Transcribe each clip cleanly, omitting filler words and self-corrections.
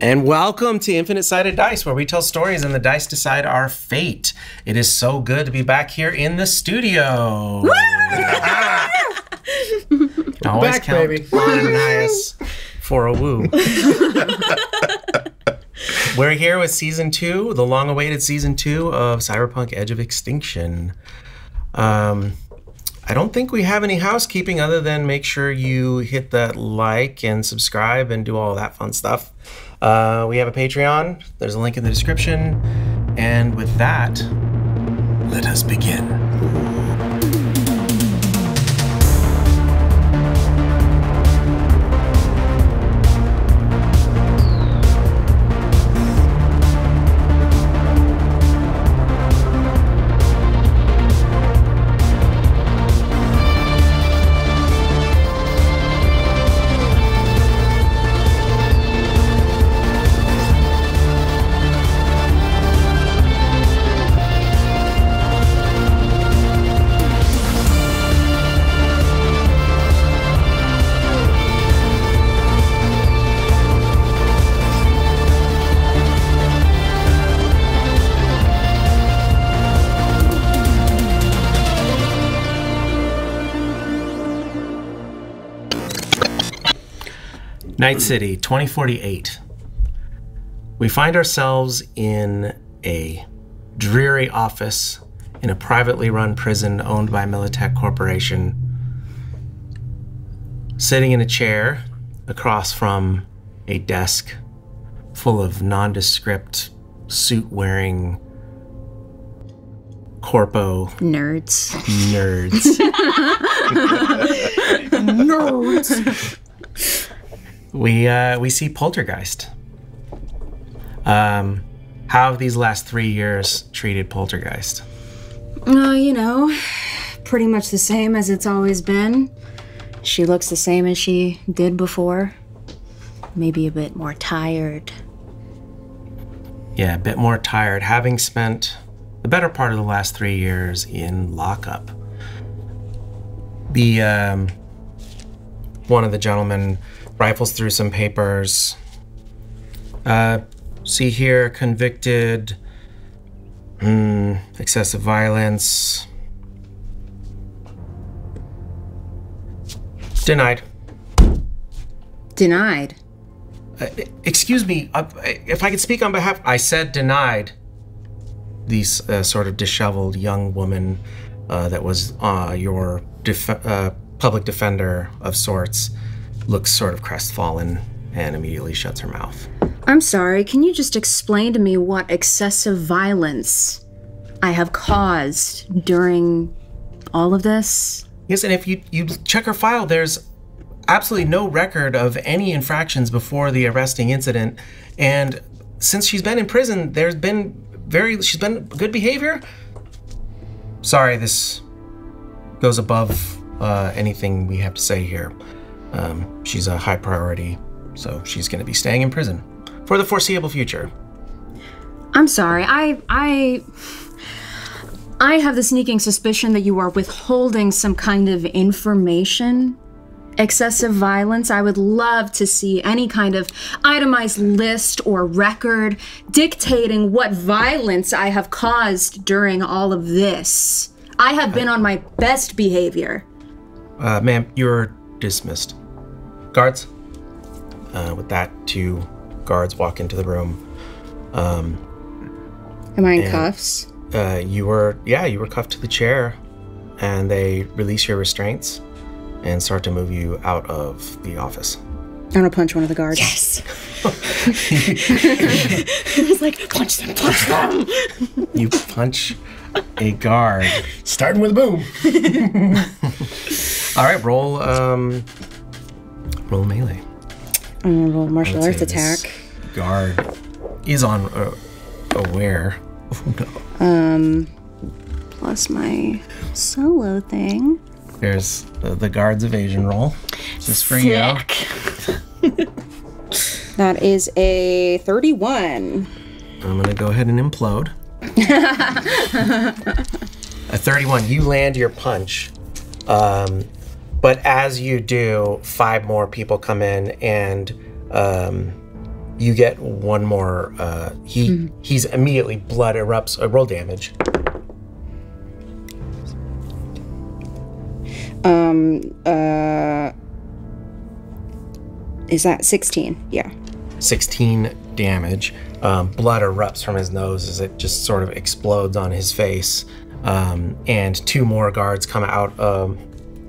And welcome to Infinite Sided Dice, where we tell stories and the dice decide our fate. It is so good to be back here in the studio. Woo! Always back, count baby. For a woo. We're here with season 2, the long-awaited season 2 of Cyberpunk: Edge of Extinction. I don't think we have any housekeeping other than make sure you hit that like and subscribe and do all that fun stuff. We have a Patreon. There's a link in the description. And with that, let us begin. Night City, 2048. We find ourselves in a dreary office in a privately run prison owned by Militech Corporation. Sitting in a chair across from a desk full of nondescript, suit-wearing corpo... Nerds. Nerds. We see Poltergeist. How have these last 3 years treated Poltergeist? You know, pretty much the same as it's always been. She looks the same as she did before. Maybe a bit more tired. Yeah, a bit more tired, having spent the better part of the last 3 years in lockup. The, one of the gentlemen rifles through some papers. See here, convicted, excessive violence. Denied. Denied? Excuse me, if I could speak on behalf, I said denied. These sort of disheveled young woman that was your public defender of sorts. Looks sort of crestfallen and immediately shuts her mouth. I'm sorry, can you just explain to me what excessive violence I have caused during all of this? Yes, and if you check her file, there's absolutely no record of any infractions before the arresting incident. And since she's been in prison, there's been she's been good behavior. Sorry, this goes above anything we have to say here. She's a high priority, so she's going to be staying in prison for the foreseeable future. I'm sorry, I have the sneaking suspicion that you are withholding some kind of information. Excessive violence, I would love to see any kind of itemized list or record dictating what violence I have caused during all of this. I have been on my best behavior. Ma'am, you're dismissed. Guards. With that, 2 guards walk into the room. Am I in cuffs? You were cuffed to the chair, and they release your restraints and start to move you out of the office. I'm gonna punch one of the guards. Yes. He's like, punch them, punch them. You punch a guard. Starting with a boom. All right, roll melee. I'm gonna roll martial arts attack. This guard is on aware. Oh no. Plus my solo thing. There's the guard's evasion roll. Just for you. That is a 31. I'm gonna go ahead and implode. A 31. You land your punch. But as you do, 5 more people come in and You get one more. He's immediately blood erupts. Roll damage. Is that 16? Yeah. 16 damage. Blood erupts from his nose as it just sort of explodes on his face. And two more guards come out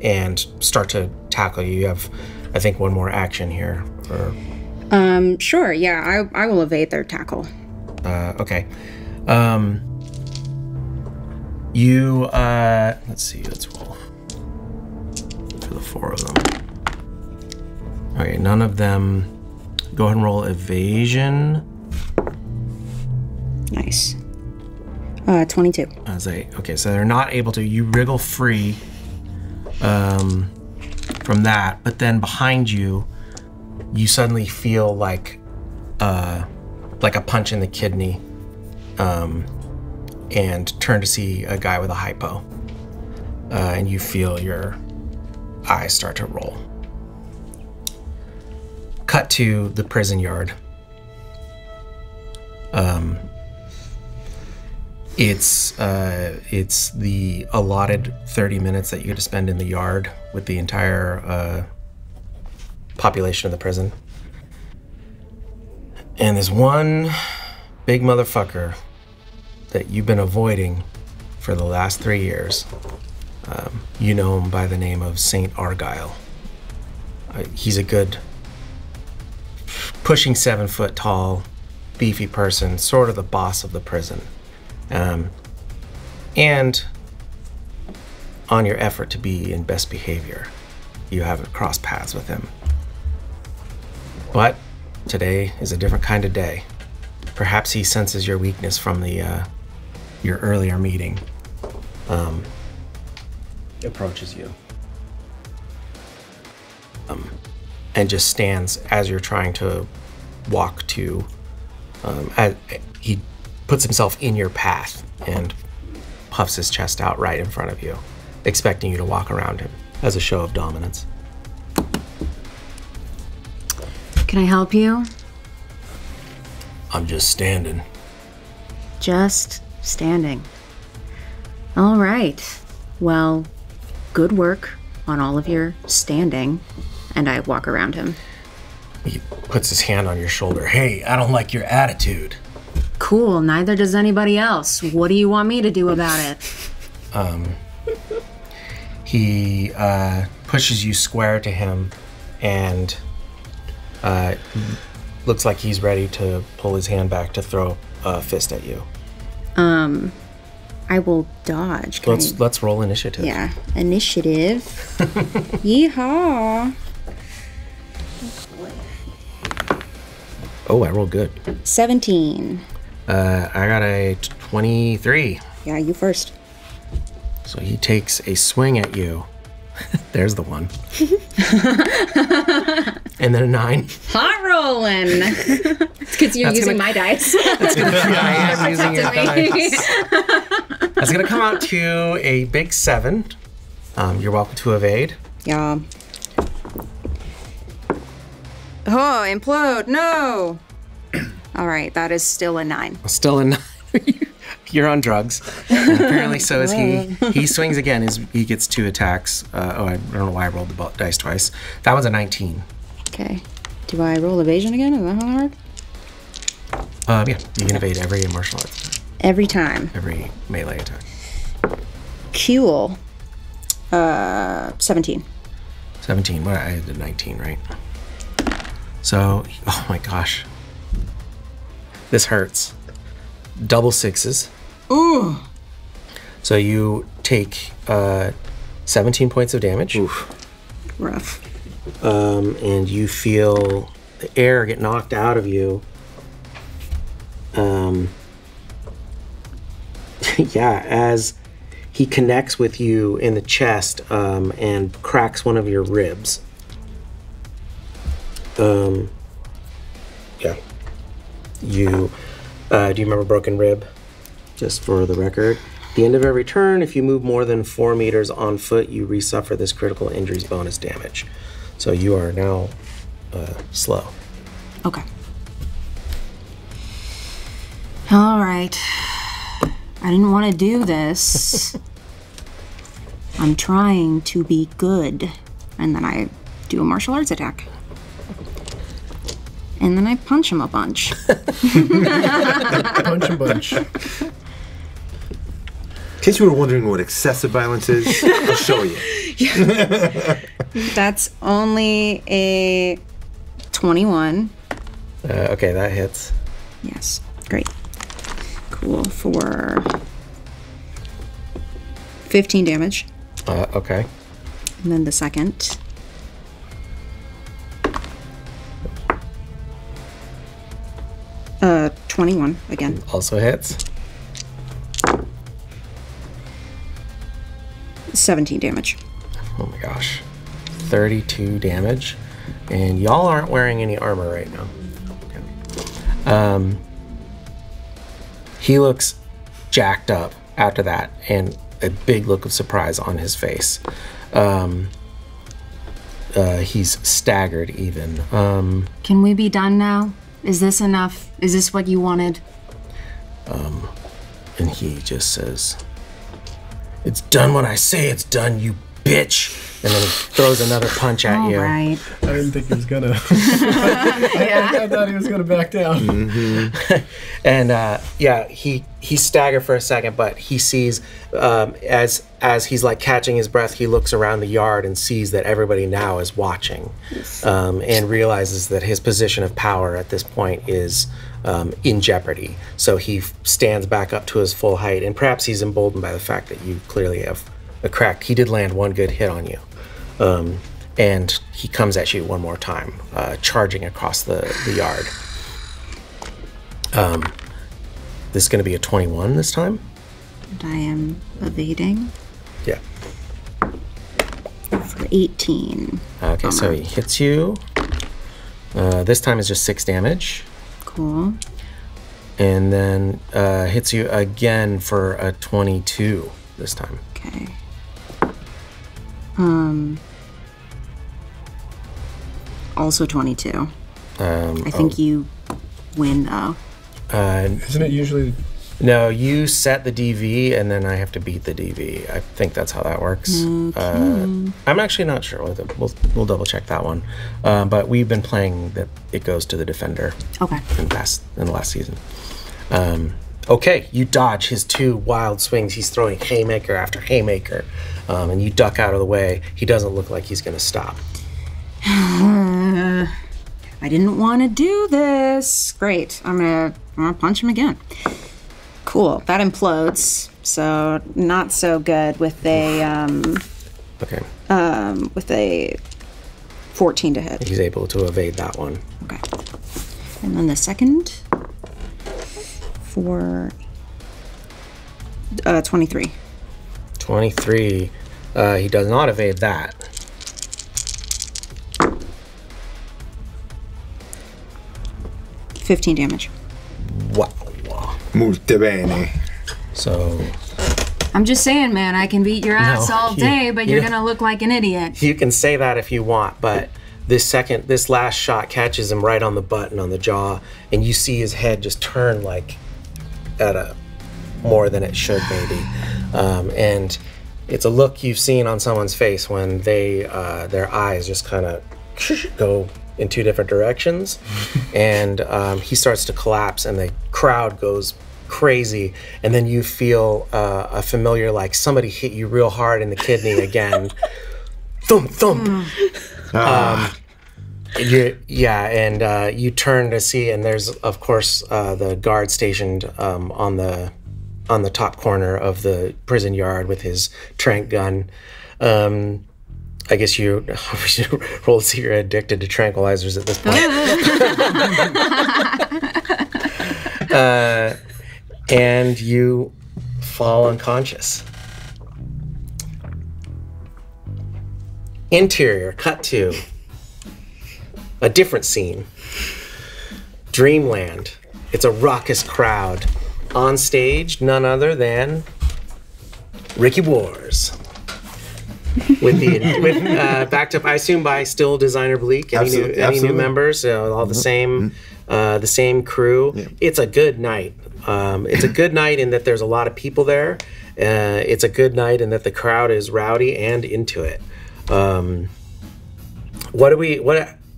and start to tackle you. You have, I think, one more action here. Or... sure. Yeah, I will evade their tackle. Okay. You let's see. Let's roll for the four of them. Okay, none of them. Go ahead and roll evasion. Nice. 22. I was like, okay, so they're not able to. You wriggle free from that, but then behind you, you suddenly feel like a punch in the kidney, and turn to see a guy with a hypo, and you feel your eyes start to roll. Cut to the prison yard. It's the allotted 30 minutes that you get to spend in the yard with the entire population of the prison. And there's one big motherfucker that you've been avoiding for the last 3 years. You know him by the name of Saint Argyle. He's a good... pushing 7 foot tall, beefy person, sort of the boss of the prison. And on your effort to be in best behavior, you haven't crossed paths with him. But today is a different kind of day. Perhaps he senses your weakness from the your earlier meeting. Approaches you. And just stands as you're trying to walk to, he puts himself in your path and puffs his chest out right in front of you, expecting you to walk around him as a show of dominance. Can I help you? I'm just standing. Just standing. All right. Well, good work on all of your standing. And I walk around him. He puts his hand on your shoulder. Hey, I don't like your attitude. Cool, neither does anybody else. What do you want me to do about it? He pushes you square to him and looks like he's ready to pull his hand back to throw a fist at you. I will dodge. Let's roll initiative. Yeah, initiative. Yeehaw. Oh, I rolled good. 17. I got a 23. Yeah, you first. So he takes a swing at you. There's the one. And then a 9. Hot rolling. It's because you're using my dice. That's going to come out to a big 7. You're welcome to evade. Yeah. Oh, implode. No. All right. That is still a 9. Still a 9. You're on drugs. And apparently so is he. He swings again. He gets 2 attacks. Oh, I don't know why I rolled the dice twice. That was a 19. Okay. Do I roll evasion again? Is that hard? Yeah. You can evade every martial arts. Every time. Every melee attack. Cool. 17. 17. Well, I did 19, right? So, oh my gosh. This hurts. Double 6s. Ooh. So you take 17 points of damage. Oof. Rough. And you feel the air get knocked out of you. Yeah, as he connects with you in the chest and cracks one of your ribs. Yeah. You... do you remember broken rib? Just for the record. At the end of every turn, if you move more than 4 meters on foot, you resuffer this critical injuries bonus damage. So you are now slow. Okay. All right. I didn't want to do this. I'm trying to be good. And then I do a martial arts attack. And then I punch him a bunch. Punch a bunch. In case you were wondering what excessive violence is, I'll show you. Yeah. That's only a 21. Okay, that hits. Yes, great. Cool, for 15 damage. Okay. And then the second. Uh, 21 again. Also hits. 17 damage. Oh my gosh. 32 damage. And y'all aren't wearing any armor right now. Okay. He looks jacked up after that, and a big look of surprise on his face. He's staggered even. Can we be done now? Is this enough? Is this what you wanted? And he just says, "It's done when I say it's done, you bitch!" And then he throws another punch at you. Right. I didn't think he was gonna. I thought he was gonna back down. Mm-hmm. And yeah, he staggered for a second, but he sees as he's like catching his breath, he looks around the yard and sees that everybody now is watching, and realizes that his position of power at this point is in jeopardy. So he stands back up to his full height, and perhaps he's emboldened by the fact that you clearly have a crack. He did land one good hit on you. And he comes at you one more time, charging across the yard. This is going to be a 21 this time. And I am evading. Yeah. For 18. Okay, oh, so he hits you. This time is just 6 damage. Cool. And then hits you again for a 22 this time. Okay. Also 22. I think you win, though. Isn't it usually... No, you set the DV, and then I have to beat the DV. I think that's how that works. Okay. I'm actually not sure. We'll double-check that one. But we've been playing that it goes to the defender. Okay. In the last season. Okay, you dodge his 2 wild swings. He's throwing haymaker after haymaker, and you duck out of the way. He doesn't look like he's going to stop. I didn't want to do this. Great. I'm gonna punch him again. Cool. That implodes. So not so good with a with a 14 to hit. He's able to evade that one. Okay. And then the second for 23. 23. He does not evade that. $15 damage. Wow. Molto bene. So. I'm just saying, man, I can beat your ass all day, but you're gonna look like an idiot. You can say that if you want, but this last shot catches him right on the butt and on the jaw, and you see his head just turn like at a more than it should maybe. And it's a look you've seen on someone's face when they their eyes just kind of go in 2 different directions, and he starts to collapse, and the crowd goes crazy, and then you feel a familiar, like somebody hit you real hard in the kidney again. Thump, thump. You turn to see, and there's, of course, the guard stationed on the top corner of the prison yard with his tranq gun. I guess you should roll to see if you're addicted to tranquilizers at this point. And you fall unconscious. Interior, cut to a different scene. Dreamland. It's a raucous crowd. On stage, none other than Ricky Warz. With the backed up, I assume, by still designer Bleak. Any new members? All the same crew. Yeah. It's a good night. It's a good night in that there's a lot of people there. It's a good night in that the crowd is rowdy and into it.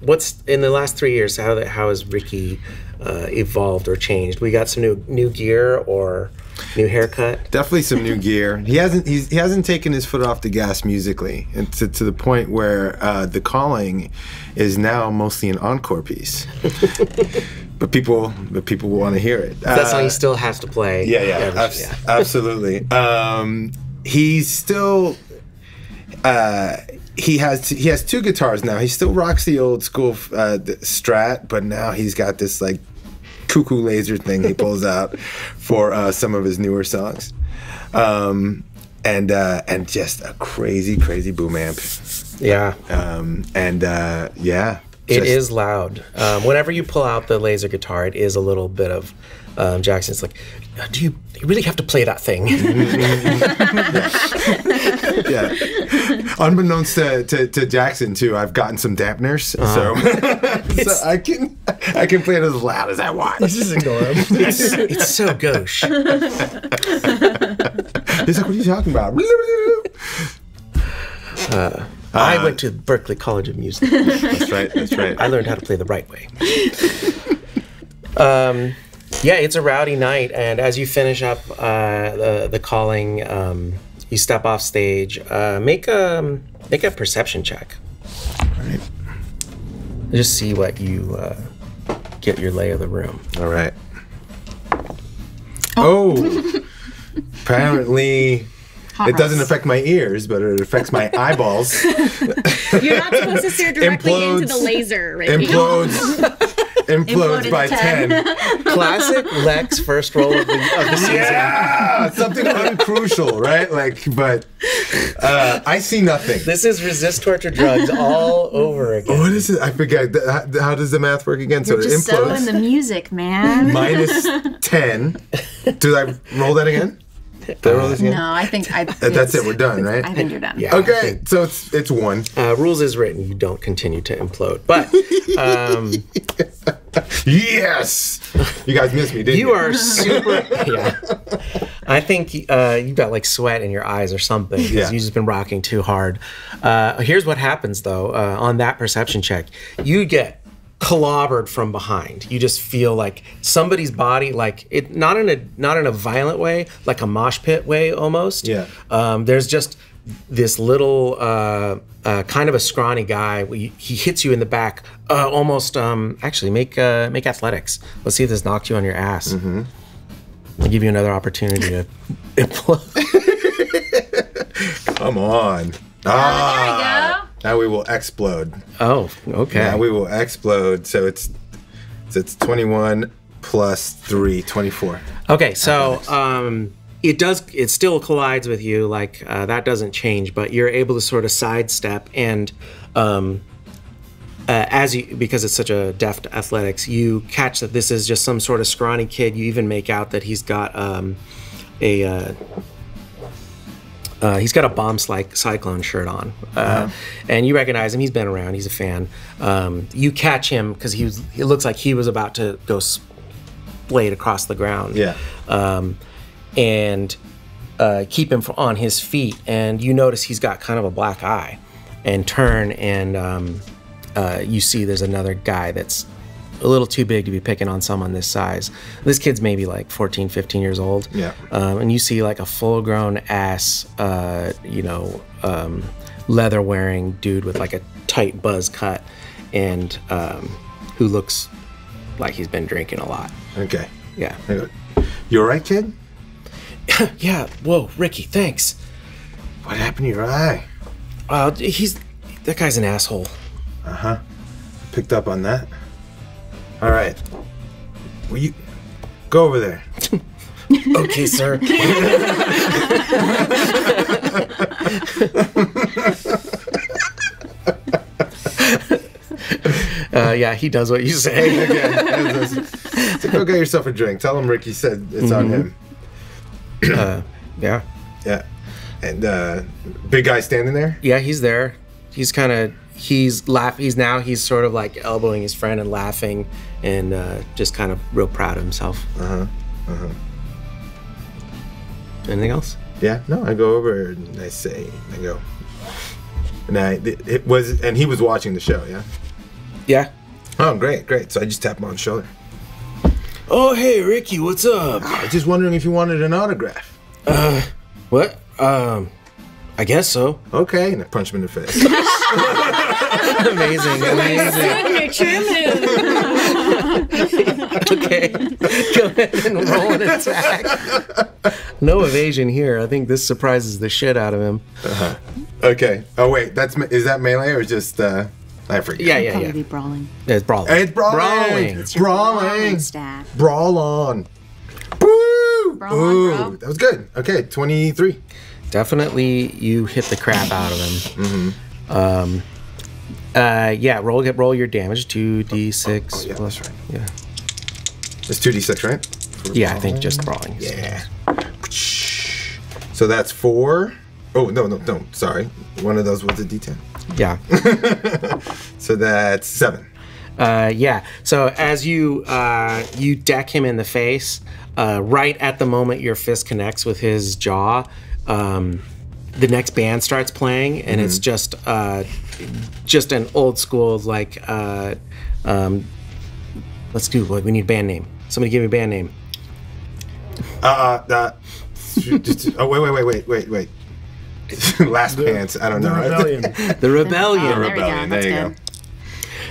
What's in the last 3 years? How has Ricky evolved or changed? We got some new gear or new haircut. Definitely some new gear. He hasn't taken his foot off the gas musically, and to the point where The Calling is now mostly an encore piece. But people want to hear it. That's why he still has to play. Yeah. Absolutely. He's still. He has two guitars now. He still rocks the old school Strat, but now he's got this like cuckoo laser thing he pulls out for some of his newer songs, and just a crazy boom amp. Yeah. Yeah. It is loud. Whenever you pull out the laser guitar, it is a little bit of Jackson's like, do you really have to play that thing? Yeah. Unbeknownst to Jackson too, I've gotten some dampeners, so I can play it as loud as I want. This is adorable. It's so gauche. He's like, what are you talking about? I went to Berklee College of Music. That's right. That's right. I learned how to play the right way. Yeah, it's a rowdy night, and as you finish up the Calling, you step off stage. Make a perception check. All right. Just see what you get your lay of the room. All right. Oh. Apparently. It doesn't affect my ears, but it affects my eyeballs. You're not supposed to stare directly into the laser, right? Implodes by 10. Classic Lex first roll of the season. Yeah, something uncrucial, right? Like, but I see nothing. This is resist torture drugs all over again. What is it? I forget. How does the math work again? You're so just it implodes. So in the music, man. -10. Did I roll that again? No, I think that's it. We're done, right? I think you're done. Yeah. Okay, so it's 1. Rules is written. You don't continue to implode. But yes, you guys missed me, didn't you? You are super. Yeah. I think you got like sweat in your eyes or something because you've just been rocking too hard. Here's what happens though on that perception check. You get clobbered from behind. You just feel like somebody's body, like it, not in a violent way, like a mosh pit way almost. Yeah. There's just this little kind of a scrawny guy. He hits you in the back. Almost. Actually, make athletics. Let's see if this knocks you on your ass. Mm-hmm. I'll give you another opportunity to implode. Come on. Ah. There we go. Now we will explode. Oh, okay. Now we will explode. So it's 21 plus 3, 24. Okay, so it still collides with you. Like that doesn't change, but you're able to sort of sidestep and because it's such a deft athletics, you catch that this is just some sort of scrawny kid. You even make out that he's got a bomb cyclone shirt on, and you recognize him. He's been around. He's a fan. You catch him because it looks like he was about to go splade across the ground. Yeah. And keep him on his feet, and you notice he's got kind of a black eye, and turn, and you see there's another guy that's a little too big to be picking on someone this size. This kid's maybe like 14, 15 years old. Yeah. And you see like a full-grown ass, leather-wearing dude with like a tight buzz cut, and who looks like he's been drinking a lot. Okay. Yeah. You all right, kid? Yeah. Whoa, Ricky. Thanks. What happened to your eye? That guy's an asshole. Uh huh. Picked up on that. All right, will you go over there? Okay, sir. Yeah, he does what you say. So go get yourself a drink. Tell him Ricky said it's on him. Yeah. Yeah. And big guy standing there? Yeah, he's there. He's kind of. He's sort of like elbowing his friend and laughing, and just kind of real proud of himself. Anything else? Yeah, no, I go over and I say, I go, and and he was watching the show, yeah? Yeah. Oh, great, great. So I just tap him on the shoulder. Oh, hey, Ricky, what's up? I was just wondering if you wanted an autograph. What? I guess so. Okay, and I punch him in the face. Amazing, amazing. Signature move. Okay, go ahead and roll an attack. No evasion here. I think this surprises the shit out of him. Uh-huh. Okay. Oh wait, is that melee or just? I forget. Yeah, yeah, yeah. Be brawling. Yeah, it's brawling. It's brawling. It's brawling. Brawl on. Woo! Brawl on, that was good. Okay, 23. Definitely, you hit the crap out of him. Mm-hmm. Yeah. Roll your damage. 2d6. Oh, yeah, plus, that's right. Yeah. It's 2d6, right? For yeah, brawling. I think just brawling. Yeah. So that's 4. Oh, no, no, no, sorry. One of those was a d10. Yeah. So that's 7. Yeah, so as you deck him in the face, right at the moment your fist connects with his jaw, the next band starts playing, and it's just an old school, like, let's do what we need. A band name. Somebody give me a band name. Oh wait. Last Pants. I don't know. The Rebellion. The Rebellion. Oh, there you go.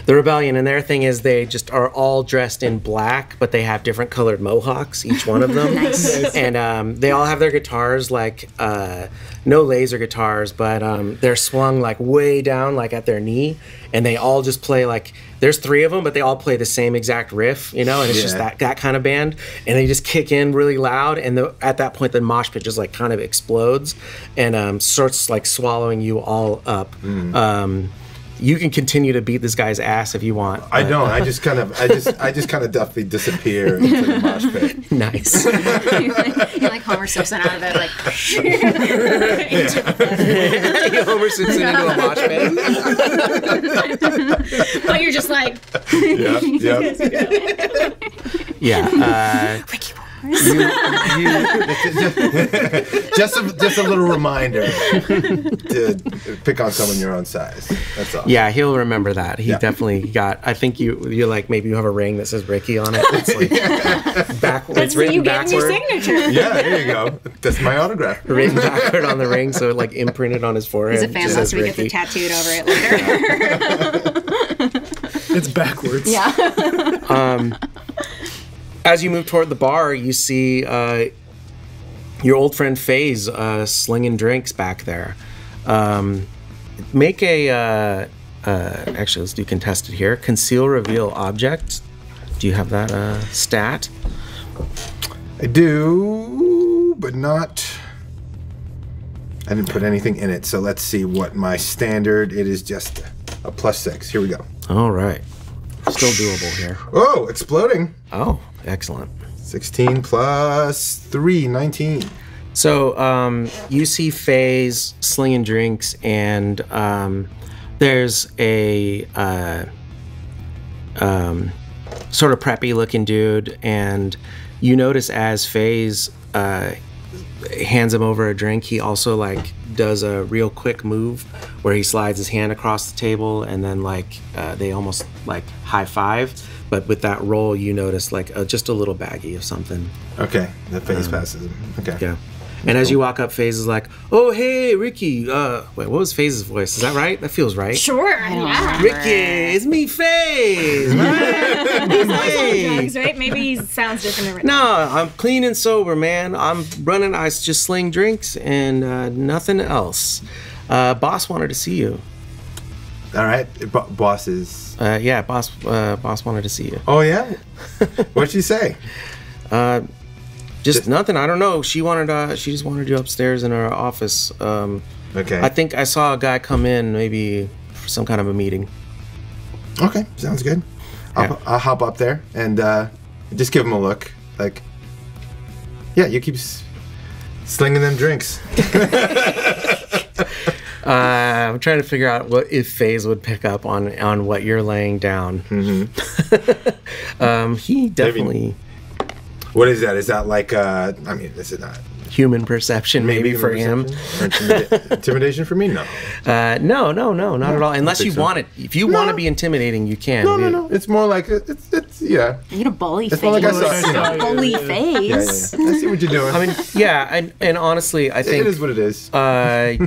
The Rebellion, and their thing is they just are all dressed in black, but they have different colored mohawks, each one of them. Nice. And they all have their guitars, like, no laser guitars, but they're swung, like, way down, like, at their knee. And they all just play, like, there's 3 of them, but they all play the same exact riff, you know? And it's just that kind of band. And they just kick in really loud. And at that point, the mosh pit just, like, kind of explodes and starts, like, swallowing you all up. Mm. You can continue to beat this guy's ass if you want. I don't. I just kind of deftly disappear into the mosh pit. Nice. you're like Homer Simpson out of it, like. Homer Simpson into a mosh pit. But you're just like. Yeah. Yep. Yeah. Ricky Warz. Just a little reminder to pick on someone your own size. That's all. Yeah, he'll remember that. He definitely got. I think you're like, maybe you have a ring that says Ricky on it. It's like it's written backward. That's your signature. Yeah, there you go. That's my autograph. Written backward on the ring, so it like imprinted on his forehead. He's a fan, so we get the tattooed over it later. It's backwards. Yeah. As you move toward the bar, you see your old friend FaZe slinging drinks back there. Make a actually, let's do contested here. Conceal, reveal object. Do you have that stat? I do, but not. I didn't put anything in it, so let's see what my standard. It is just a +6. Here we go. All right. Still doable here. Oh, exploding. Oh, excellent. 16 plus 3, 19. So you see FaZe slinging drinks, and there's a sort of preppy looking dude, and you notice as FaZe hands him over a drink, he also like does a real quick move where he slides his hand across the table, and then like they almost like high five. But with that roll, you notice like just a little baggie of something. Okay, that FaZe passes him. Okay. Yeah, and as you walk up, FaZe is like, "Oh hey, Ricky." Wait, what was FaZe's voice? Is that right? That feels right. Sure. Yeah. Ricky, it's me, FaZe. Right? Maybe he sounds different. No, I'm clean and sober, man. I'm running. I just sling drinks and nothing else. Boss wanted to see you. All right, bosses. Yeah, boss wanted to see you. Oh yeah, what'd she say? Just nothing. I don't know. She wanted. She just wanted you upstairs in her office. Okay. I think I saw a guy come in, maybe for some kind of a meeting. Okay, sounds good. I'll hop up there and just give him a look. Like, yeah, you keep slinging them drinks. I'm trying to figure out what if FaZe would pick up on what you're laying down. Mm-hmm. He definitely. Maybe. What is that? Is that like, I mean, this is not... Human perception, maybe for him. Or intimidation for me? No. No, not at all. Unless you want it. If you want to be intimidating, you can. No. It's more like, it's yeah. You get a bully face. Like I saw a bully face. Yeah. I see what you're doing. I mean, yeah, and honestly, I think... It is what it is. I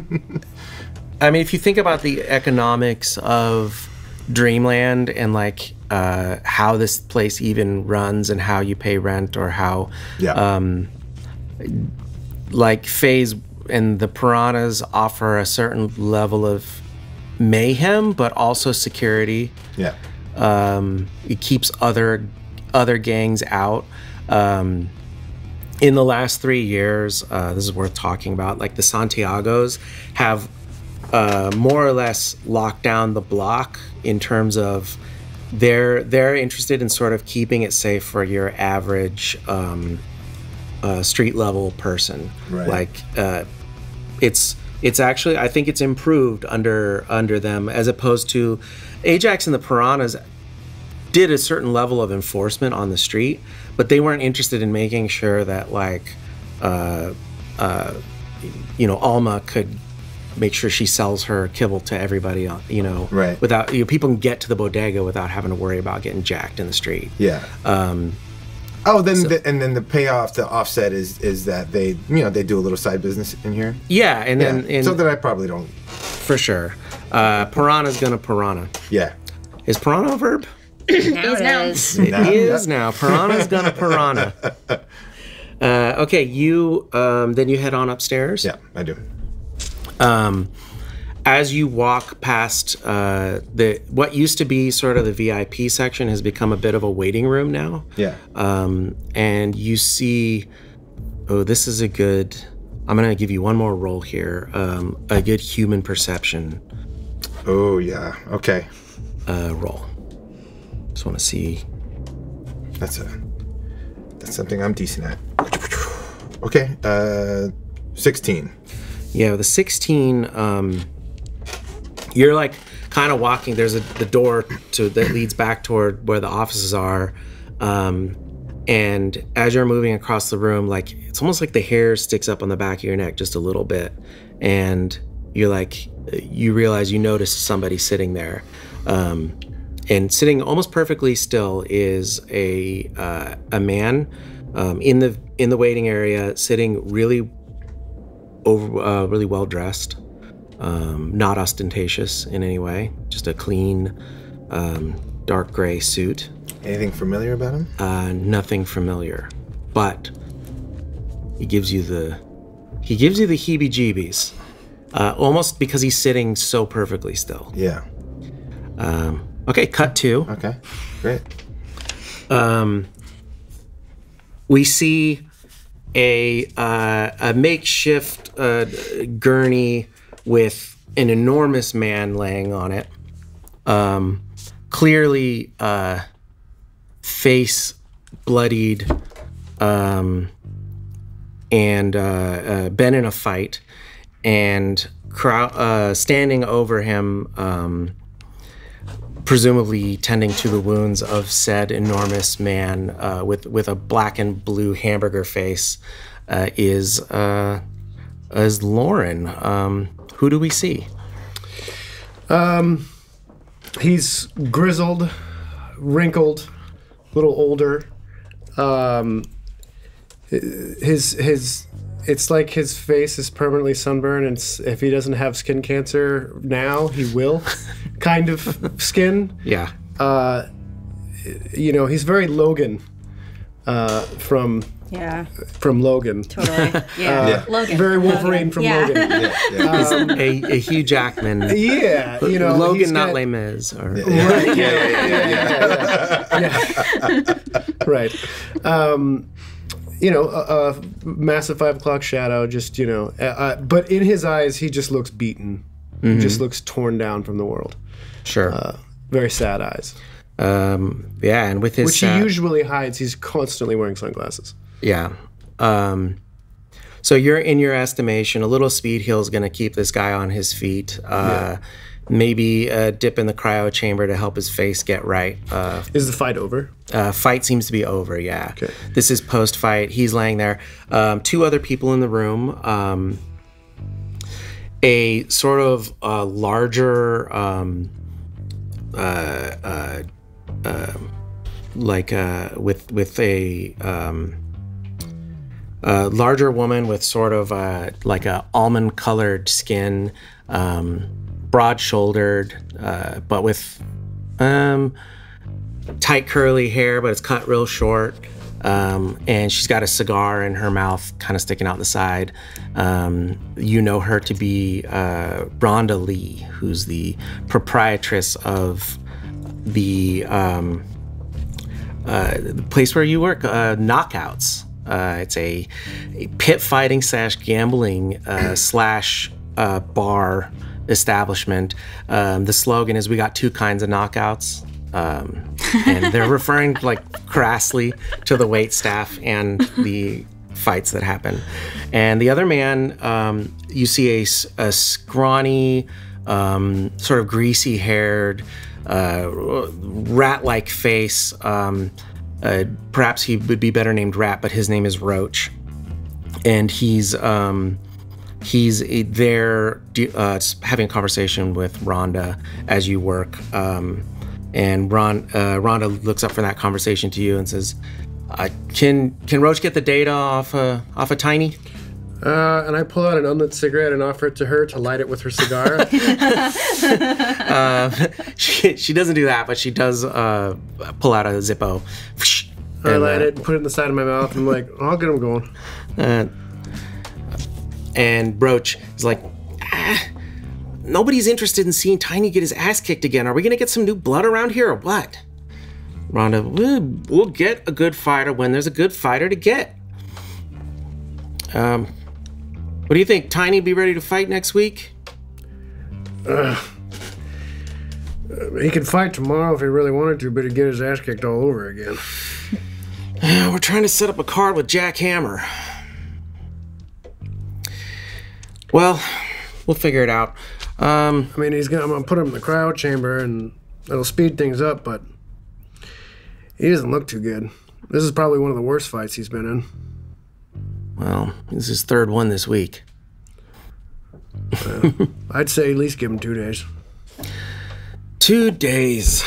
mean, if you think about the economics of Dreamland and like how this place even runs and how you pay rent or how... Yeah. Like FaZe and the Piranhas offer a certain level of mayhem, but also security. Yeah, it keeps other gangs out. In the last 3 years, this is worth talking about. Like the Santiagos have more or less locked down the block in terms of they're interested in sort of keeping it safe for your average. Street level person, right. Like it's actually I think it's improved under them as opposed to Ajax and the Piranhas did a certain level of enforcement on the street, but they weren't interested in making sure that like you know Alma could make sure she sells her kibble to everybody, you know, right? Without you know, people can get to the bodega without having to worry about getting jacked in the street. Yeah. Oh, then so, and then the payoff, the offset is that they, you know, they do a little side business in here. Yeah, and yeah. Then and something I probably don't. For sure, Piranha's gonna piranha. Yeah, is piranha a verb? It is now. Piranha's gonna piranha. Okay, you then you head on upstairs. Yeah, I do. As you walk past what used to be sort of the VIP section has become a bit of a waiting room now. Yeah. And you see, oh, this is a good, I'm gonna give you one more roll here. A good human perception. Oh yeah, okay. Roll. Just wanna see. That's something I'm decent at. Okay, 16. Yeah, with a 16, you're like kind of walking. There's the door that leads back toward where the offices are, and as you're moving across the room, like it's almost like the hair sticks up on the back of your neck just a little bit, and you're like you realize you notice somebody sitting there, and sitting almost perfectly still is a man in the waiting area, sitting really well dressed. Not ostentatious in any way, just a clean, dark gray suit. Anything familiar about him? Nothing familiar, but he gives you the heebie-jeebies, almost because he's sitting so perfectly still. Yeah. Okay, cut two. Okay, great. We see a makeshift gurney with an enormous man laying on it, clearly face bloodied and been in a fight, and standing over him, presumably tending to the wounds of said enormous man with a black and blue hamburger face, is Lauren. Who do we see? He's grizzled, wrinkled, a little older. It's like his face is permanently sunburned, and if he doesn't have skin cancer now, he will. Kind of skin. Yeah. You know, he's very Logan from Logan. Totally. Yeah. Logan. Very Wolverine from Logan. Yeah. A Hugh Jackman. Yeah. You know, Logan, not Les Mis. Or... Right. Yeah. Right. You know, a massive 5 o'clock shadow, just, you know, but in his eyes, he just looks beaten. Mm-hmm. He just looks torn down from the world. Sure. Very sad eyes. Yeah, and with his... Which he usually hides. He's constantly wearing sunglasses. Yeah. So you're in your estimation, a little speed heal is going to keep this guy on his feet. maybe a dip in the cryo chamber to help his face get right. Is the fight over? Fight seems to be over, yeah. Okay. This is post-fight. He's laying there. Two other people in the room. A sort of larger, with a larger woman with sort of like a almond-colored skin, broad-shouldered, but with tight curly hair, but it's cut real short. And she's got a cigar in her mouth, kind of sticking out the side. You know her to be Rhonda Lee, who's the proprietress of the place where you work, Knockouts. It's a pit fighting slash gambling slash bar establishment. The slogan is, "We got two kinds of knockouts." And they're referring like crassly to the wait staff and the fights that happen. And the other man, you see a scrawny, sort of greasy-haired, rat-like face. Perhaps he would be better named Rat, but his name is Roach. And he's there having a conversation with Rhonda as you work. And Rhonda looks up from that conversation to you and says, "Can Roach get the data off a Tiny?" And I pull out an unlit cigarette and offer it to her to light it with her cigar. She doesn't do that, but she does pull out a Zippo. I light it and put it in the side of my mouth. I'm like, I'll get him going. And Roach is like, "Nobody's interested in seeing Tiny get his ass kicked again. Are we going to get some new blood around here or what?" Rhonda, we'll get a good fighter when there's a good fighter to get. What do you think? Tiny be ready to fight next week? He could fight tomorrow if he really wanted to, but he'd get his ass kicked all over again. We're trying to set up a card with Jack Hammer. Well, we'll figure it out. I mean, I'm gonna put him in the cryo chamber, and it'll speed things up. But he doesn't look too good. This is probably one of the worst fights he's been in. Well, this is his third one this week. I'd say at least give him 2 days. 2 days.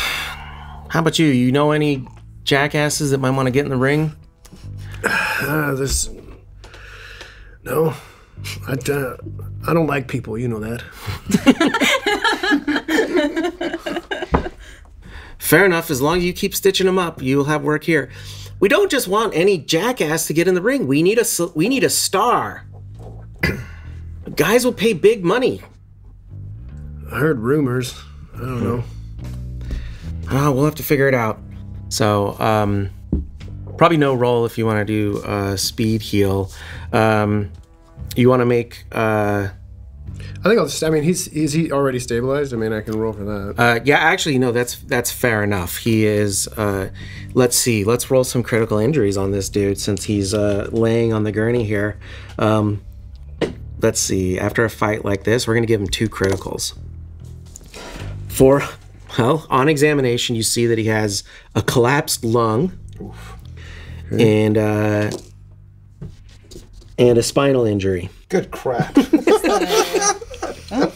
How about you? You know any jackasses that might want to get in the ring? No. I don't like people, you know that. Fair enough. As long as you keep stitching them up, you'll have work here. We don't just want any jackass to get in the ring. We need a star. Guys will pay big money. I heard rumors. I don't know. We'll have to figure it out. So, probably no roll if you want to do speed heal. You want to make? I think I'll just. I mean, is he already stabilized? I mean, I can roll for that. Yeah, actually, no. That's fair enough. He is. Let's see. Let's roll some critical injuries on this dude since he's laying on the gurney here. Let's see. After a fight like this, we're gonna give him 2 criticals. Well, on examination, you see that he has a collapsed lung, and. And a spinal injury. Good crap. That's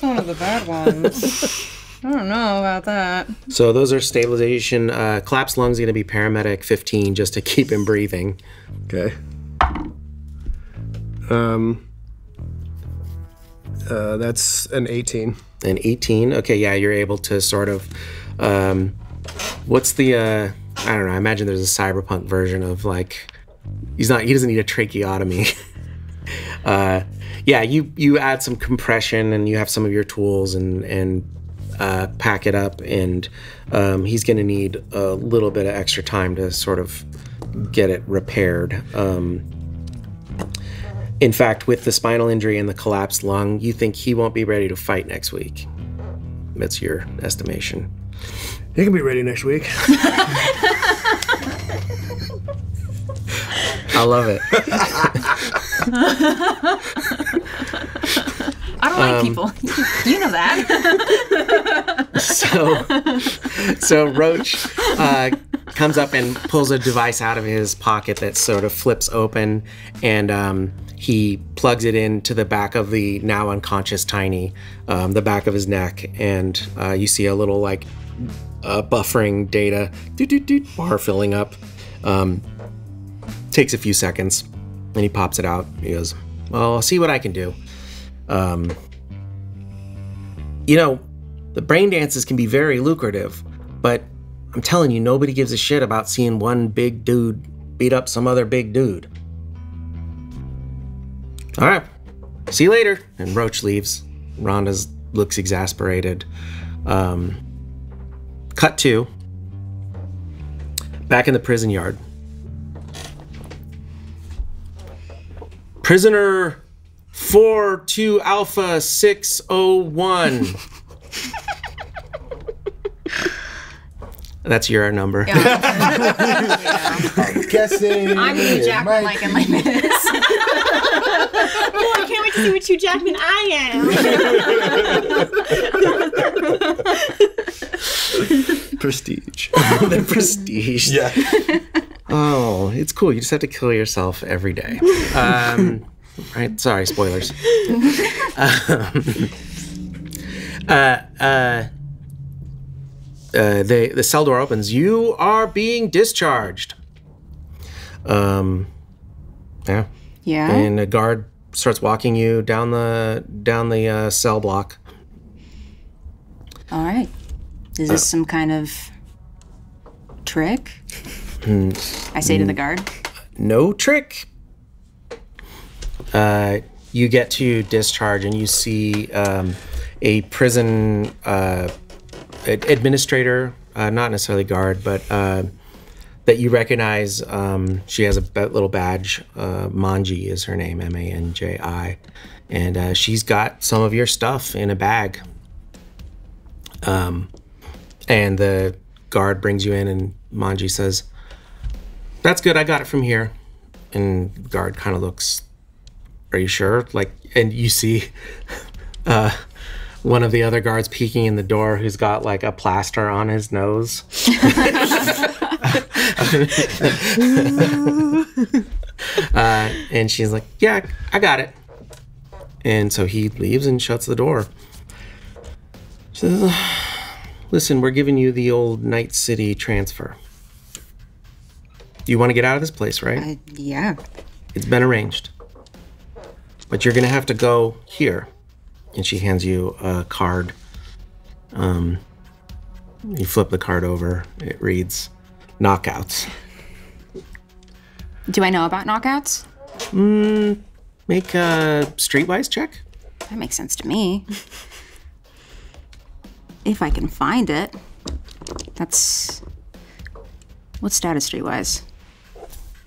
one of the bad ones. I don't know about that. So those are stabilization. Collapsed lungs going to be paramedic 15 just to keep him breathing. Okay. That's an 18. An 18. Okay, yeah, you're able to sort of. What's the? I don't know. I imagine there's a cyberpunk version of like. He doesn't need a tracheotomy. Yeah, you add some compression and you have some of your tools and pack it up, and he's going to need a little bit of extra time to sort of get it repaired. In fact, with the spinal injury and the collapsed lung, you think he won't be ready to fight next week. That's your estimation. He can be ready next week. I love it. I don't like people. You know that. So Roach comes up and pulls a device out of his pocket that sort of flips open, and he plugs it into the back of the now unconscious Tiny, the back of his neck, and you see a little like buffering data bar filling up. Takes a few seconds, and he pops it out. He goes, "Well, I'll see what I can do. You know, the brain dances can be very lucrative, but I'm telling you, nobody gives a shit about seeing one big dude beat up some other big dude." "All right, see you later." And Roach leaves. Rhonda looks exasperated. Cut to back in the prison yard. Prisoner 42 Alpha 601. That's your number. Yeah. I'm guessing. I'm Hugh Jackman, like in my minutes. Oh, I can't wait to see what Hugh Jackman I am. Prestige. The prestige. Yeah. Oh, it's cool. You just have to kill yourself every day. Right? Sorry, spoilers. The cell door opens. "You are being discharged." Yeah. Yeah. And a guard starts walking you down the cell block. All right. Is this some kind of trick? I say to the guard, "No trick." You get to discharge, and you see a prison administrator, not necessarily guard, but that you recognize. She has a little badge. Manji is her name, M-A-N-J-I. And she's got some of your stuff in a bag. And the guard brings you in, and Manji says, "That's good, I got it from here." And the guard kind of looks, "Are you sure?" Like, and you see one of the other guards peeking in the door, who's got like a plaster on his nose. And she's like, "Yeah, I got it." And so he leaves and shuts the door. She says, "Listen, we're giving you the old Night City transfer. You want to get out of this place, right?" "Yeah." "It's been arranged. But you're going to have to go here." And she hands you a card. You flip the card over. It reads, "Knockouts." Do I know about Knockouts? Make a streetwise check. That makes sense to me. If I can find it. That's... What stat is streetwise?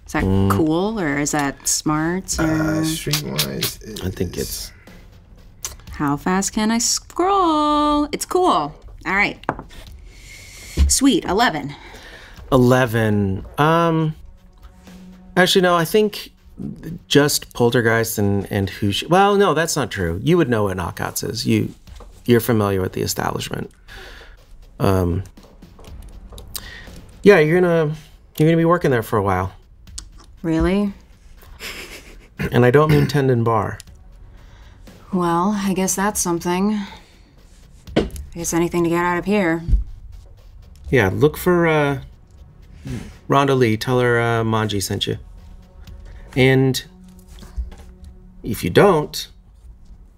Is that cool, or is that smart? Or... streetwise is... I think it's... How fast can I scroll? It's cool. All right. Sweet, 11. 11. Actually, no, I think just Poltergeist and who... Well, no, that's not true. You would know what Knockouts is. You're familiar with the establishment. Yeah, you're gonna be working there for a while. Really? And I don't mean tendon bar. Well, I guess that's something. I guess anything to get out of here. Yeah, look for Rhonda Lee. Tell her Manji sent you. And if you don't,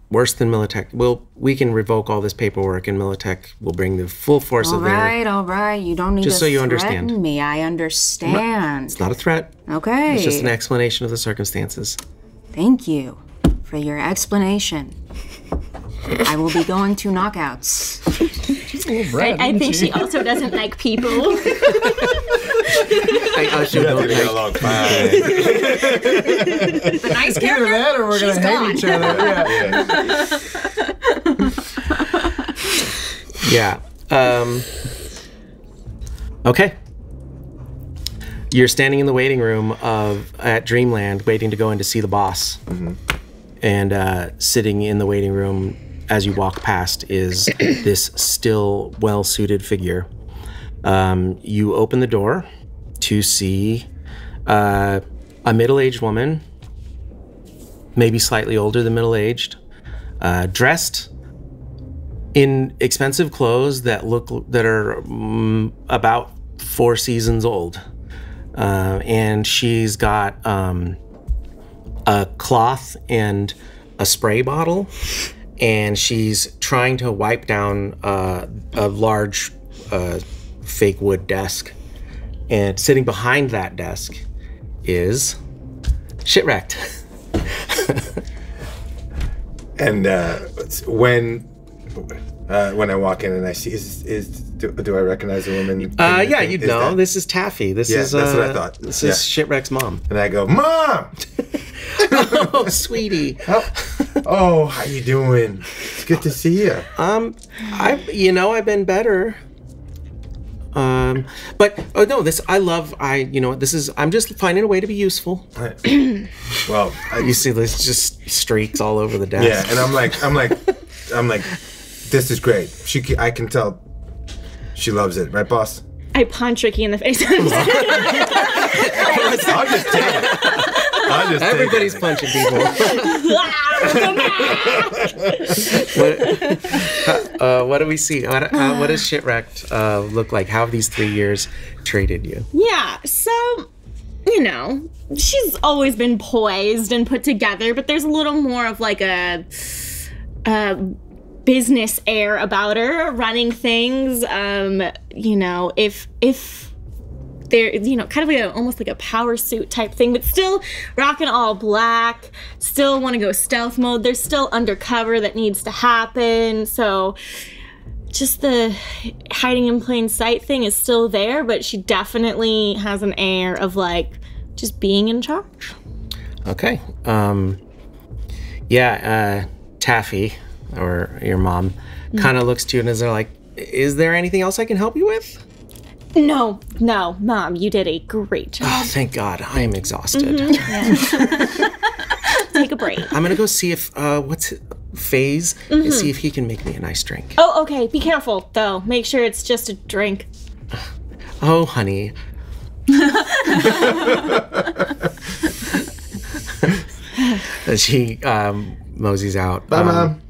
worse than Militech. We can revoke all this paperwork, and Militech will bring the full force of their... All right. You don't need to so you understand me. I understand. No, it's not a threat. Okay. It's just an explanation of the circumstances. Thank you for your explanation. I will be going to Knockouts. Brad, I think she also doesn't like people. I also don't like... The nice character, either that or we're going to hate each other. Yeah. Yeah. Okay. You're standing in the waiting room at Dreamland, waiting to go in to see the boss. Mm-hmm. And sitting in the waiting room as you walk past is this still well-suited figure. You open the door to see a middle-aged woman, maybe slightly older than middle-aged, dressed in expensive clothes that are about 4 seasons old. And she's got a cloth and a spray bottle, and she's trying to wipe down a large fake wood desk. And sitting behind that desk is Shitwrecked. And when I walk in and I see, do I recognize the woman? Yeah, you'd know. This is Taffy. That's what I thought. This is Shitwreck's mom. And I go, Mom! Oh, sweetie. Oh, how you doing? It's good to see you. I've been better. I'm just finding a way to be useful. Well, you see there's just streaks all over the desk. Yeah, and I'm like, this is great. I can tell she loves it, right, boss? I punch Ricky in the face. I'll just take it. Everybody's punching people. What do we see? What does Shitwrecked look like? How have these 3 years treated you? Yeah, so, she's always been poised and put together, but there's a little more of like a business air about her, running things. If they're, kind of like almost like a power suit type thing, but still rocking all black, still want to go stealth mode. There's still undercover that needs to happen. So just the hiding in plain sight thing is still there, but she definitely has an air of like just being in charge. Okay. Taffy, or your mom, kind of looks to you and is like, is there anything else I can help you with? No, Mom, you did a great job. Oh, thank God. I am exhausted. Yeah. Take a break. I'm going to go see if, FaZe, and see if he can make me a nice drink. Oh, okay. Be careful, though. Make sure it's just a drink. Oh, honey. She moseys out. Bye, Mom.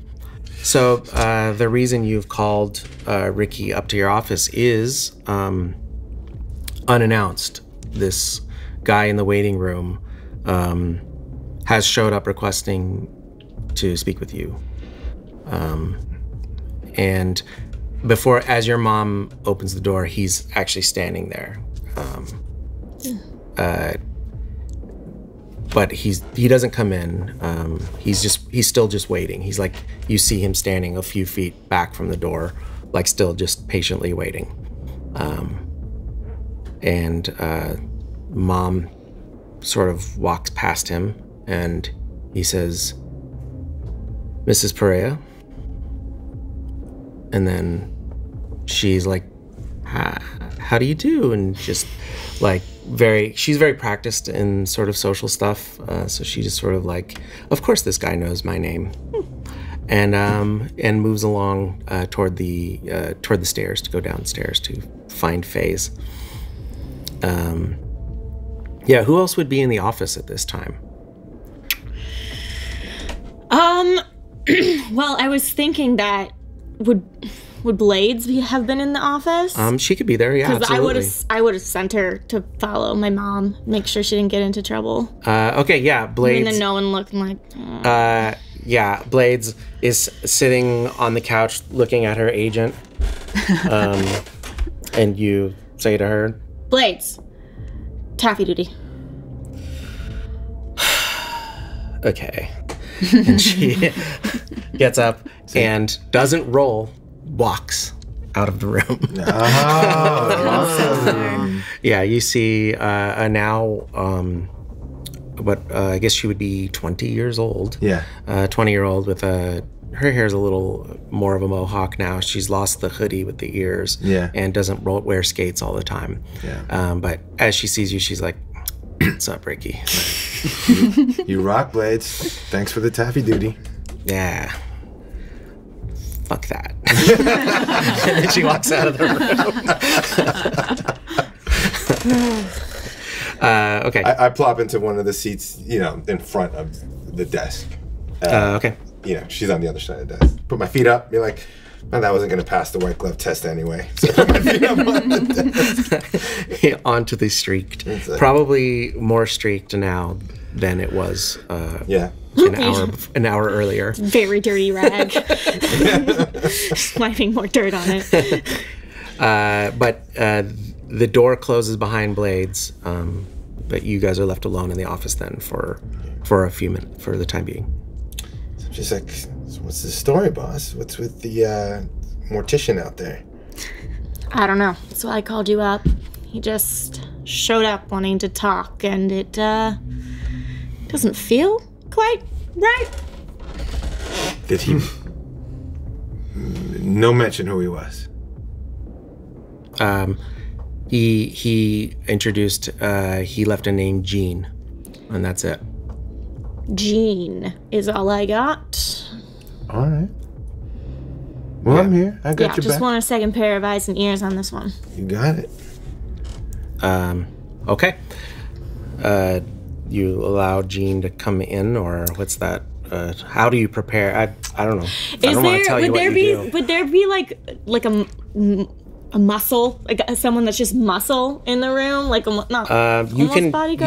So the reason you've called Ricky up to your office is unannounced. This guy in the waiting room has showed up requesting to speak with you. And as your mom opens the door, he's actually standing there. But he doesn't come in. He's still just waiting. He's like, you see him standing a few feet back from the door, like still just patiently waiting. Mom sort of walks past him and he says, Mrs. Pereira. And then she's like, how do you do? And just like, she's very practiced in sort of social stuff, so she just sort of like, of course this guy knows my name, and moves along toward the stairs to go downstairs to find FaZe. Who else would be in the office at this time? Well, I was thinking that would Blades have been in the office? She could be there, yeah, absolutely. I would have sent her to follow my mom, make sure she didn't get into trouble. Okay, yeah, Blades. And then no one looked like... Blades is sitting on the couch looking at her agent. And you say to her... Blades, taffy duty. Okay. And she gets up and doesn't roll... walks out of the room. Oh. Yeah, you see a now, I guess she would be 20 years old. Yeah. 20-year-old with her hair's a little more of a mohawk now. She's lost the hoodie with the ears. Yeah. And doesn't wear skates all the time. Yeah. But as she sees you, she's like, What's up, Ricky? You rock, Blades. Thanks for the taffy duty. Yeah. Fuck that. And then she walks out of the room. Okay. I plop into one of the seats, you know, in front of the desk. Okay. You know, she's on the other side of the desk. Put my feet up, be like, well, that wasn't going to pass the white glove test anyway. So my feet up on the desk. Yeah, onto the streaked. Probably more streaked now than it was. Yeah. An hour earlier. Very dirty rag. Wiping more dirt on it. But the door closes behind Blades, but you guys are left alone in the office then for a few minutes, for the time being. So I'm just like, so what's the story, boss? What's with the mortician out there? I don't know. That's why I called you up. He just showed up wanting to talk, and it doesn't feel quite right. Did he? No mention who he was. He introduced. He left a name, Gene, and that's it. Gene is all I got. All right. Well, yeah. I'm here. I got your back. Just want a second pair of eyes and ears on this one. You got it. Okay. You allow Gene to come in, or what's that? How do you prepare? I don't know. Would there be like a muscle, like someone that's just muscle in the room, like not bodyguard?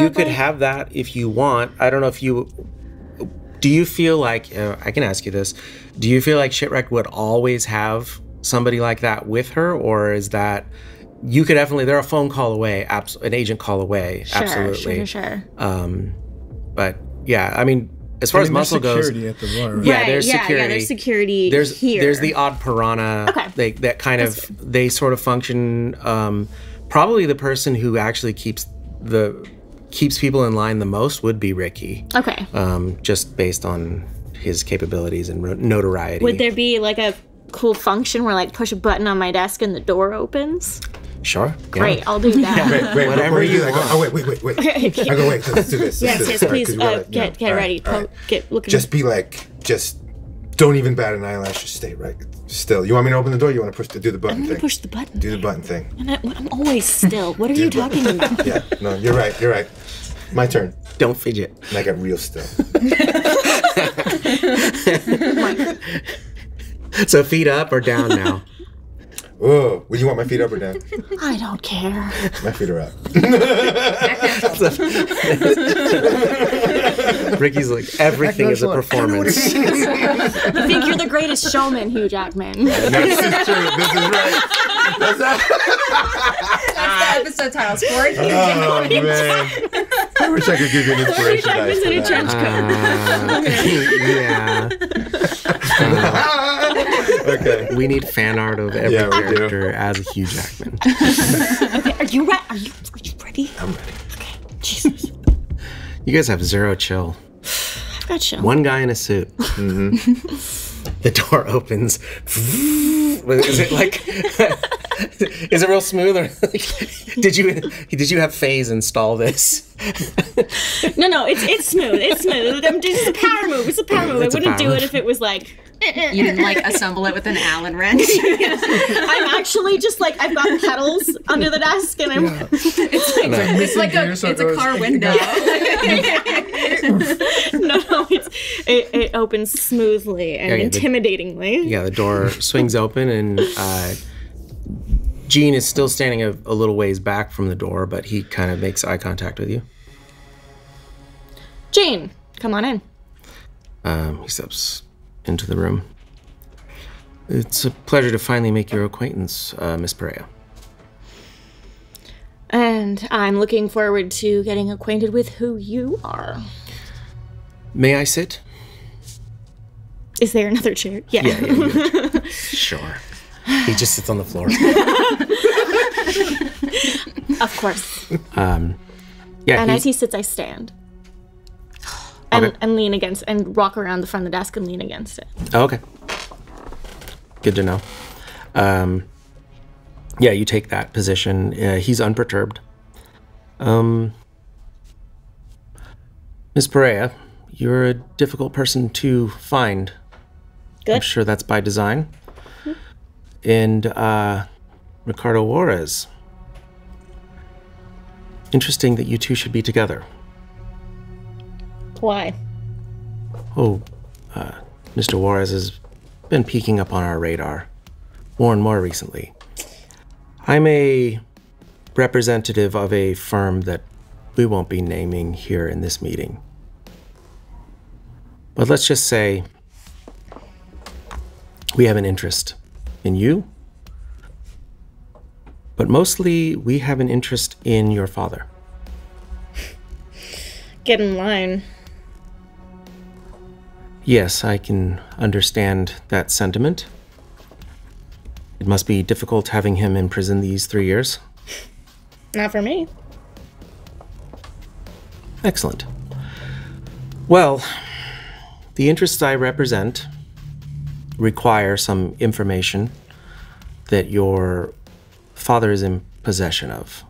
You could have that if you want. I don't know if you. Do you feel like I can ask you this? Do you feel like Shitwrecked would always have somebody like that with her, or is that? You could definitely, they're a phone call away, an agent call away, sure, absolutely. Sure. But yeah, I mean, as far as muscle goes, security at the bar, right? Yeah, there's security. Yeah, there's security. There's the odd piranha. Okay. They sort of function. Probably the person who actually keeps people in line the most would be Ricky. Okay. Just based on his capabilities and notoriety. Would there be like a cool function where like push a button on my desk and the door opens? Sure. Great, yeah. I'll do that. Wait, whatever you want. I go, wait. Okay. I go, wait, let's do this. Yes, please. Get ready. Get looking. Just be like, just don't even bat an eyelash. Just stay right still. You want me to open the door? You want to do the button thing? Push the button. Do the button thing. And I'm always still. What are you talking about? Yeah, no, you're right. My turn. Don't fidget. And I got real still. So feet up or down now? Oh, would you want my feet up or down? I don't care. My feet are up. Ricky's like, everything is a performance. I think you're the greatest showman, Hugh Jackman. Yeah, no, this is true. This is right. That's the episode title. Sport. Oh, man. I wish I could give you an inspiration. I was in a trench coat. Yeah. Okay. We need fan art of every character as Hugh Jackman. Okay, are you ready? I'm ready. Okay. Jesus. You guys have zero chill. I've got chill. One guy in a suit. Mm-hmm. The door opens. Is it like? Is it real smooth? Or did you have FaZe install this? No, it's smooth. It's smooth. It's a power move. It's a power move. I wouldn't do it if it was like. You didn't like assemble it with an Allen wrench. I'm actually just like I've got pedals under the desk, and I'm. Yeah. It's a car window. No, it opens smoothly and intimidatingly. The door swings open, and Gene is still standing a little ways back from the door, but he kind of makes eye contact with you. Gene, come on in. He steps into the room. It's a pleasure to finally make your acquaintance, Miss Pereira. And I'm looking forward to getting acquainted with who you are. May I sit? Is there another chair? Yeah. Sure. He just sits on the floor. Of course. And as he sits, I stand. And lean against, and walk around the front of the desk and lean against it. Oh, okay. Good to know. You take that position. He's unperturbed. Ms. Pereira, you're a difficult person to find. Good. I'm sure that's by design. Mm-hmm. And Ricardo Warz. Interesting that you two should be together. Why? Oh, Mr. Warz has been peeking up on our radar more and more recently. I'm a representative of a firm that we won't be naming here in this meeting. But let's just say we have an interest in you, but mostly we have an interest in your father. Get in line. Yes, I can understand that sentiment. It must be difficult having him in prison these 3 years. Not for me. Excellent. Well, the interests I represent require some information that your father is in possession of.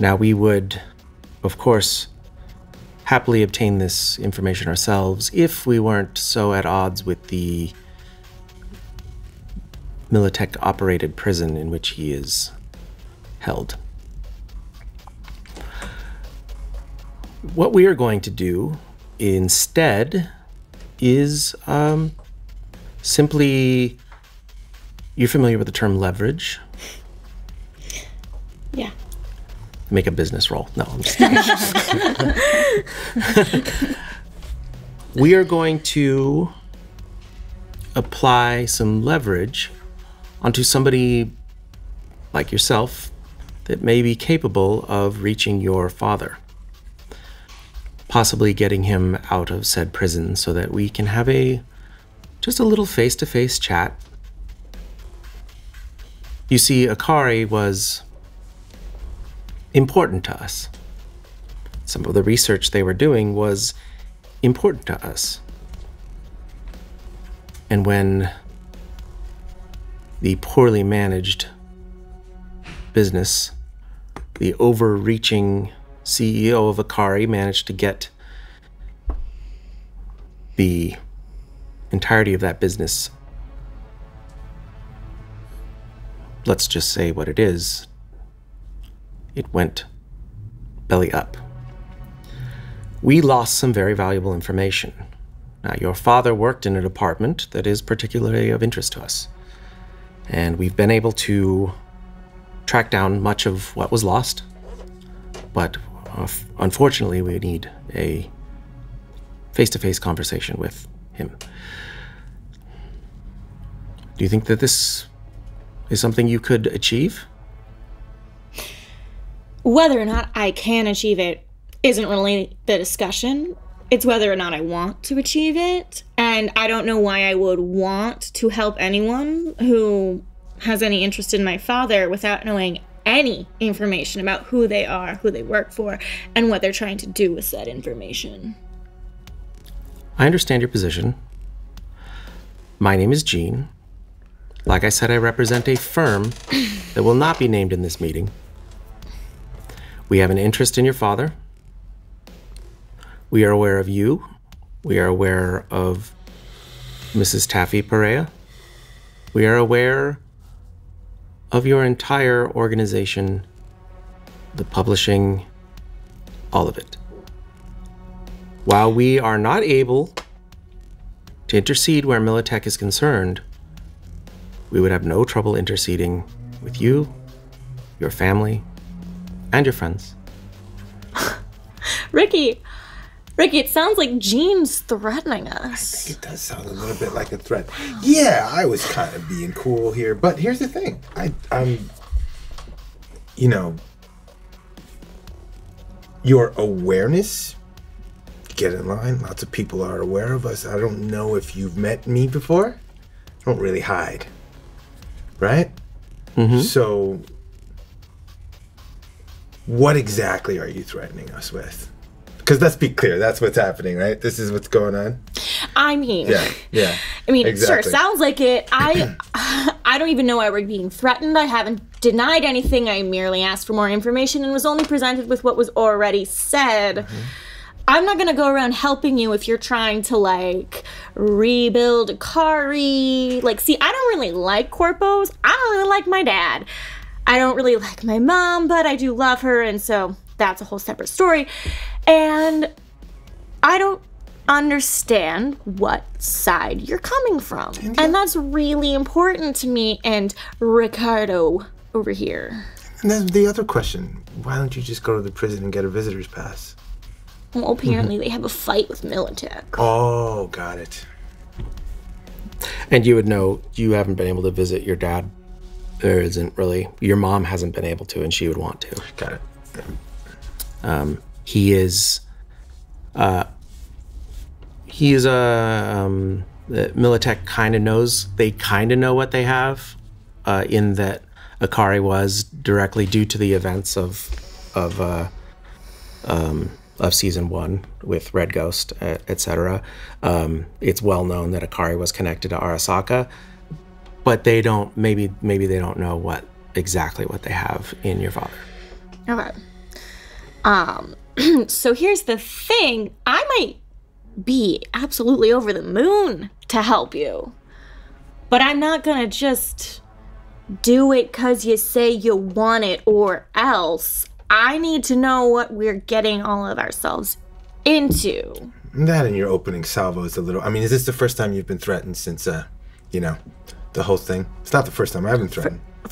Now, we would, of course, happily obtain this information ourselves if we weren't so at odds with the Militech-operated prison in which he is held. What we are going to do instead is simply, you're familiar with the term leverage? Yeah. Make a business roll. No, I'm just kidding. We are going to apply some leverage onto somebody like yourself that may be capable of reaching your father. Possibly getting him out of said prison so that we can have just a little face-to-face chat. You see, Akari was important to us. Some of the research they were doing was important to us. And when the poorly managed business, the overreaching CEO of Akari managed to get the entirety of that business, let's just say what it is, it went belly up. We lost some very valuable information. Now, your father worked in a department that is particularly of interest to us, and we've been able to track down much of what was lost, but unfortunately we need a face-to-face conversation with him. Do you think that this is something you could achieve? Whether or not I can achieve it isn't really the discussion. It's whether or not I want to achieve it. And I don't know why I would want to help anyone who has any interest in my father without knowing any information about who they are, who they work for, and what they're trying to do with said information. I understand your position. My name is Gene. Like I said, I represent a firm that will not be named in this meeting. We have an interest in your father. We are aware of you. We are aware of Mrs. Taffy Pereira. We are aware of your entire organization, the publishing, all of it. While we are not able to intercede where Militech is concerned, we would have no trouble interceding with you, your family, and your friends. Ricky, it sounds like Gene's threatening us. I think it does sound a little bit like a threat. Yeah, I was kind of being cool here, but here's the thing. I'm, you know, your awareness, get in line. Lots of people are aware of us. I don't know if you've met me before. I don't really hide, right? Mm-hmm. So what exactly are you threatening us with? Because let's be clear, that's what's happening, right? This is what's going on. I mean, yeah. I mean, exactly. Sure, sounds like it. I don't even know why we're being threatened. I haven't denied anything. I merely asked for more information and was only presented with what was already said. Mm-hmm. I'm not gonna go around helping you if you're trying to like rebuild Akari. Like, see, I don't really like corpos. I don't really like my dad. I don't really like my mom, but I do love her, and so that's a whole separate story. And I don't understand what side you're coming from. Okay. And that's really important to me and Ricardo over here. And then the other question, why don't you just go to the prison and get a visitor's pass? Well, apparently they have a fight with Militech. Oh, got it. And you would know, you haven't been able to visit your dad. There isn't really. Your mom hasn't been able to, and she would want to. Got it. Militech kind of knows. They kind of know what they have, in that Akari was directly due to the events of season 1 with Red Ghost, etc. It's well known that Akari was connected to Arasaka, but they don't. Maybe they don't know what exactly what they have in your father. Okay. So here's the thing. I might be absolutely over the moon to help you, but I'm not gonna just do it because you say you want it or else. I need to know what we're getting all of ourselves into. That and your opening salvo is a little, I mean, is this the first time you've been threatened since, you know, the whole thing? It's not the first time I've been threatened. I'm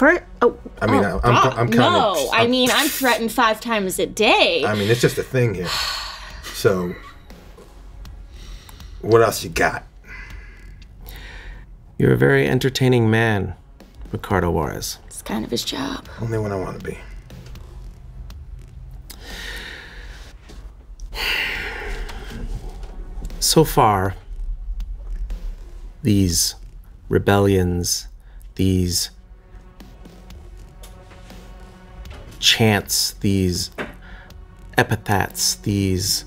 threatened 5 times a day. I mean, it's just a thing here. So, what else you got? You're a very entertaining man, Ricardo Warz. It's kind of his job. Only when I want to be. So far, these rebellions, these chants, these epithets, these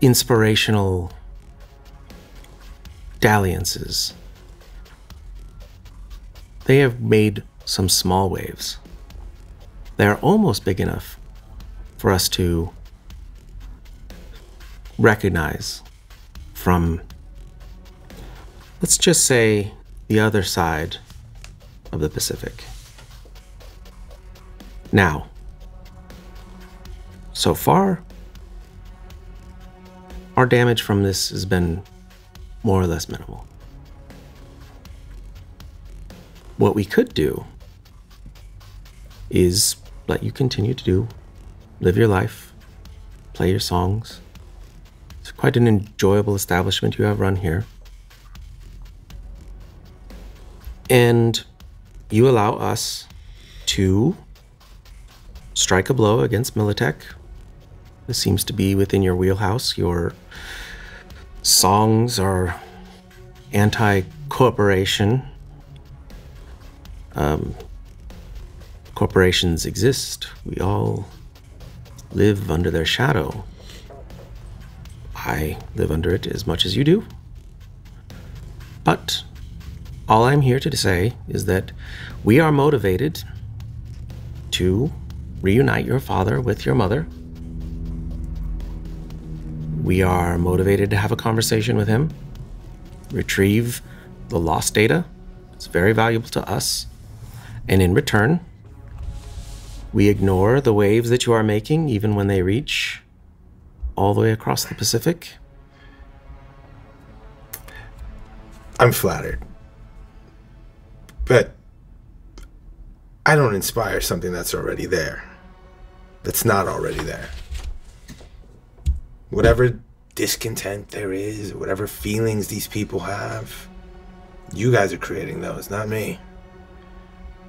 inspirational dalliances, they have made some small waves. They're almost big enough for us to recognize from, let's just say, the other side of the Pacific. Now, so far, our damage from this has been more or less minimal. What we could do is let you continue to live your life, play your songs. It's quite an enjoyable establishment you have run here. And you allow us to strike a blow against Militech. This seems to be within your wheelhouse. Your songs are anti-corporation. Corporations exist. We all live under their shadow. I live under it as much as you do. But all I'm here to say is that we are motivated to reunite your father with your mother. We are motivated to have a conversation with him, retrieve the lost data. It's very valuable to us. And in return, we ignore the waves that you are making, even when they reach all the way across the Pacific. I'm flattered. But I don't inspire something that's already there. That's not already there. Whatever discontent there is, whatever feelings these people have, you guys are creating those, not me.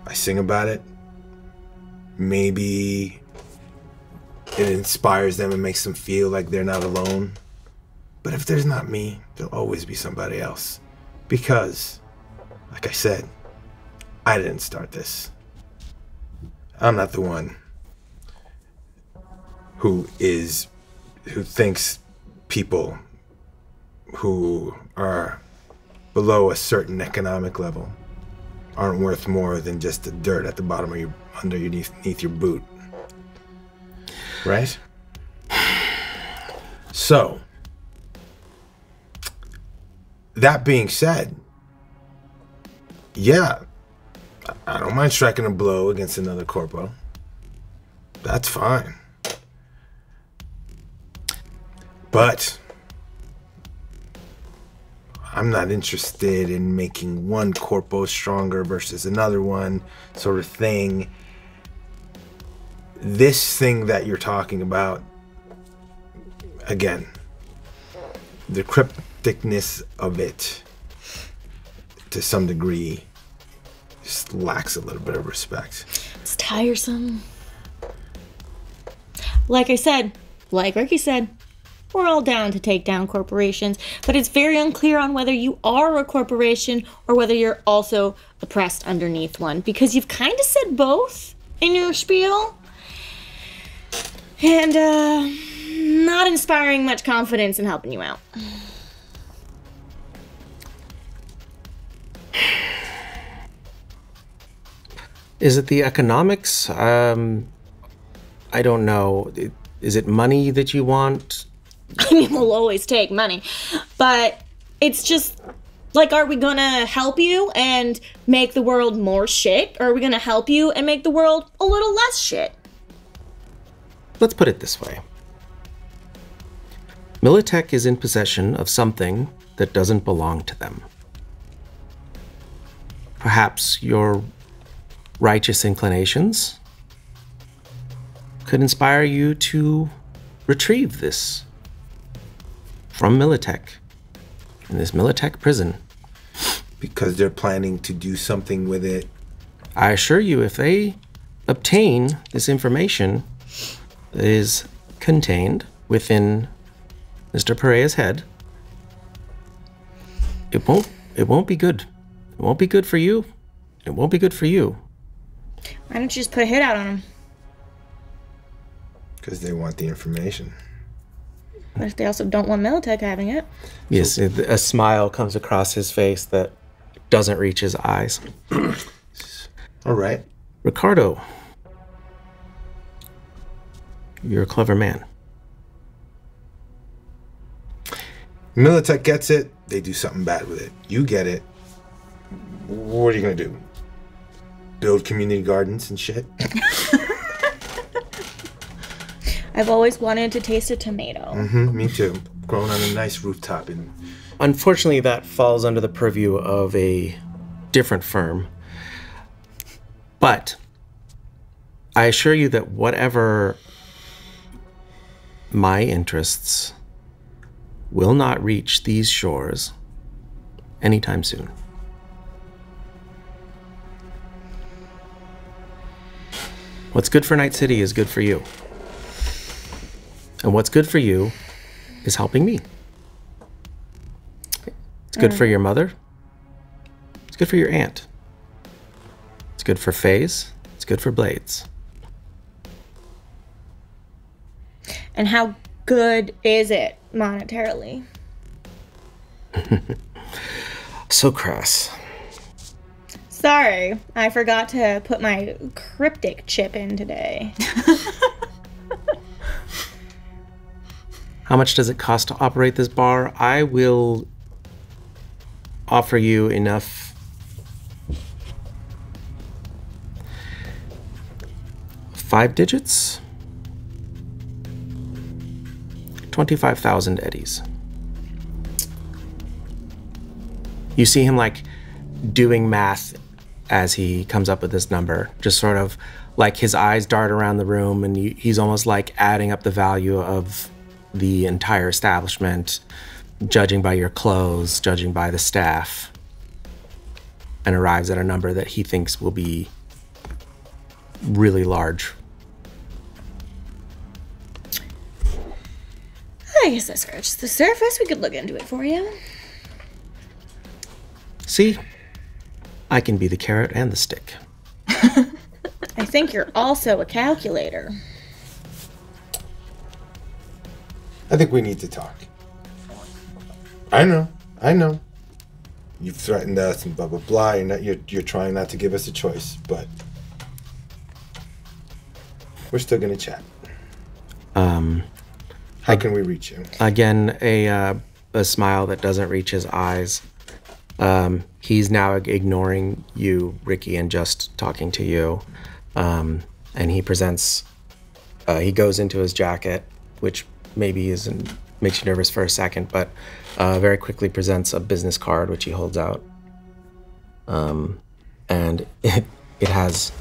I sing about it. Maybe it inspires them and makes them feel like they're not alone. But if there's not me, there'll always be somebody else. Because, like I said, I didn't start this. I'm not the one who thinks people who are below a certain economic level aren't worth more than just the dirt at the bottom of your, underneath your boot. Right? So, that being said, yeah, I don't mind striking a blow against another corpo. That's fine. But I'm not interested in making one corpo stronger versus another one sort of thing. This thing that you're talking about, again, the crypticness of it to some degree just lacks a little bit of respect. It's tiresome. Like I said, like Ricky said, we're all down to take down corporations, but it's very unclear on whether you are a corporation or whether you're also oppressed underneath one, because you've kind of said both in your spiel, and not inspiring much confidence in helping you out. Is it the economics? I don't know. Is it money that you want? I mean, we'll always take money, but it's just like, are we gonna help you and make the world more shit, or are we gonna help you and make the world a little less shit? Let's put it this way. Militech is in possession of something that doesn't belong to them. Perhaps your righteous inclinations could inspire you to retrieve this from Militech, in this Militech prison. Because they're planning to do something with it. I assure you, if they obtain this information that is contained within Mr. Pereira's head, it won't be good. It won't be good for you. It won't be good for you. Why don't you just put a hit out on him? Because they want the information. But if they also don't want Militech having it. Yes, a smile comes across his face that doesn't reach his eyes. All right. Ricardo, you're a clever man. Militech gets it, they do something bad with it. You get it, what are you going to do? Build community gardens and shit? I've always wanted to taste a tomato. Mm-hmm, me too. Grown on a nice rooftop. Unfortunately, that falls under the purview of a different firm. But I assure you that whatever my interests will not reach these shores anytime soon. What's good for Night City is good for you. And what's good for you is helping me. It's good for your mother. It's good for your aunt. It's good for FaZe. It's good for Blades. And how good is it monetarily? So crass. Sorry, I forgot to put my cryptic chip in today. How much does it cost to operate this bar? I will offer you enough. Five digits? 25,000 eddies. You see him like doing math as he comes up with this number, just sort of like his eyes dart around the room, and he's almost like adding up the value of the entire establishment, judging by your clothes, judging by the staff, and arrives at a number that he thinks will be really large. I guess I scratched the surface. We could look into it for you. See, I can be the carrot and the stick. I think you're also a calculator. I think we need to talk. I know. You've threatened us and blah blah blah. You're trying not to give us a choice, but we're still gonna chat. I How can we reach you? Again, a smile that doesn't reach his eyes. He's now ignoring you, Ricky, and just talking to you. And he presents, he goes into his jacket, which maybe makes you nervous for a second, but very quickly presents a business card, which he holds out. And it has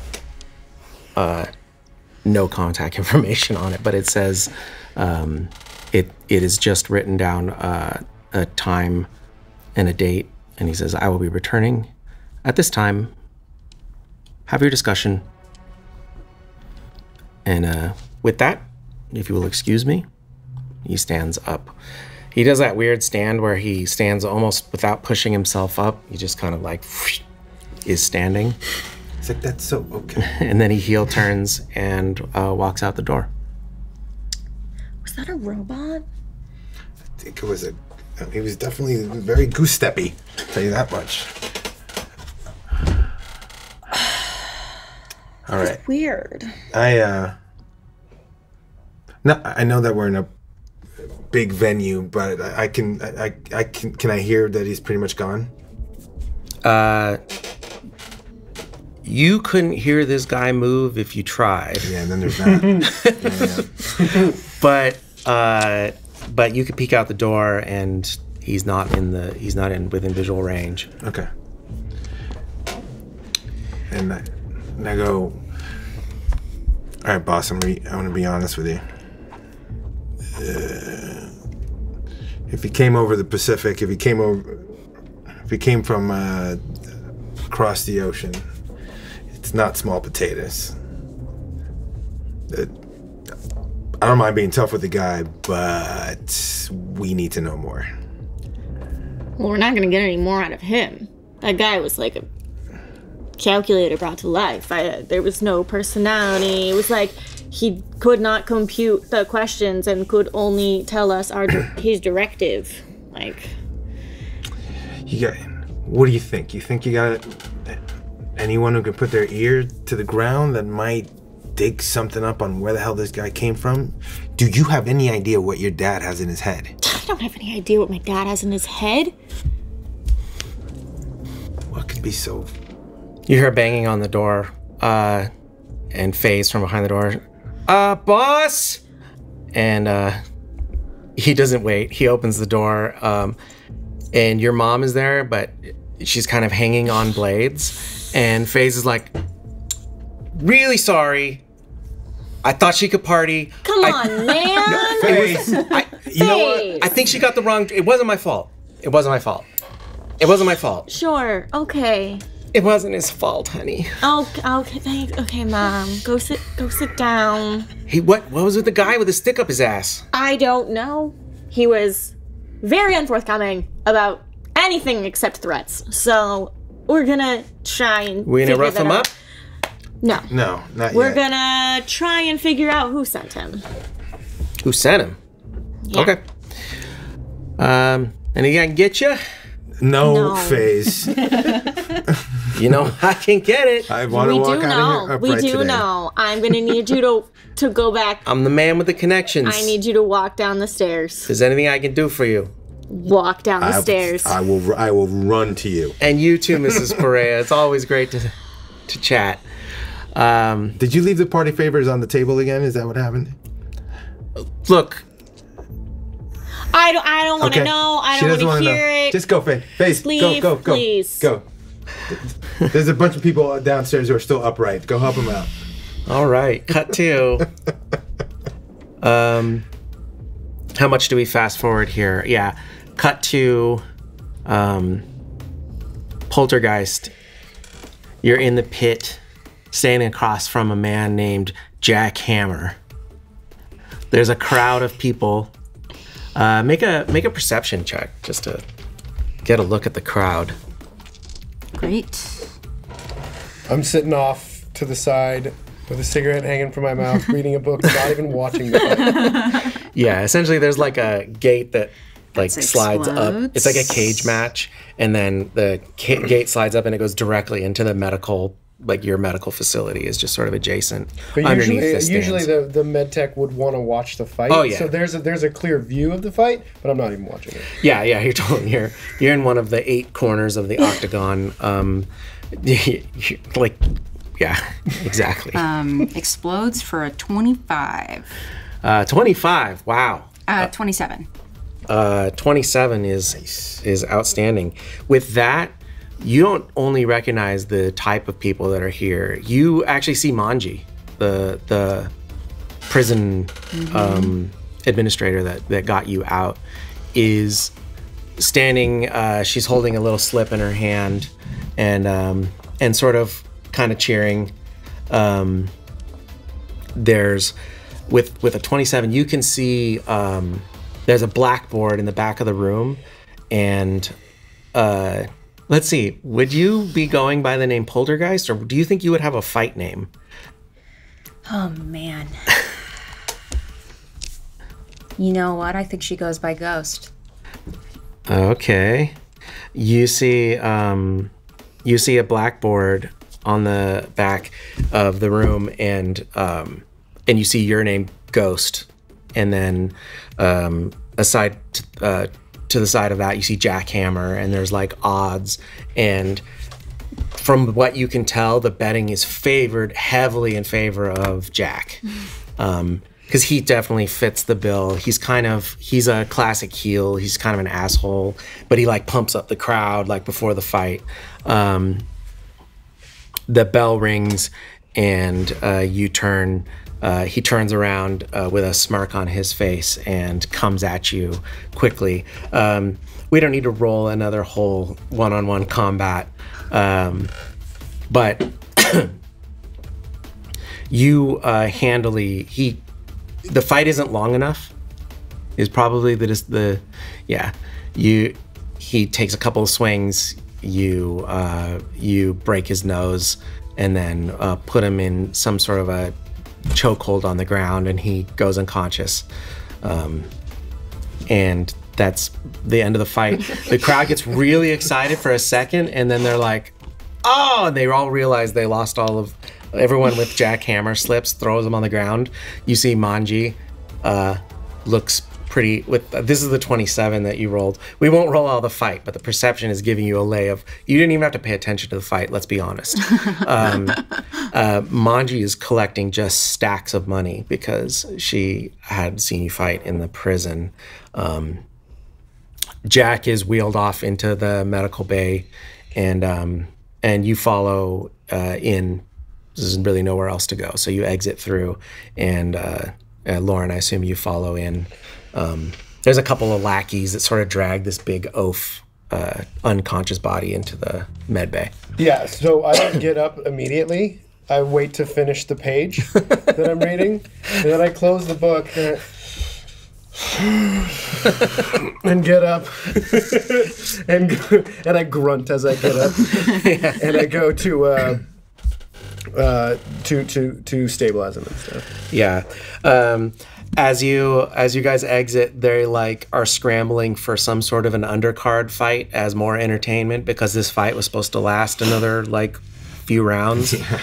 no contact information on it, but it says, it is just written down a time and a date, and he says, I will be returning at this time. Have your discussion. And with that, if you will excuse me, he stands up. He does that weird stand where he stands almost without pushing himself up. He just kind of like is standing. It's like, that's so okay. And then he heel turns and walks out the door. Was that a robot? I think it was he was definitely very goose-steppy, I'll tell you that much. All right. That's weird. I know that we're in a big venue, but can I hear that he's pretty much gone? You couldn't hear this guy move if you tried. Yeah, then there's that. Yeah. But you could peek out the door, and he's not in within visual range. Okay. And I go, all right, boss. I want to be honest with you. If he came over the Pacific, if he came from across the ocean, it's not small potatoes. I don't mind being tough with the guy, but we need to know more. Well, we're not gonna get any more out of him. That guy was like a calculator brought to life. There was no personality. It was like he could not compute the questions and could only tell us his directive. Like, what do you think? You think you got anyone who can put their ear to the ground that might dig something up on where the hell this guy came from? Do you have any idea what your dad has in his head? I don't have any idea what my dad has in his head. What could be so... You hear banging on the door, and FaZe from behind the door. Boss! And he doesn't wait. He opens the door, and your mom is there, but she's kind of hanging on Blades. And FaZe is like, really sorry. I thought she could party. Come on, man! No, FaZe! You know what? I think she got the wrong... It wasn't my fault. It wasn't my fault. It wasn't my fault. Sure, okay. It wasn't his fault, honey. Oh, okay, thanks. Okay, Mom, go sit down. Hey, what was with the guy with a stick up his ass? I don't know. He was very unforthcoming about anything except threats. So we're gonna try and... We're gonna rough him up? No. No, not yet. We're gonna try and figure out who sent him. Who sent him? Yeah. Okay. And he gonna get you? No. FaZe. You know, I can get it. I want to walk out of here upright today. We do know. I'm going to need you to go back. I'm the man with the connections. I need you to walk down the stairs. If there's anything I can do for you, walk down the stairs. I will run to you. And you too, Mrs. Pereira. It's always great to chat. Did you leave the party favors on the table again? Is that what happened? Look. I don't want to know. I don't want to hear it. Just go, FaZe. Go. Please. Go. There's a bunch of people downstairs who are still upright. Go help them out. All right. Cut to. How much do we fast forward here? Yeah. Cut to Poltergeist. You're in the pit, standing across from a man named Jack Hammer. There's a crowd of people. Make a perception check just to get a look at the crowd. Great. I'm sitting off to the side with a cigarette hanging from my mouth, reading a book, not even watching the book. Yeah, essentially there's like a gate that like slides up. It's like a cage match, and then the gate slides up and it goes directly into the medical like your medical facility is just sort of adjacent. But usually, the medtech would want to watch the fight. Oh yeah. So there's a clear view of the fight, but I'm not even watching it. Yeah, yeah. You're totally you're in one of the 8 corners of the octagon. Like, yeah, exactly. Explodes for a 25. 25. Wow. 27. 27 is outstanding. With that, you don't only recognize the type of people that are here. You actually see Manji, the prison administrator that got you out, is standing. She's holding a little slip in her hand, and sort of kind of cheering. There's with a 27, you can see there's a blackboard in the back of the room, and let's see, would you be going by the name Poltergeist, or do you think you would have a fight name? Oh, man. You know what? I think she goes by Ghost. Okay. You see a blackboard on the back of the room, and you see your name, Ghost. And then aside to the side of that, you see Jack Hammer, and there's like odds. And from what you can tell, the betting is heavily in favor of Jack, because he definitely fits the bill. He's a classic heel. He's kind of an asshole, but he like pumps up the crowd like before the fight. The bell rings, and you turn. He turns around with a smirk on his face and comes at you quickly. We don't need to roll another whole one-on-one combat, but you handily. The fight isn't long enough. Is probably He takes a couple of swings. You break his nose, and then put him in some sort of a chokehold on the ground, and he goes unconscious, and that's the end of the fight. The crowd gets really excited for a second, and then they're like, oh, and they all realize they lost all of everyone. With Jack Hammer slips, throws him on the ground. You see Manji looks pretty this is the 27 that you rolled. We won't roll all the fight, but the perception is giving you a lay of, you didn't even have to pay attention to the fight, let's be honest. Manji is collecting just stacks of money because she had seen you fight in the prison. Jack is wheeled off into the medical bay, and you follow in. There's really nowhere else to go, so you exit through, and Lauren, I assume you follow in. There's a couple of lackeys that sort of drag this big oaf unconscious body into the med bay. Yeah, so I don't get up immediately. I wait to finish the page that I'm reading, and then I close the book and get up and I grunt as I get up. Yeah. And I go to stabilize them and stuff. Yeah. As you guys exit, they like are scrambling for some sort of an undercard fight as more entertainment, because this fight was supposed to last another like few rounds. Yeah.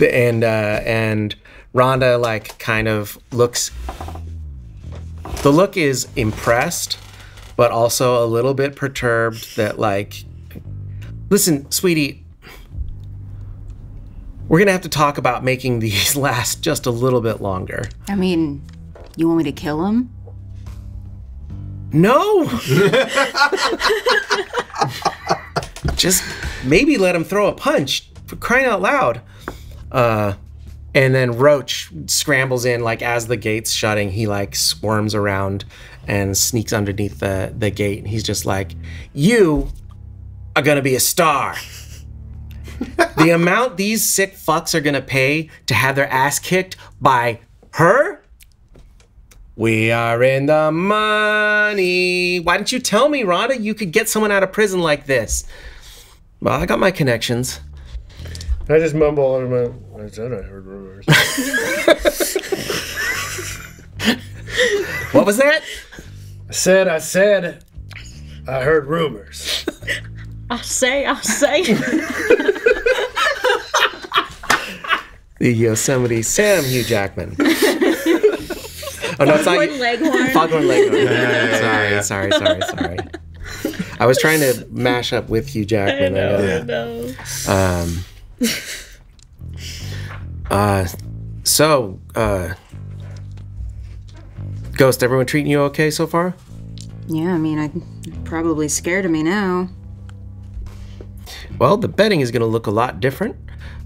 And Rhonda like kind of looks. The look is impressed, but also a little bit perturbed. That like, listen, sweetie. We're gonna have to talk about making these last just a little bit longer. I mean, you want me to kill him? No! Just maybe let him throw a punch, for crying out loud. And then Roach scrambles in, like as the gate's shutting, he like squirms around and sneaks underneath the gate. And he's just like, you are gonna be a star. The amount these sick fucks are gonna pay to have their ass kicked by her? We are in the money. Why didn't you tell me, Rhonda, you could get someone out of prison like this? Well, I got my connections. I just mumble under my, I said I heard rumors. What was that? I said, I heard rumors. I say. the Yosemite Sam Hugh Jackman. Oh, no, it's not Leghorn. Foghorn Leghorn. Sorry. I was trying to mash up with Hugh Jackman. I know. So, Ghost, everyone treating you okay so far? Yeah, I mean, I'm probably scared of me now. Well, the betting is going to look a lot different,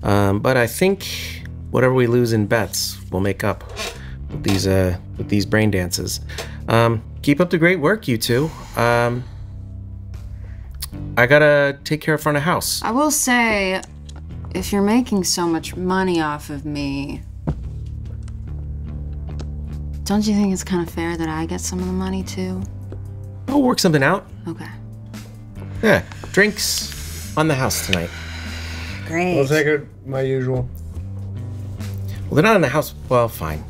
but I think whatever we lose in bets, we'll make up with these brain dances. Keep up the great work, you two. I gotta take care of front of house. I will say, if you're making so much money off of me, don't you think it's kind of fair that I get some of the money too? I'll work something out. Okay. Yeah, drinks on the house tonight. Great. We'll take it my usual. Well, they're not in the house. Well, fine.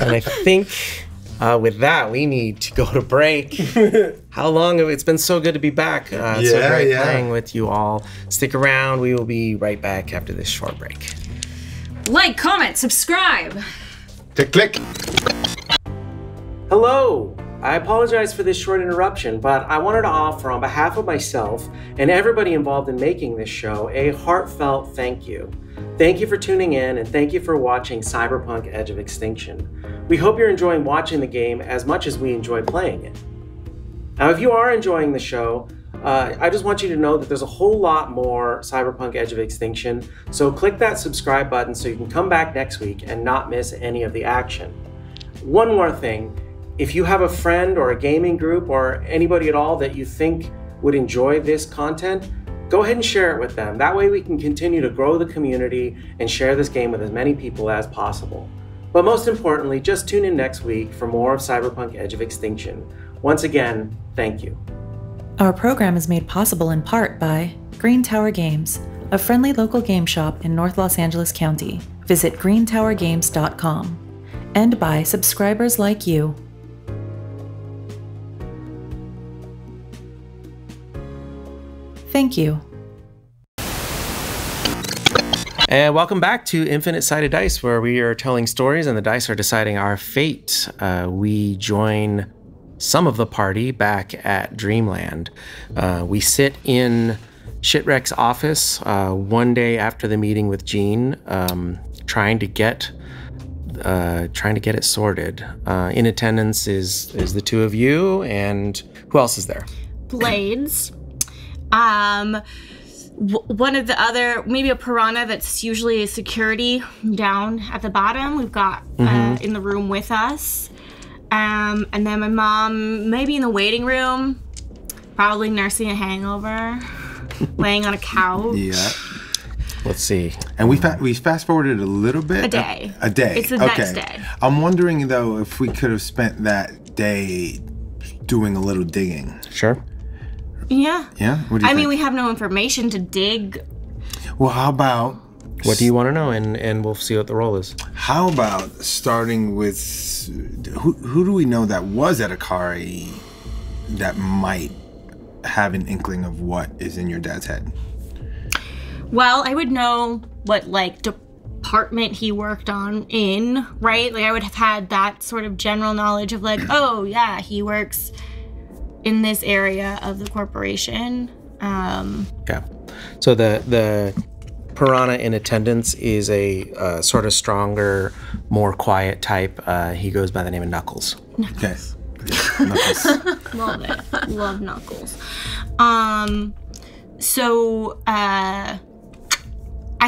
And I think with that, we need to go to break. How long? It's been so good to be back. It's so great playing with you all. Stick around. We will be right back after this short break. Like, comment, subscribe. Click, click. Hello. I apologize for this short interruption, but I wanted to offer on behalf of myself and everybody involved in making this show a heartfelt thank you. Thank you for tuning in and thank you for watching Cyberpunk: Edge of Extinction. We hope you're enjoying watching the game as much as we enjoy playing it. Now, if you are enjoying the show, I just want you to know that there's a whole lot more Cyberpunk: Edge of Extinction, so click that subscribe button so you can come back next week and not miss any of the action. One more thing. If you have a friend or a gaming group or anybody at all that you think would enjoy this content, go ahead and share it with them. That way we can continue to grow the community and share this game with as many people as possible. But most importantly, just tune in next week for more of Cyberpunk: Edge of Extinction. Once again, thank you. Our program is made possible in part by Green Tower Games, a friendly local game shop in North Los Angeles County. Visit greentowergames.com. And by subscribers like you. Thank you. And welcome back to Infinite Sided Dice, where we are telling stories and the dice are deciding our fate. We join some of the party back at Dreamland. We sit in Shitwreck's office one day after the meeting with Gene, trying to get it sorted. In attendance is the two of you, and who else is there? Blades. One of the other, maybe a piranha that's usually a security down at the bottom. We've got in the room with us. And then my mom, maybe in the waiting room, probably nursing a hangover, laying on a couch. Yeah. Let's see. And we fast forwarded a little bit. A day. A day. It's the next day. I'm wondering though if we could have spent that day doing a little digging. Sure. Yeah. Yeah? What do you think? I mean, we have no information to dig. Well, how about... What do you want to know? And we'll see what the role is. How about starting with... Who do we know that was at Akari that might have an inkling of what is in your dad's head? Well, I would know what, like, department he worked on in, right? Like, I would have had that sort of general knowledge of, like, oh, yeah, he works... in this area of the corporation. Yeah. So the piranha in attendance is a sort of stronger, more quiet type. He goes by the name of Knuckles. Knuckles. Okay. Knuckles. Love it. Love Knuckles. So I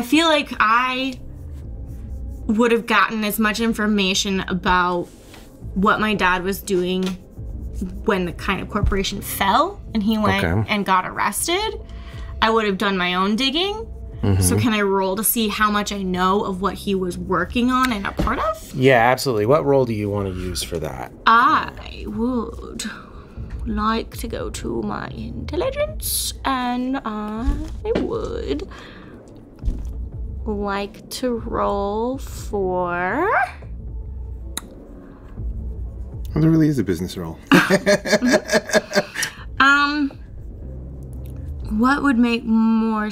feel like I would have gotten as much information about what my dad was doing when the kind of corporation fell and he went and got arrested. I would have done my own digging. So can I roll to see how much I know of what he was working on and a part of? Yeah, absolutely. What role do you want to use for that? I would like to go to my intelligence and I would like to roll for... Well, there really is a business role. What would make more...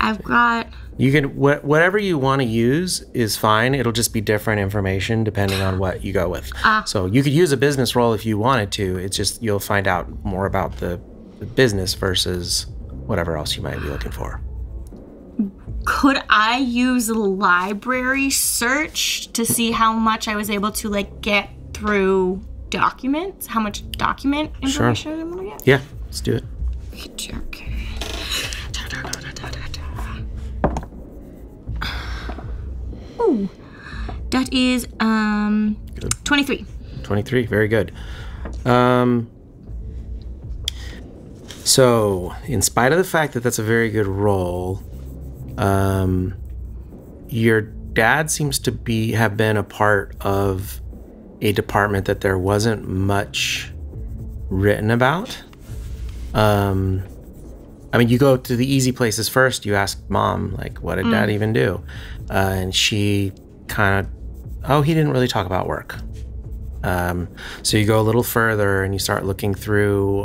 I've got... You can whatever you want to use is fine. It'll just be different information depending on what you go with. So you could use a business role if you wanted to. It's just you'll find out more about the business versus whatever else you might be looking for. Could I use library search to see how much I was able to like get through documents? How much document information I'm gonna get? Yeah, let's do it. Okay. Ooh, that is 23. 23, very good. So, in spite of the fact that that's a very good roll, your dad seems to have been a part of a department that there wasn't much written about. I mean, you go to the easy places first. You ask Mom, like, what did Dad even do? And she kind of, he didn't really talk about work. So you go a little further and you start looking through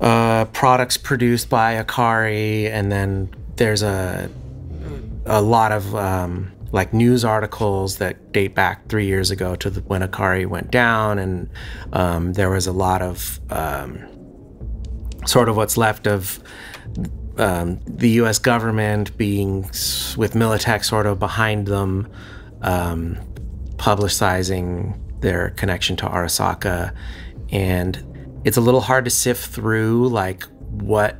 products produced by Akari, and then there's a lot of like news articles that date back 3 years ago to when Akari went down, and there was a lot of sort of what's left of the U.S. government being with Militech sort of behind them, publicizing their connection to Arasaka. And it's a little hard to sift through like what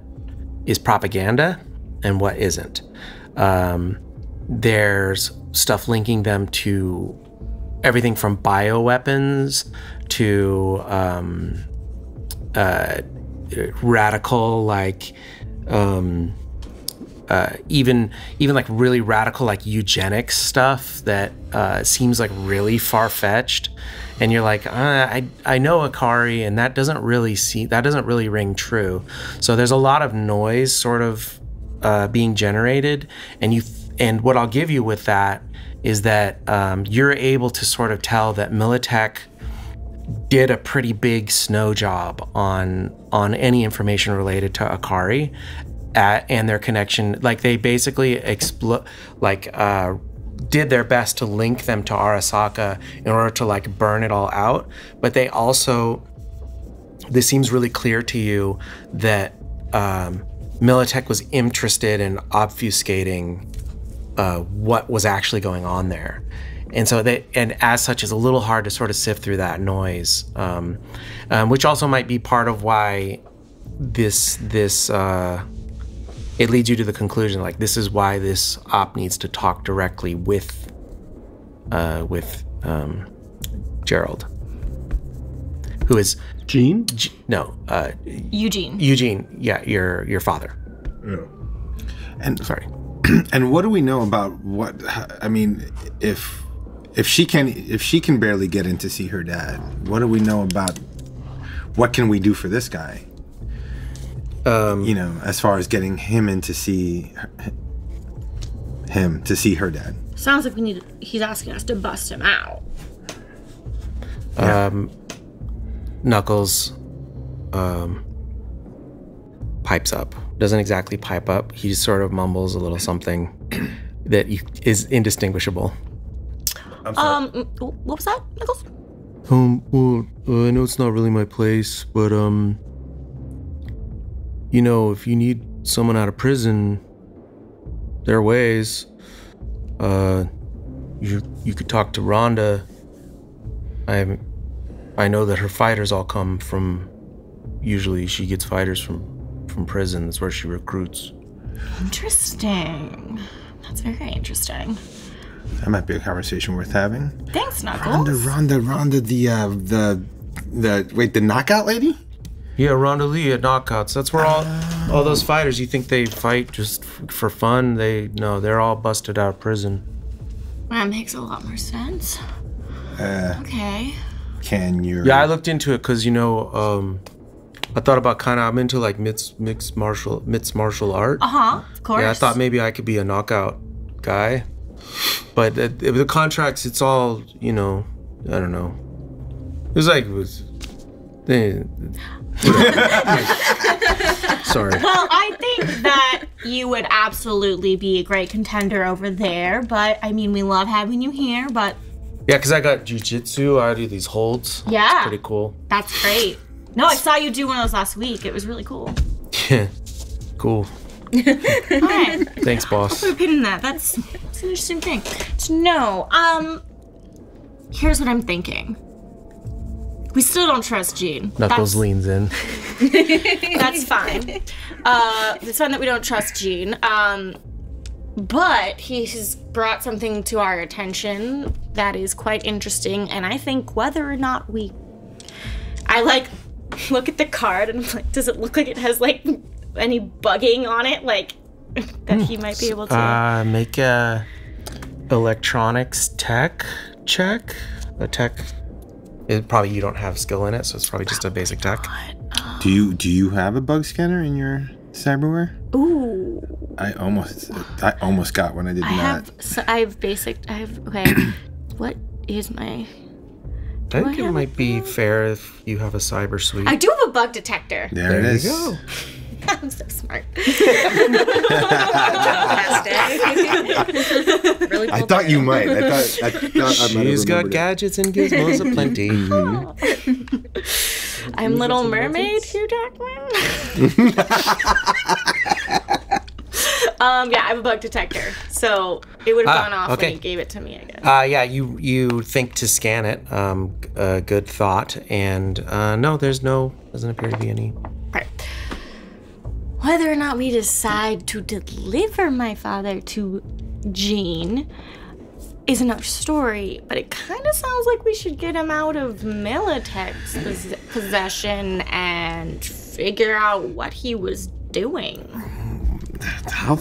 is propaganda and what isn't. There's stuff linking them to everything from bioweapons to radical, like even like really radical, like eugenics stuff that seems like really far-fetched, and you're like, I know Akari, and that doesn't really ring true. So there's a lot of noise sort of being generated, and what I'll give you with that is that you're able to sort of tell that Militech did a pretty big snow job on any information related to Akari and their connection. Like they basically did their best to link them to Arasaka in order to like burn it all out. But they also, this seems really clear to you that Militech was interested in obfuscating what was actually going on there. And so as such, it's a little hard to sort of sift through that noise, which also might be part of why it leads you to the conclusion, like this is why this op needs to talk directly with Gerald, who is Gene? Eugene. Eugene, yeah, your father. Yeah. And sorry. And what do we know about what? I mean, if she can barely get in to see her dad, what do we know about what can we do for this guy? You know, as far as getting him in to see her dad. Sounds like he's asking us to bust him out. Yeah. Knuckles pipes up. Doesn't exactly pipe up. He just sort of mumbles a little something that is indistinguishable. What was that, Knuckles? Well, I know it's not really my place, but, you know, if you need someone out of prison, there are ways. You could talk to Rhonda. I know that her fighters all come from, usually she gets fighters from prison. That's where she recruits. Interesting. That's very interesting. That might be a conversation worth having. Thanks, Knuckles. Rhonda, the knockout lady? Yeah, Rhonda Lee at Knockouts. That's where all those fighters, you think they fight just for fun? They're all busted out of prison. That makes a lot more sense. Okay. Can you? Yeah, I looked into it because, you know, I thought about I'm into like mixed martial art. Of course. Yeah, I thought maybe I could be a knockout guy. But the contracts, it's all, you know, I don't know. It was like, Sorry. Well, I think that you would absolutely be a great contender over there, but I mean, we love having you here, but. Yeah, because I got jiu-jitsu, I do these holds. Yeah. It's pretty cool. That's great. No, I saw you do one of those last week. It was really cool. Yeah. Cool. All right. Thanks, boss. I'll put a pin in that. That's an interesting thing to know. Here's what I'm thinking. We still don't trust Gene. Knuckles leans in. That's fine. It's fine that we don't trust Gene. But he has brought something to our attention that is quite interesting, and I think whether or not we... I, like, look at the card and I'm like, does it look like it has, like, any bugging on it? Like, that he might be able to... make a electronics tech check? A tech... It probably you don't have skill in it, so it's probably just a basic tech. Do you have a bug scanner in your cyberware? Ooh. I almost got one. I did not. I have okay. What is my? I think it might be fair if you have a cyber suite. I do have a bug detector. There it is. You go. I'm so smart. Really cool. I thought you might. I thought she's got gadgets and gizmos aplenty. Mm-hmm. I'm Little Mermaid, Hugh Jackman. Yeah, I have a bug detector, so it would have gone off when you gave it to me, I guess. Yeah, you think to scan it. Good thought. And no, doesn't appear to be any. Right. Whether or not we decide to deliver my father to Gene is another story, but it kind of sounds like we should get him out of Militech's possession and figure out what he was doing. How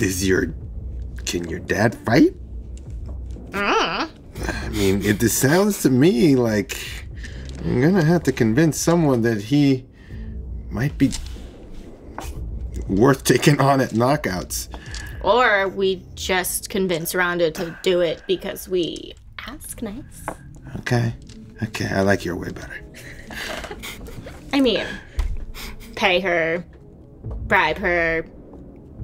is can your dad fight? I mean, it sounds to me like I'm gonna have to convince someone that he might be worth taking on at Knockouts. Or we just convince Rhonda to do it because we ask nice. Okay. Okay, I like your way better. I mean, pay her, bribe her,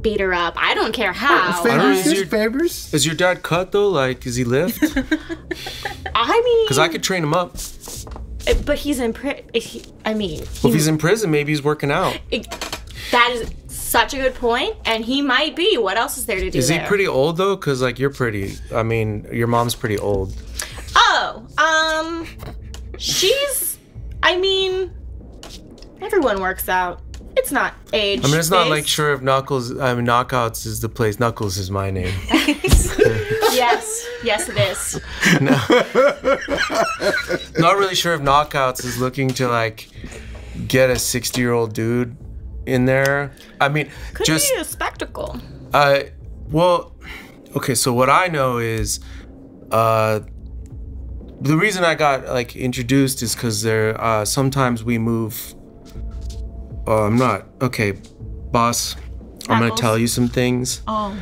beat her up. I don't care how. Oh, favors? Favors? Is your dad cut, though? Like, is he lift? I mean... Because I could train him up. But he's in prison. I mean... Well, if he's in prison, maybe he's working out. That is such a good point, and he might be. What else is there to do? Is he pretty old though? Cause like you're pretty. I mean, your mom's pretty old. Oh, she's. I mean, everyone works out. It's not age. I mean, it's not like sure if Knuckles. I mean, Knockouts is the place. Knuckles is my name. Yes, yes, it is. No, not really sure if Knockouts is looking to like get a 60-year-old dude in there. I mean, could just be a spectacle. Well, okay, so what I know is the reason I got like introduced is because there sometimes we move. Okay, boss, Knuckles. I'm gonna tell you some things. Oh.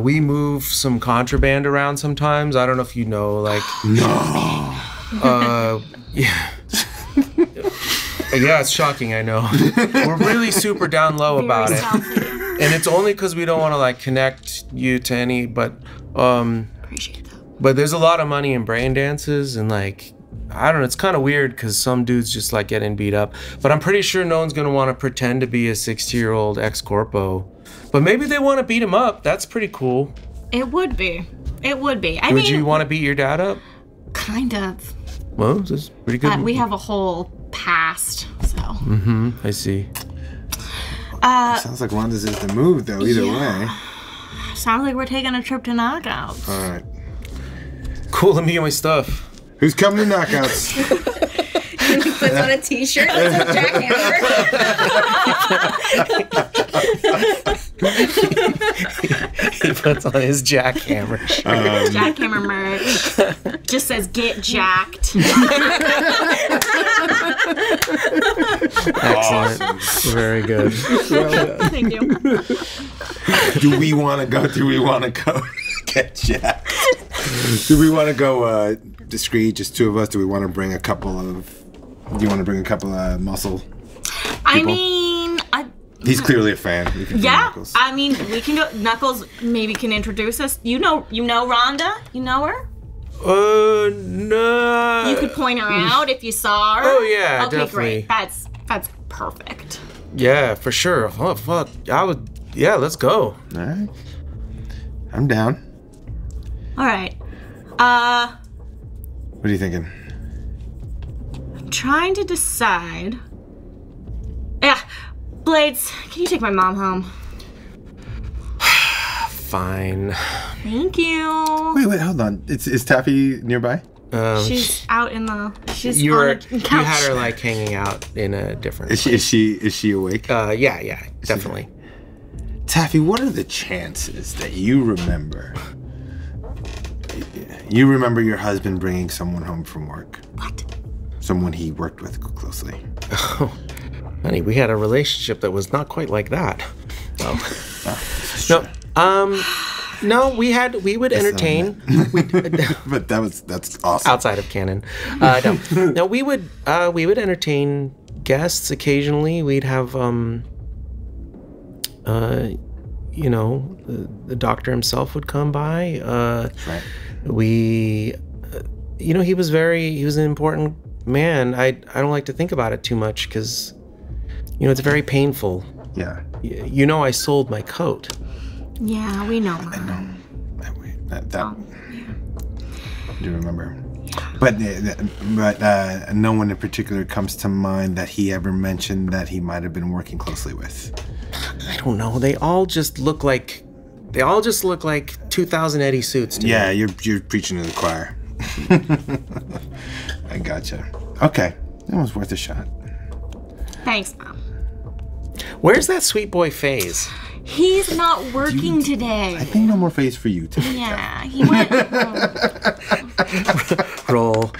We move some contraband around sometimes. I don't know if you know, like. No. Yeah. Yeah, it's shocking, I know. We're really super down low about it. And it's only because we don't want to like connect you to any, but appreciate that. But there's a lot of money in brain dances and like, I don't know, it's kind of weird because some dudes just like getting beat up. But I'm pretty sure no one's going to want to pretend to be a 60-year-old ex-corpo. But maybe they want to beat him up. That's pretty cool. It would be. It would be. I mean, would you want to beat your dad up? Kind of. Well, that's pretty good. We have a whole past, so. Mm-hmm, I see. Sounds like Rhonda's is the move, though, either way. Sounds like we're taking a trip to Knockouts. All right. Cool, let me get my stuff. Who's coming to Knockouts? And he puts on a t-shirt with Jack Hammer. He puts on his Jack Hammer shirt. Jack Hammer merch. Just says, get jacked. Excellent. Awesome. Very good. Well done. Thank you. Do we want to go? Do we want to go get jacked? Do we want to go discreet, just two of us? Do we want to bring a couple of Do you want to bring a couple of muscle people? I mean, he's clearly a fan. Yeah, I mean, we can go. Knuckles maybe can introduce us. You know Rhonda? You know her? No. You could point her out if you saw her. Oh yeah, okay, definitely. Great. That's perfect. Yeah, for sure. Oh fuck, I would. Yeah, let's go. All right, I'm down. All right. What are you thinking? I'm trying to decide. Yeah, Blades, can you take my mom home? Fine. Thank you. Wait, hold on. Is Taffy nearby? She's out in the. You had her like hanging out in a different. Is she awake? Yeah, definitely. Taffy, what are the chances that you remember? You remember your husband bringing someone home from work? What? Someone he worked with closely. Oh, honey, we had a relationship that was not quite like that. No. No, we would entertain. But that's awesome. Outside of canon. No, we would entertain guests occasionally. We'd have you know, the doctor himself would come by. Right. We, you know, he was an important man. I don't like to think about it too much because, you know, it's very painful. Yeah. You know, I sold my coat. Yeah, we know. Mom. I know. I do remember. Yeah. But no one in particular comes to mind that he ever mentioned that he might have been working closely with. I don't know. They all just look like 2000 Eddie suits to me. You're preaching to the choir. I gotcha. Okay, that was worth a shot. Thanks, Mom. Where's that sweet boy FaZe? He's not working today. I think no more FaZe for you today. Yeah, he went roll.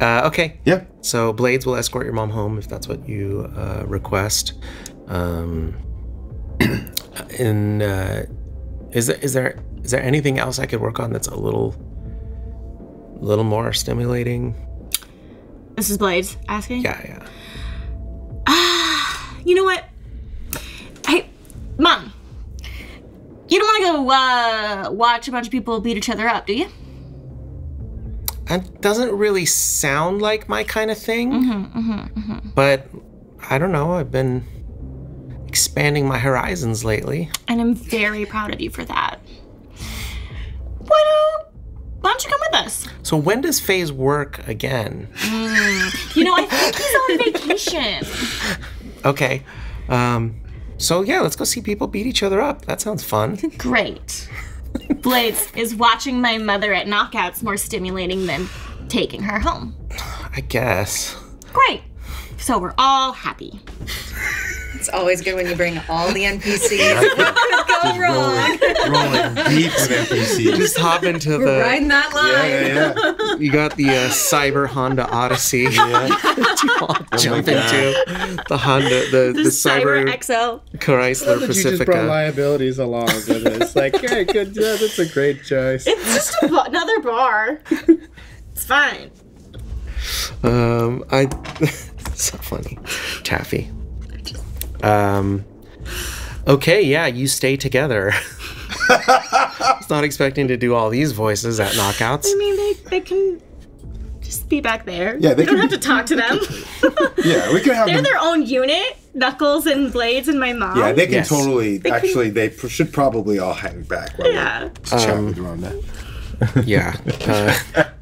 Yeah. Okay. Yeah. So Blades will escort your mom home if that's what you request. And is there anything else I could work on that's a little more stimulating? This is Blades asking? Yeah. You know what? Hey, Mom. You don't want to go watch a bunch of people beat each other up, do you? That doesn't really sound like my kind of thing. But I don't know. I've been expanding my horizons lately. And I'm very proud of you for that. Why don't you come with us? So when does FaZe work again? You know, I think he's on vacation. Okay. So yeah, let's go see people beat each other up. That sounds fun. Great. Blades, is watching my mother at Knockouts more stimulating than taking her home? I guess. Great. So we're all happy. It's always good when you bring all the NPCs. Go wrong. Rolling deep with NPCs. Just hop into the. Riding that line. Yeah. You got the Cyber Honda Odyssey. Yeah. Jump into the Honda, the Cyber XL. Chrysler Pacifica. You just brought liabilities along with it. It's like, hey, good job. That's a great choice. It's just another bar. It's fine. So funny, Taffy. Okay, yeah, you stay together. I was not expecting to do all these voices at Knockouts. I mean, they can just be back there. Yeah, they don't have to talk to them. Yeah, we can have. They're their own unit. Knuckles and Blades and my mom. Yeah, they can totally. They should probably all hang back. While we're chatting with Rhonda. Yeah.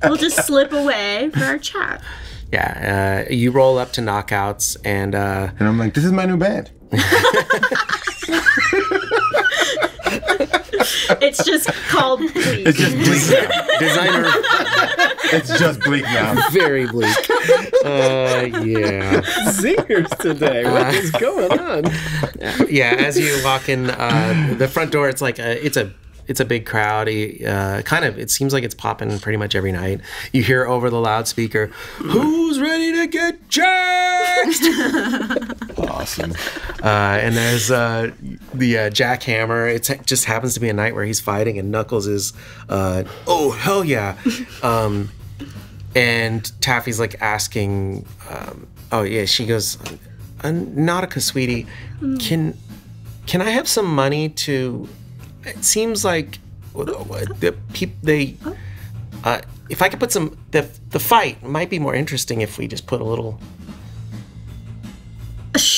We'll just slip away for our chat. Yeah, you roll up to Knockouts, and I'm like, this is my new band. It's just called Bleak. It's just Bleak now. Designer. It's just Bleak now. Very Bleak. Yeah. Zingers today. What is going on? Yeah, as you walk in the front door, it's like it's a big crowd. Kind of, it seems like it's popping pretty much every night. You hear over the loudspeaker, "Who's ready to get jacked?" awesome. And there's the Jack Hammer. It just happens to be a night where he's fighting, and Knuckles is, oh, hell yeah. And Taffy's like asking, oh yeah, she goes, Nautica, sweetie, can I have some money to, it seems like if I could put some, the fight might be more interesting if we just put a little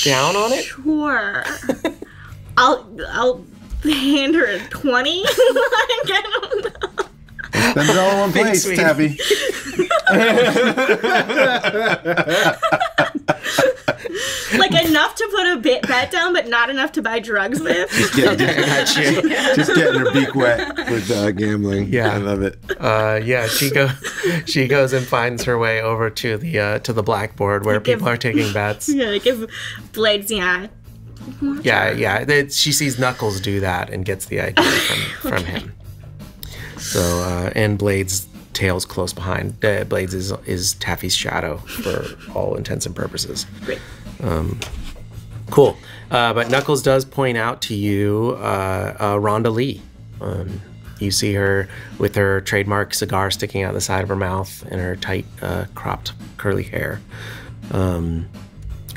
down on it. Sure. I'll hand her a 20. Like, I don't know. Spend it all in one place, Tabby. Like enough to put a bet down, but not enough to buy drugs with. Yeah, just getting her beak wet with gambling. Yeah, I love it. Yeah, she goes and finds her way over to the blackboard where people are taking bets. Yeah, like if Blades, yeah. Yeah. She sees Knuckles do that and gets the idea from okay. him. So and Blades' tail's close behind. Blades is Taffy's shadow for all intents and purposes. Great. Cool. But Knuckles does point out to you Rhonda Lee. You see her with her trademark cigar sticking out the side of her mouth and her tight cropped curly hair.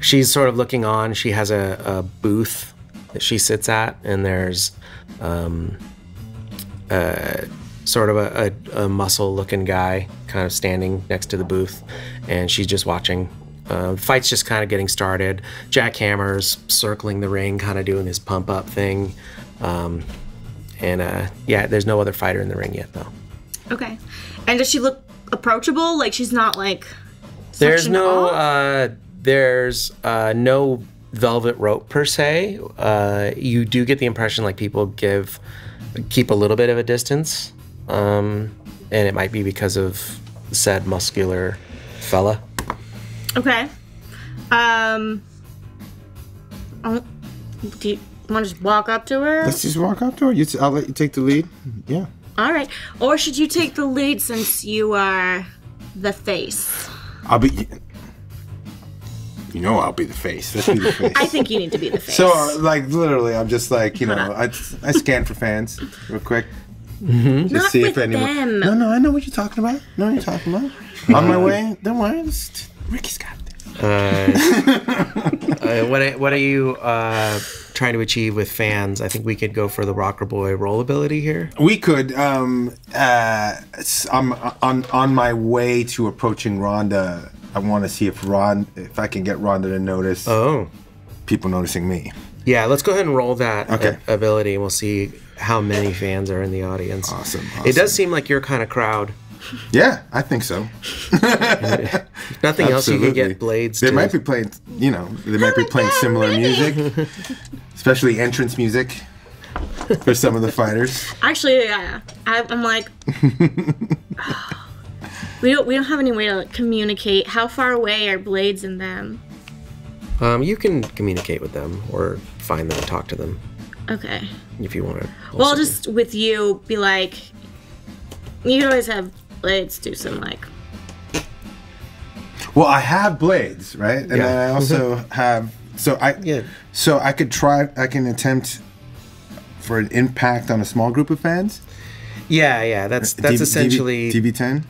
She's sort of looking on. She has a booth that she sits at, and there's sort of a muscle-looking guy kind of standing next to the booth, and she's just watching. Fight's just kind of getting started. Jack Hammer's circling the ring, kind of doing his pump-up thing. Yeah, there's no other fighter in the ring yet, though. Okay. And does she look approachable? Like, she's not, like... There's no... no velvet rope, per se. You do get the impression, like, people keep a little bit of a distance, and it might be because of said muscular fella. Okay. Do you want to just walk up to her? Let's just walk up to her. I'll let you take the lead. Yeah. All right. Or should you take the lead since you are the face? You know, I'll be the face. Let's be the face. I think you need to be the face. So, like, literally, I'm just like, you know, I scan for fans real quick. Mm-hmm. Just not see with if anyone. Them. No, I know what you're talking about. I know what you're talking about. On my way. Don't worry. Ricky's got this. What are you trying to achieve with fans? I think we could go for the Rocker Boy roll ability here. We could. I'm on my way to approaching Rhonda. I want to see if I can get Rhonda to notice people noticing me. Yeah, let's go ahead and roll that ability, and we'll see how many fans are in the audience. Awesome. It does seem like your kind of crowd. Yeah, I think so. Nothing else you could get Blades to. They might be playing, you know, similar music, especially entrance music for some of the fighters. Actually, yeah, I'm like... We don't have any way to like, communicate. How far away are Blades and them? You can communicate with them or find them and talk to them. Okay. If you want to. Well, just with you, be like, you can always have Blades do some like. Well, I have Blades, right? And then I also have so I could try. I can attempt for an impact on a small group of fans. Yeah, that's essentially DB10.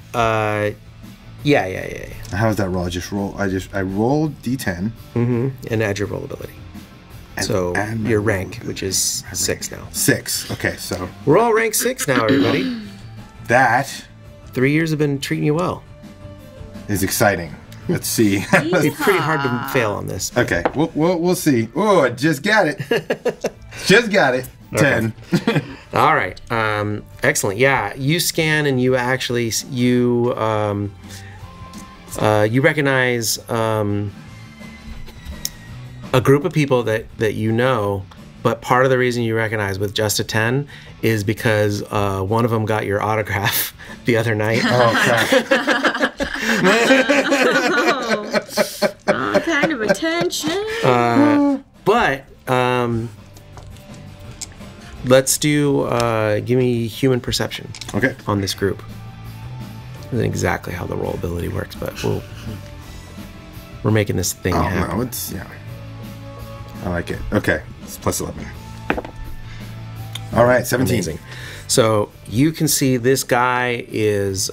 Yeah. How is that roll? I rolled D10. Mm-hmm. And add your rollability. So your rank, which is 6 now. 6. Okay, so we're all rank 6 now, everybody. 3 years have been treating you well. It's exciting. Let's see. It's pretty hard to fail on this. But. Okay, we'll see. Oh, I just got it. Okay. 10. All right. Excellent. Yeah, you scan and you actually you recognize a group of people that you know, but part of the reason you recognize with just a 10 is because one of them got your autograph the other night. Kind of attention. But. Let's do, give me human perception on this group. Isn't exactly how the rollability works, but we're making this thing happen. No, it's, yeah. I like it. Okay, it's plus 11. All right, 17. Amazing. So you can see this guy is,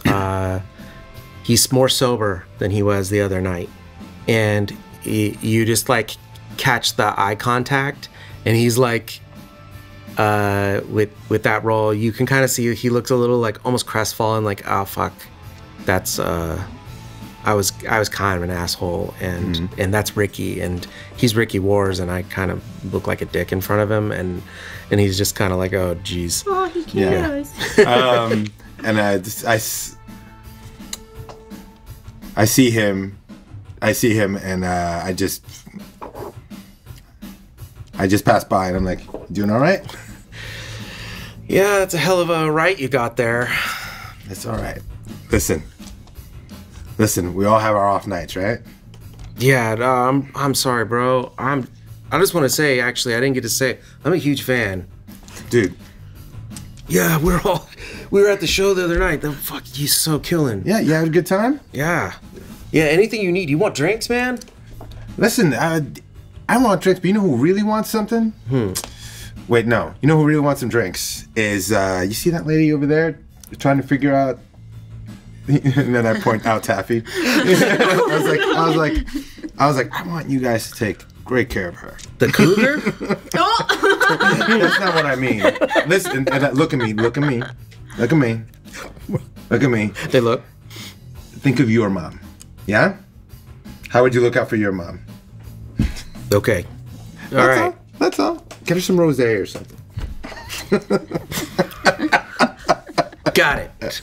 he's more sober than he was the other night. And he, you just like catch the eye contact, and he's like, with that roll, you can kind of see he looks a little like almost crestfallen, like, oh fuck, that's, I was kind of an asshole, and and that's Ricky, and he's Ricky Warz, and I kind of look like a dick in front of him, and he's just kind of like, oh geez. Oh, he cares. Yeah. And I see him, and I just passed by, and I'm like, doing all right? Yeah, that's a hell of a right you got there. It's all right. Listen. Listen, we all have our off nights, right? Yeah, no, I'm sorry, bro. I just want to say, actually, I didn't get to say, I'm a huge fan. Dude. Yeah, we were at the show the other night. The fuck, you so killing. Yeah, you had a good time? Yeah. Yeah, anything you need. You want drinks, man? Listen, I want drinks, but you know who really wants something? Wait, no. You know who really wants some drinks is, you see that lady over there trying to figure out. And then I point out Taffy. I was like, I want you guys to take great care of her. The cougar? That's not what I mean. Listen, look at me. They look. Think of your mom. Yeah? How would you look out for your mom? Okay. All right. That's all. Get her some rosé or something. Got it.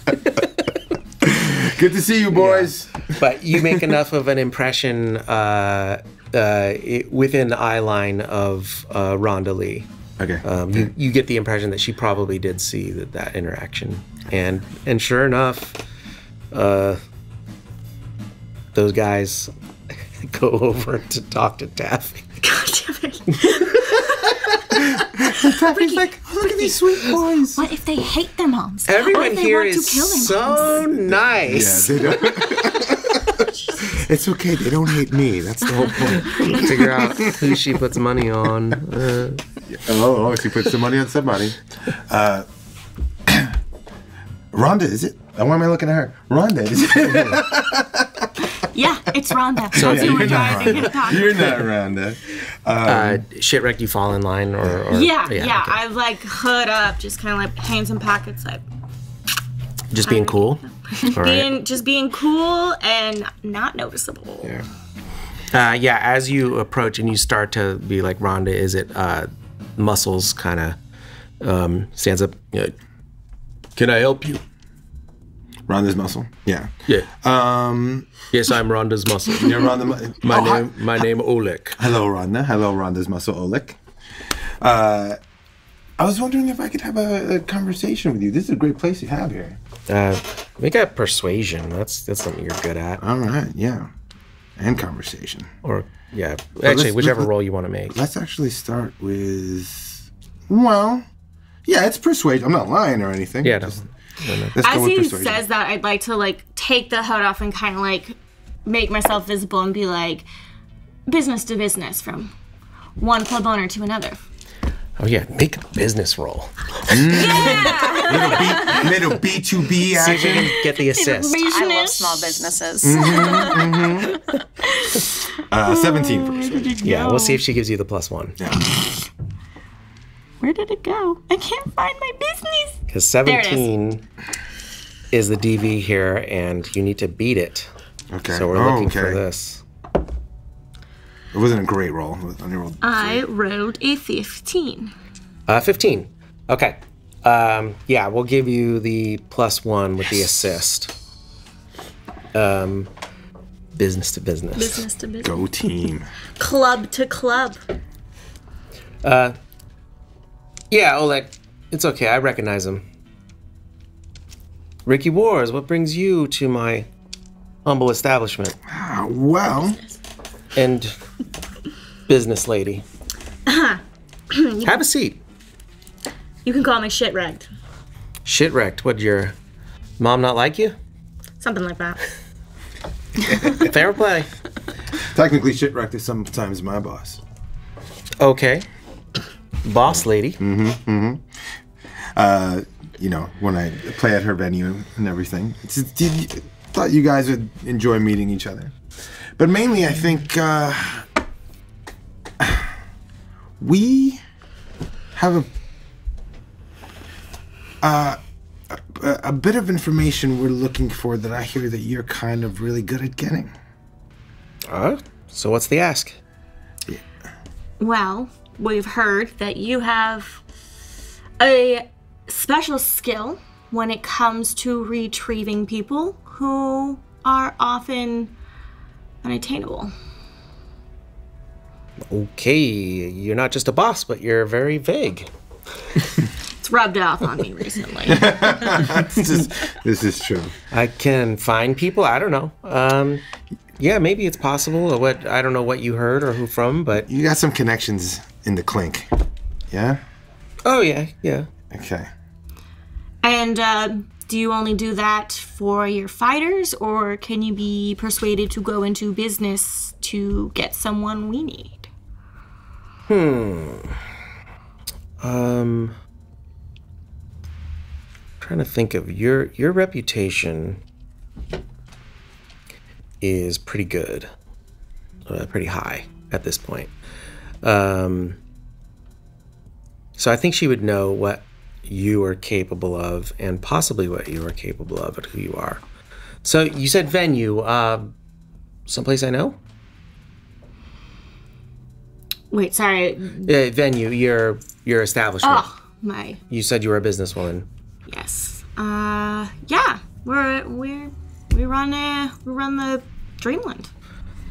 Good to see you, boys. Yeah. But you make enough of an impression within the eye line of Rhonda Lee. Okay. You get the impression that she probably did see that interaction, and sure enough, those guys go over to talk to Taffy. God damn it. Taffy's like, oh, look at these sweet boys. What if they hate their moms? Everyone here is so nice. Yeah, they don't. It's okay. They don't hate me. That's the whole point. Figure out who she puts money on. Oh, she puts some money on somebody. Rhonda, is it? Why am I looking at her? Rhonda, is it? Yeah, it's Rhonda. So yeah, you're not Rhonda. Shitwrecked, you fall in line, or yeah. Okay. I like hood up, just kind of like hands in pockets, like just being cool. All right. Just being cool and not noticeable. Yeah. Yeah. As you approach and you start to be like Rhonda, is it? Muscles kind of stands up. Can I help you? Rhonda's muscle. Yeah. Yeah. Yes, I'm Rhonda's muscle. You're Rhonda. My name Olek. Hello, Rhonda. Hello, Rhonda's muscle, Olek. I was wondering if I could have a conversation with you. This is a great place you have here. We got persuasion. That's something you're good at. All right. Yeah. And conversation. Or yeah. Actually, whichever role you want to make. Let's actually start with. Well, yeah, it's persuasion. I'm not lying or anything. Yeah. As he says that, I'd like to like take the hood off and kind of like make myself visible and be like business to business from one club owner to another. Oh yeah, make a business roll. Yeah! Little B2B action. See if you can get the assist. I love small businesses. 17 for persuasion. Yeah, we'll see if she gives you the +1. Yeah. Where did it go? I can't find my business. Because 17 is the DV here, and you need to beat it. Okay. So we're looking for this. It wasn't a great roll. I rolled a 15. 15. Okay. Yeah, we'll give you the +1 with the assist. Business to business. Business to business. Go team. Club to club. Yeah, Olek, it's okay. I recognize him. Ricky Warz, what brings you to my humble establishment? Well. And business lady. Have a seat. You can call me Shitwrecked. Shitwrecked? What, your mom not like you? Something like that. Fair play. Technically, Shitwrecked is sometimes my boss. Okay. Boss lady. You know, when I play at her venue and everything. Thought you guys would enjoy meeting each other. But mainly, I think we have a bit of information we're looking for that I hear that you're kind of really good at getting. So what's the ask? Yeah. Well, we've heard that you have a special skill when it comes to retrieving people who are often unattainable. Okay, you're not just a boss, but you're very vague. It's rubbed off on me recently. This is true. I can find people, I don't know. Yeah, maybe it's possible, or what, I don't know what you heard or who from, but... You got some connections in the clink, yeah? Oh, yeah, yeah. Okay. And do you only do that for your fighters, or can you be persuaded to go into business to get someone we need? I'm trying to think of your reputation is pretty good, pretty high at this point. So I think she would know what you are capable of, and possibly what you are capable of and who you are. So you said venue, someplace I know? Wait, sorry. Venue, your establishment. Oh, my. You said you were a businesswoman. Yes. Yeah, we run the Dreamland.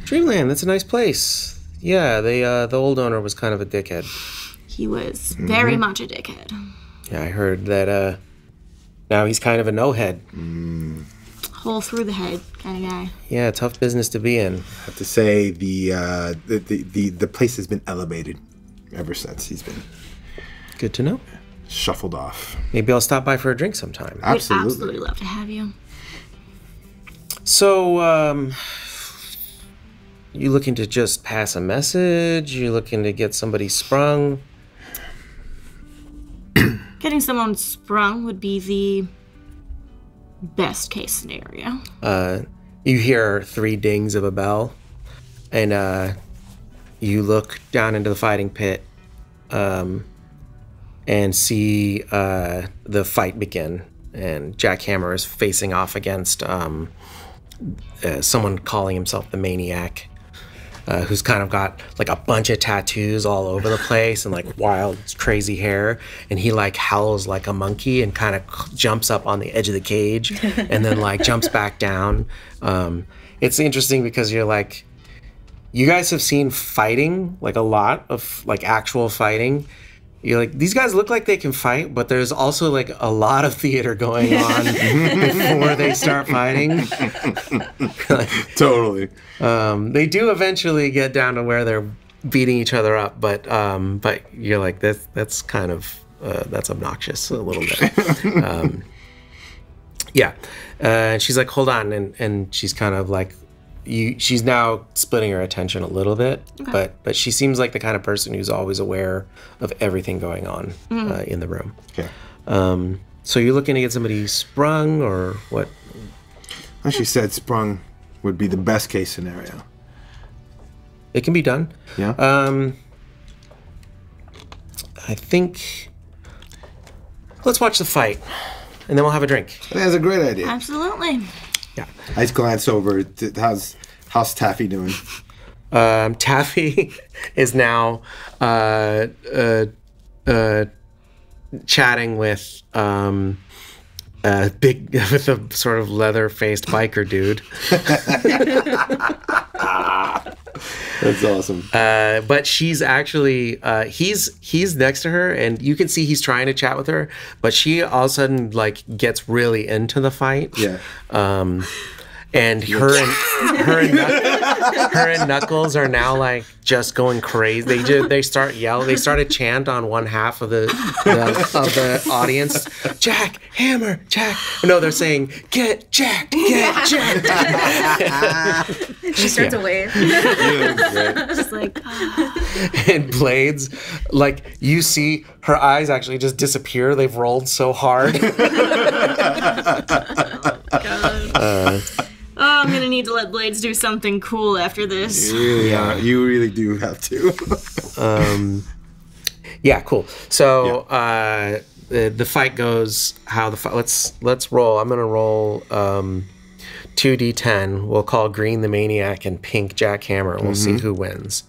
Dreamland, that's a nice place. Yeah, they the old owner was kind of a dickhead. He was very much a dickhead. Yeah, I heard that now he's kind of a no-head. Hole through the head kind of guy. Yeah, tough business to be in. I have to say the place has been elevated ever since he's been. Good to know. Shuffled off. Maybe I'll stop by for a drink sometime. Absolutely. We'd absolutely love to have you. So, you looking to just pass a message? You looking to get somebody sprung? Getting someone sprung would be the best case scenario. You hear three dings of a bell, and you look down into the fighting pit and see the fight begin. And Jack Hammer is facing off against someone calling himself the Maniac, who's kind of got like a bunch of tattoos all over the place and like wild, crazy hair. And he like howls like a monkey and kind of jumps up on the edge of the cage and then like jumps back down. It's interesting because you're like, you guys have seen fighting, like a lot of like actual fighting. You're like, these guys look like they can fight, but there's also like a lot of theater going on before they start fighting. Totally. They do eventually get down to where they're beating each other up, but you're like, that's kind of that's obnoxious a little bit. Yeah. She's like, hold on, and she's kind of like, she's now splitting her attention a little bit, okay. but she seems like the kind of person who's always aware of everything going on in the room. Yeah. So you're looking to get somebody sprung, or what? Well, she said sprung would be the best case scenario. It can be done. Yeah. I think let's watch the fight, and then we'll have a drink. That's a great idea. Absolutely. Yeah. I just glance over. How's Taffy doing? Taffy is now chatting with a sort of leather-faced biker dude. That's awesome. But she's actually he's next to her, and you can see he's trying to chat with her, but she all of a sudden like gets really into the fight. Yeah. And her and Knuckles are now like just going crazy. They start yelling. They start a chant on one half of the audience. Jack Hammer, Jack. No, they're saying get Jack, get Jack. She starts a wave. Just like. And Blades, like you see her eyes actually just disappear. They've rolled so hard. Oh, I'm gonna need to let Blades do something cool after this. Yeah, you really do have to. Yeah, cool. So yeah. The fight goes how the fight. Let's roll. I'm gonna roll 2d10. We'll call Green the Maniac and Pink Jack Hammer. We'll see who wins.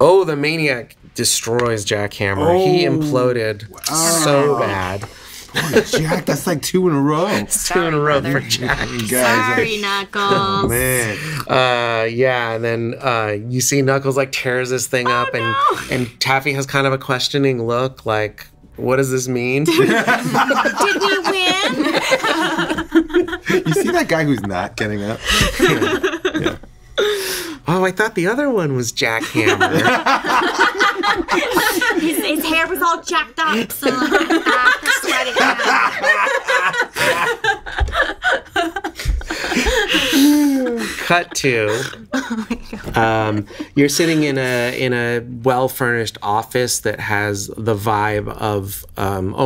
Oh, the Maniac destroys Jack Hammer. Oh, he imploded so bad. Oh, Jack, that's like 2 in a row. It's sorry, 2 in a row brother. For Jack. Sorry, Knuckles. Oh, man. Yeah, and then you see Knuckles like tears this thing up, and Taffy has kind of a questioning look, like, what does this mean? Did we win? You see that guy who's not getting up? Yeah. Oh, I thought the other one was Jack Hammer. His hair was all jacked up, so sweating. Cut to, you're sitting in a well-furnished office that has the vibe of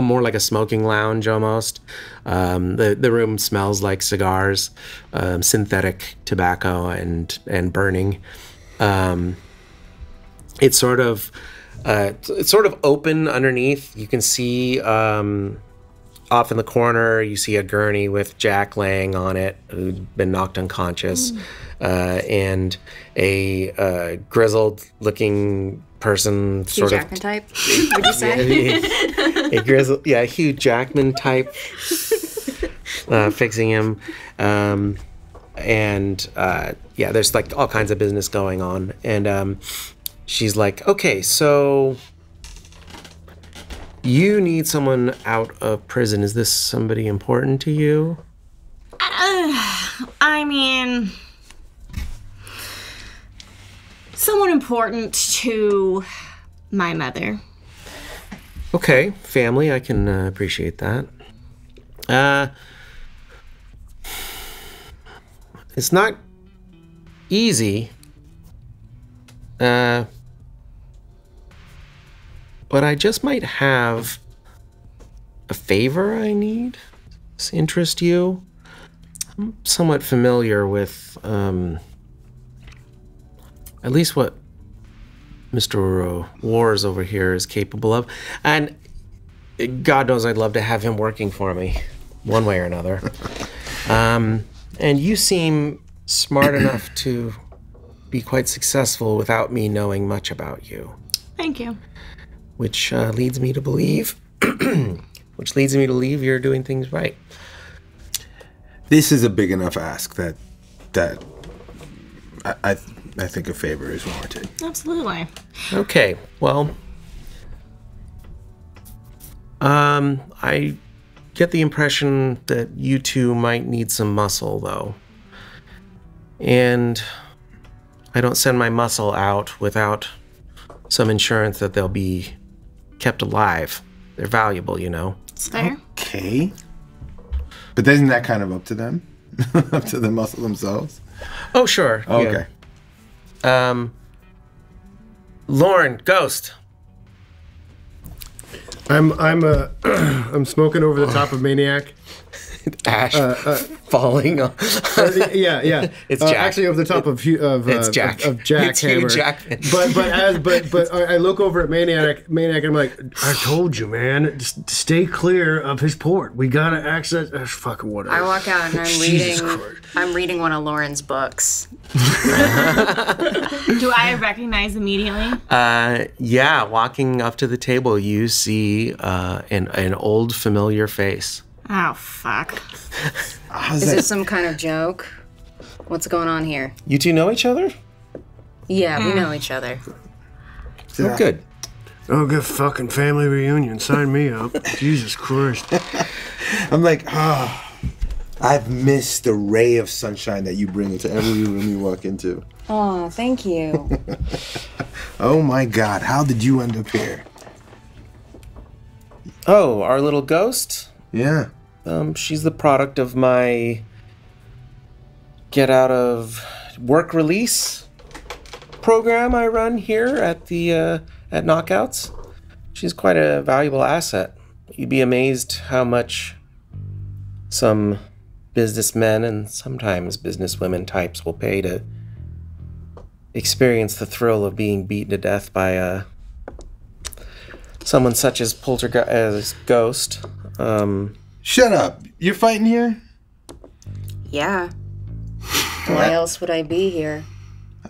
more like a smoking lounge almost. The room smells like cigars, synthetic tobacco, and burning. It's sort of open underneath. You can see off in the corner, you see a gurney with Jack laying on it, who'd been knocked unconscious, and a grizzled-looking person, sort of Hugh Jackman type. Would you say? A Hugh Jackman type, fixing him, there's like all kinds of business going on, and. She's like, okay, so you need someone out of prison. Is this somebody important to you? I mean, someone important to my mother. Okay, family, I can appreciate that. It's not easy. But I just might have a favor I need. Does this interest you? I'm somewhat familiar with at least what Mr. Warz over here is capable of. And God knows I'd love to have him working for me one way or another. And you seem smart enough to be quite successful without me knowing much about you. Thank you. Which leads me to believe, you're doing things right. This is a big enough ask that I think a favor is warranted. Absolutely. Okay. Well, I get the impression that you two might need some muscle, though, and I don't send my muscle out without some insurance that they'll be kept alive. They're valuable, you know. It's fair. Okay. But isn't that kind of up to them? Up to the muscle themselves? Oh, sure. Oh, yeah. Okay. Lauren, Ghost. I'm smoking over the top of Maniac. Ash falling on. It's Jack. Actually over the top of Jack it's Hammer. Jack. But I look over at Maniac, and I'm like, I told you, man, just stay clear of his port. We gotta access. Fucking whatever. I walk out and I'm reading one of Lauren's books. Do I recognize immediately? Yeah. Walking up to the table, you see an old familiar face. Oh, fuck. Is it some kind of joke? What's going on here? You two know each other? Yeah, we know each other. Oh, good. Oh, good fucking family reunion. Sign me up. Jesus Christ. I'm like, I've missed the ray of sunshine that you bring into every room you walk into. Oh, thank you. Oh my God, how did you end up here? Oh, our little ghost? Yeah. She's the product of my get out of work release program I run here at the at Knockouts. She's quite a valuable asset. You'd be amazed how much some businessmen and sometimes businesswomen types will pay to experience the thrill of being beaten to death by someone such as Poltergeist. Shut up! You're fighting here? Yeah. Why else would I be here?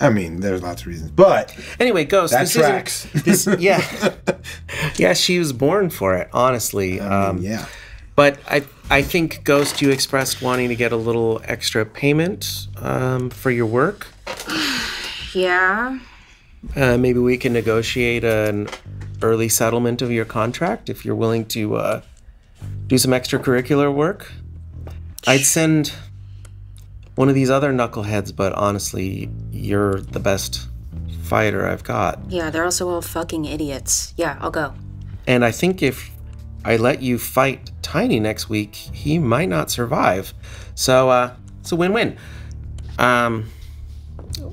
I mean, there's lots of reasons, but anyway, Ghost. That tracks. Yeah, yeah. She was born for it, honestly. Yeah. But I think Ghost, you expressed wanting to get a little extra payment for your work. Yeah. Maybe we can negotiate an early settlement of your contract if you're willing to do some extracurricular work. I'd send one of these other knuckleheads, but honestly, you're the best fighter I've got. Yeah, they're also all fucking idiots. Yeah, I'll go. And I think if I let you fight Tiny next week, he might not survive. So, it's a win-win.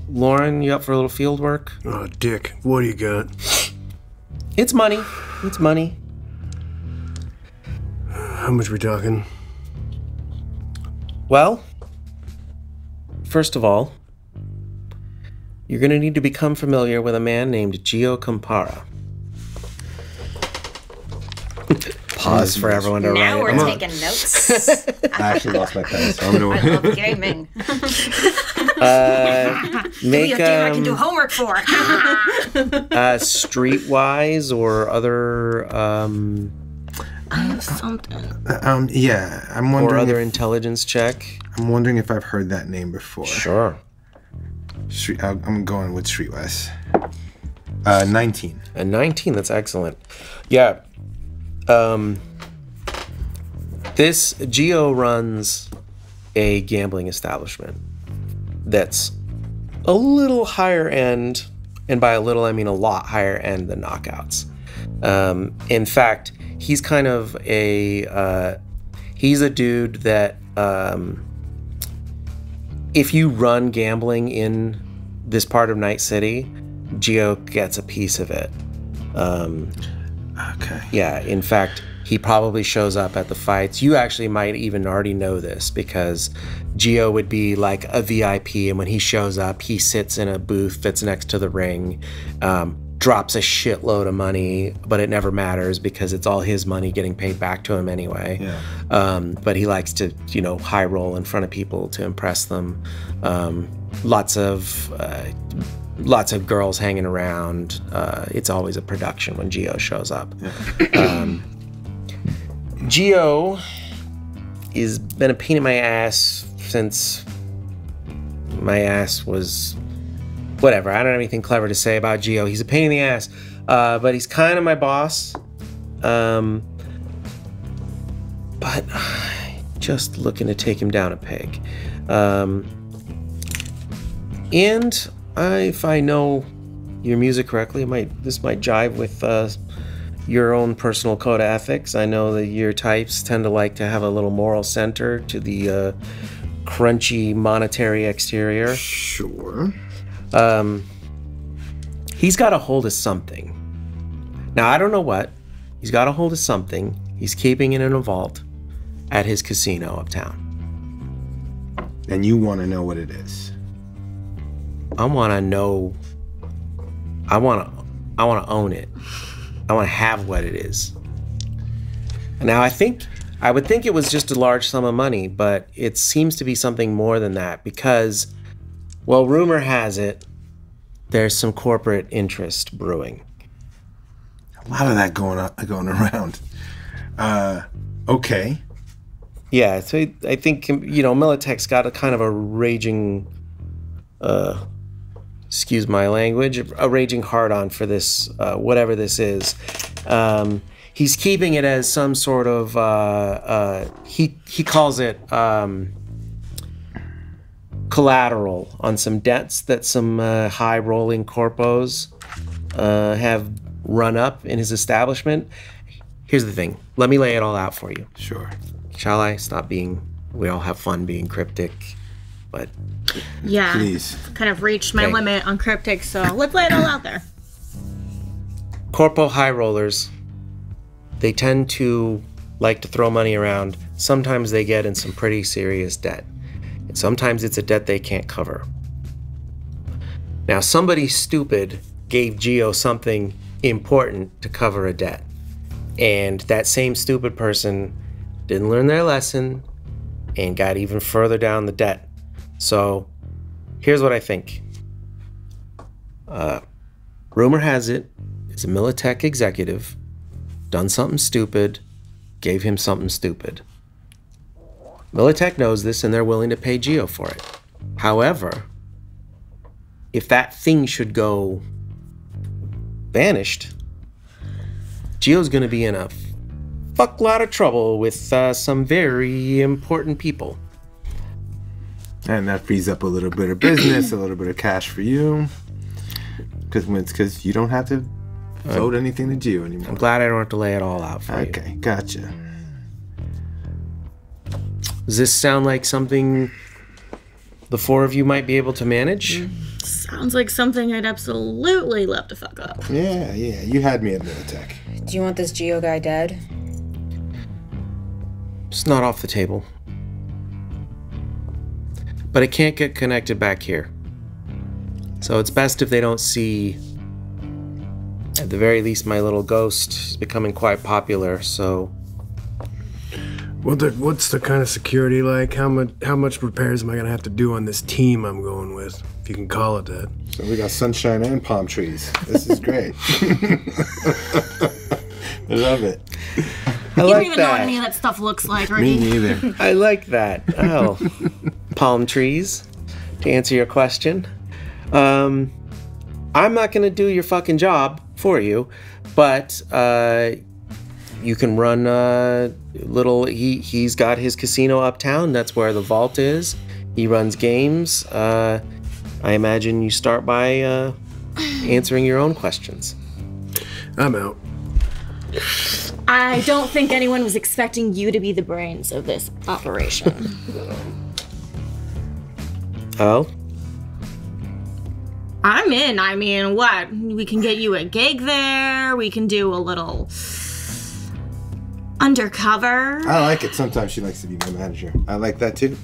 Lauren, you up for a little field work? Oh, Dick, what do you got? It's money. It's money. How much we talking? Well, first of all, you're going to need to become familiar with a man named Gio Campara. Pause for everyone to write. Now we're taking notes. I actually lost my pen. So I'm going to I love gaming. Make I can do homework for. Streetwise or other. I have something. Yeah, I'm wondering. Or other intelligence check. I'm wondering if I've heard that name before. Sure. I'm going with Streetwise. 19. A 19. That's excellent. Yeah. This Geo runs a gambling establishment that's a little higher end, and by a little I mean a lot higher end than Knockouts. In fact, he's kind of a he's a dude that if you run gambling in this part of Night City, Geo gets a piece of it. Okay. Yeah, in fact, he probably shows up at the fights. You actually might even already know this because Gio would be like a VIP, and when he shows up, he sits in a booth that's next to the ring, drops a shitload of money, but it never matters because it's all his money getting paid back to him anyway. Yeah. But he likes to, you know, high roll in front of people to impress them. Lots of girls hanging around. It's always a production when Geo shows up. Yeah. Geo has been a pain in my ass since my ass was whatever. I don't have anything clever to say about Geo. He's a pain in the ass, but he's kind of my boss. But just looking to take him down a peg. And if I know your music correctly, this might jive with your own personal code of ethics. I know that your types tend to like to have a little moral center to the crunchy monetary exterior. Sure. He's got a hold of something. Now, I don't know what. He's got a hold of something. He's keeping it in a vault at his casino uptown. And you want to know what it is? I want to know. I want to own it. I want to have what it is. Now, I would think it was just a large sum of money, but it seems to be something more than that because, well, rumor has it, there's some corporate interest brewing. A lot of that going around. Okay. Yeah, so I think, you know, Militech's got a kind of a raging, excuse my language, a raging hard-on for this, whatever this is. he's keeping it as some sort of he calls it collateral on some debts that some high rolling corpos have run up in his establishment. Here's the thing. Let me lay it all out for you. Sure. Shall I? Stop being, we all have fun being cryptic, but yeah, please. Kind of reached my limit on cryptic, so let's lay it all out there. Corpo high rollers, they tend to like to throw money around. Sometimes they get in some pretty serious debt. And sometimes it's a debt they can't cover. Now, somebody stupid gave Gio something important to cover a debt. And that same stupid person didn't learn their lesson and got even further down the debt. So here's what I think. Rumor has it, it's a Militech executive, done something stupid, gave him something stupid. Militech knows this and they're willing to pay Gio for it. However, if that thing should go vanished, Gio's going to be in a fuckload of trouble with some very important people. And that frees up a little bit of business, a little bit of cash for you. Because you don't have to vote anything to Gio anymore. I'm glad I don't have to lay it all out for you. Okay, gotcha. Does this sound like something the four of you might be able to manage? Sounds like something I'd absolutely love to fuck up. Yeah, yeah. You had me at Militech. Do you want this Gio guy dead? It's not off the table. But it can't get connected back here. So it's best if they don't see, at the very least, my little ghost is becoming quite popular, so... What's the kind of security like? How much repairs am I gonna have to do on this team I'm going with, if you can call it that? So we got sunshine and palm trees. This is great. I love it. I like that. You don't even know what any of that stuff looks like, Ricky. Me neither. I like that. Oh, palm trees. To answer your question, I'm not gonna do your fucking job for you, but. You can run a little, he's got his casino uptown. That's where the vault is. He runs games. I imagine you start by answering your own questions. I'm out. I don't think anyone was expecting you to be the brains of this operation. Oh? I'm in. I mean, what? We can get you a gig there. We can do a little... undercover. I like it. Sometimes she likes to be my manager. I like that too.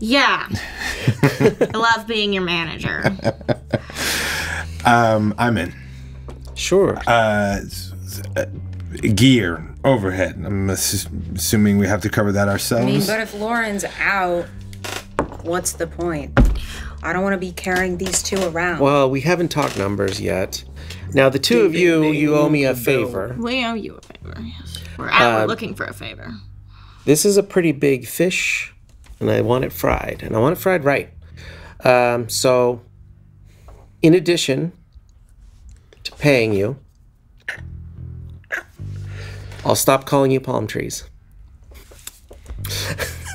Yeah. I love being your manager. I'm in. Sure. Gear, overhead. I'm assuming we have to cover that ourselves. I mean, but if Lauren's out, what's the point? I don't want to be carrying these two around. Well, we haven't talked numbers yet. Now, the two of you, you owe me a favor. We owe you a favor, yes. We're out looking for a favor. This is a pretty big fish, and I want it fried. And I want it fried right. So, in addition to paying you, I'll stop calling you palm trees.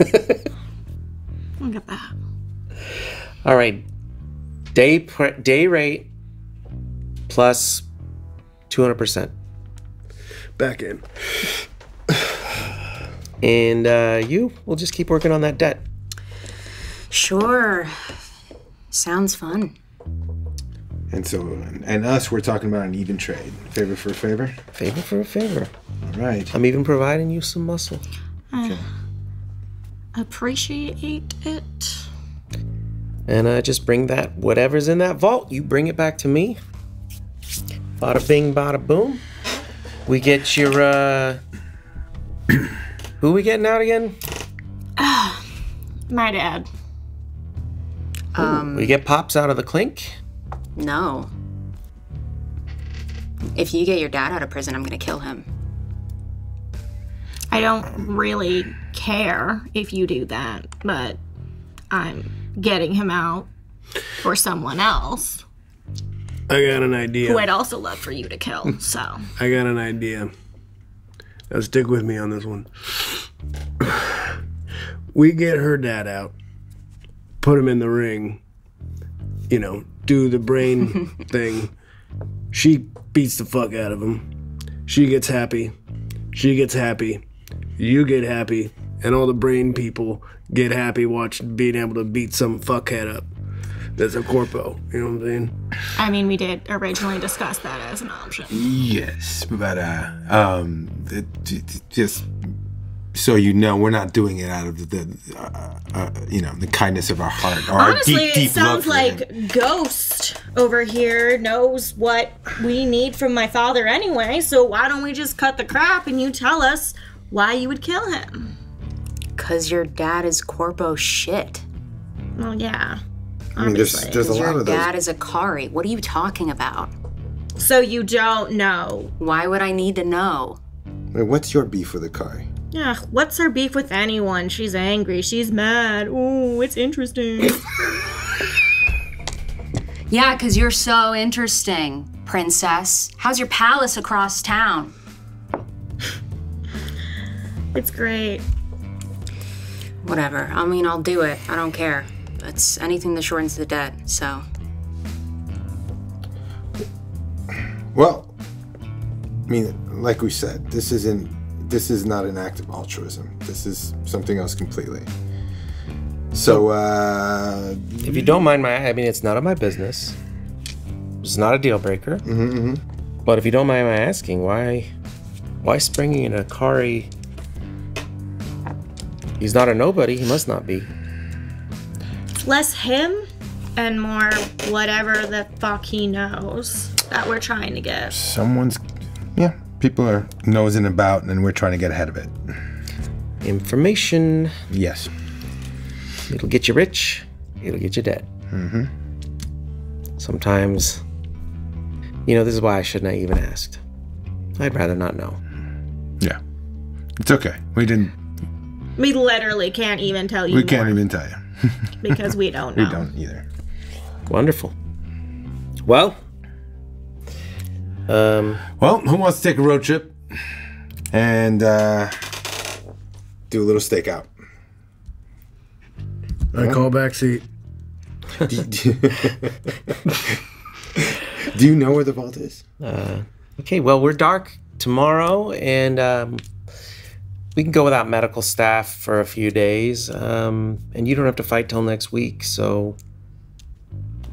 Look at that. All right. Day rate. Plus 200%. Back in. And we'll just keep working on that debt. Sure. Sounds fun. And so, and us, we're talking about an even trade. Favor for a favor? Favor for a favor. All right. I'm even providing you some muscle. Okay. Appreciate it. And just bring that, whatever's in that vault, you bring it back to me. Bada bing, bada boom. We get your, who we getting out again? My dad. Ooh, we get Pops out of the clink? No. If you get your dad out of prison, I'm gonna kill him. I don't really care if you do that, but I'm getting him out for someone else. I got an idea. Who I'd also love for you to kill, so. I got an idea. Now stick with me on this one. We get her dad out, put him in the ring, you know, do the brain thing. She beats the fuck out of him. She gets happy. She gets happy. You get happy. And all the brain people get happy watching being able to beat some fuckhead up. That's a corpo, you know what I'm saying? I mean, we did originally discuss that as an option. Yes, but just so you know, we're not doing it out of the kindness of our heart. Or honestly, our deep, it sounds like Ghost over here knows what we need from my father anyway. So why don't we just cut the crap and you tell us why you would kill him? Cause your dad is corpo shit. Well, yeah. I mean, there's a lot of those. Your dad is Akari. What are you talking about? So you don't know. Why would I need to know? Wait, what's your beef with Akari? Yeah, what's her beef with anyone? She's angry. She's mad. Ooh, it's interesting. Yeah, because you're so interesting, princess. How's your palace across town? It's great. Whatever. I mean, I'll do it. I don't care. It's anything that shortens the debt, so. Well, I mean, like we said, this is not an act of altruism. This is something else completely. So, if you don't mind my, I mean, it's none of my business. It's not a deal breaker. Mm-hmm, mm-hmm. But if you don't mind my asking, why springing an Akari? He's not a nobody. He must not be. Less him and more whatever the fuck he knows that we're trying to get. People are nosing about and we're trying to get ahead of it. Information. Yes. It'll get you rich. It'll get you dead. Mm-hmm. Sometimes, you know, this is why I shouldn't have even asked. I'd rather not know. Yeah. It's okay. We literally can't even tell you. We can't even tell you. Because we don't know. We don't either. Wonderful. Well. Well, who wants to take a road trip and do a little stakeout? I call backseat. Do you know where the vault is? Okay, well, we're dark tomorrow, and we can go without medical staff for a few days, and you don't have to fight till next week, so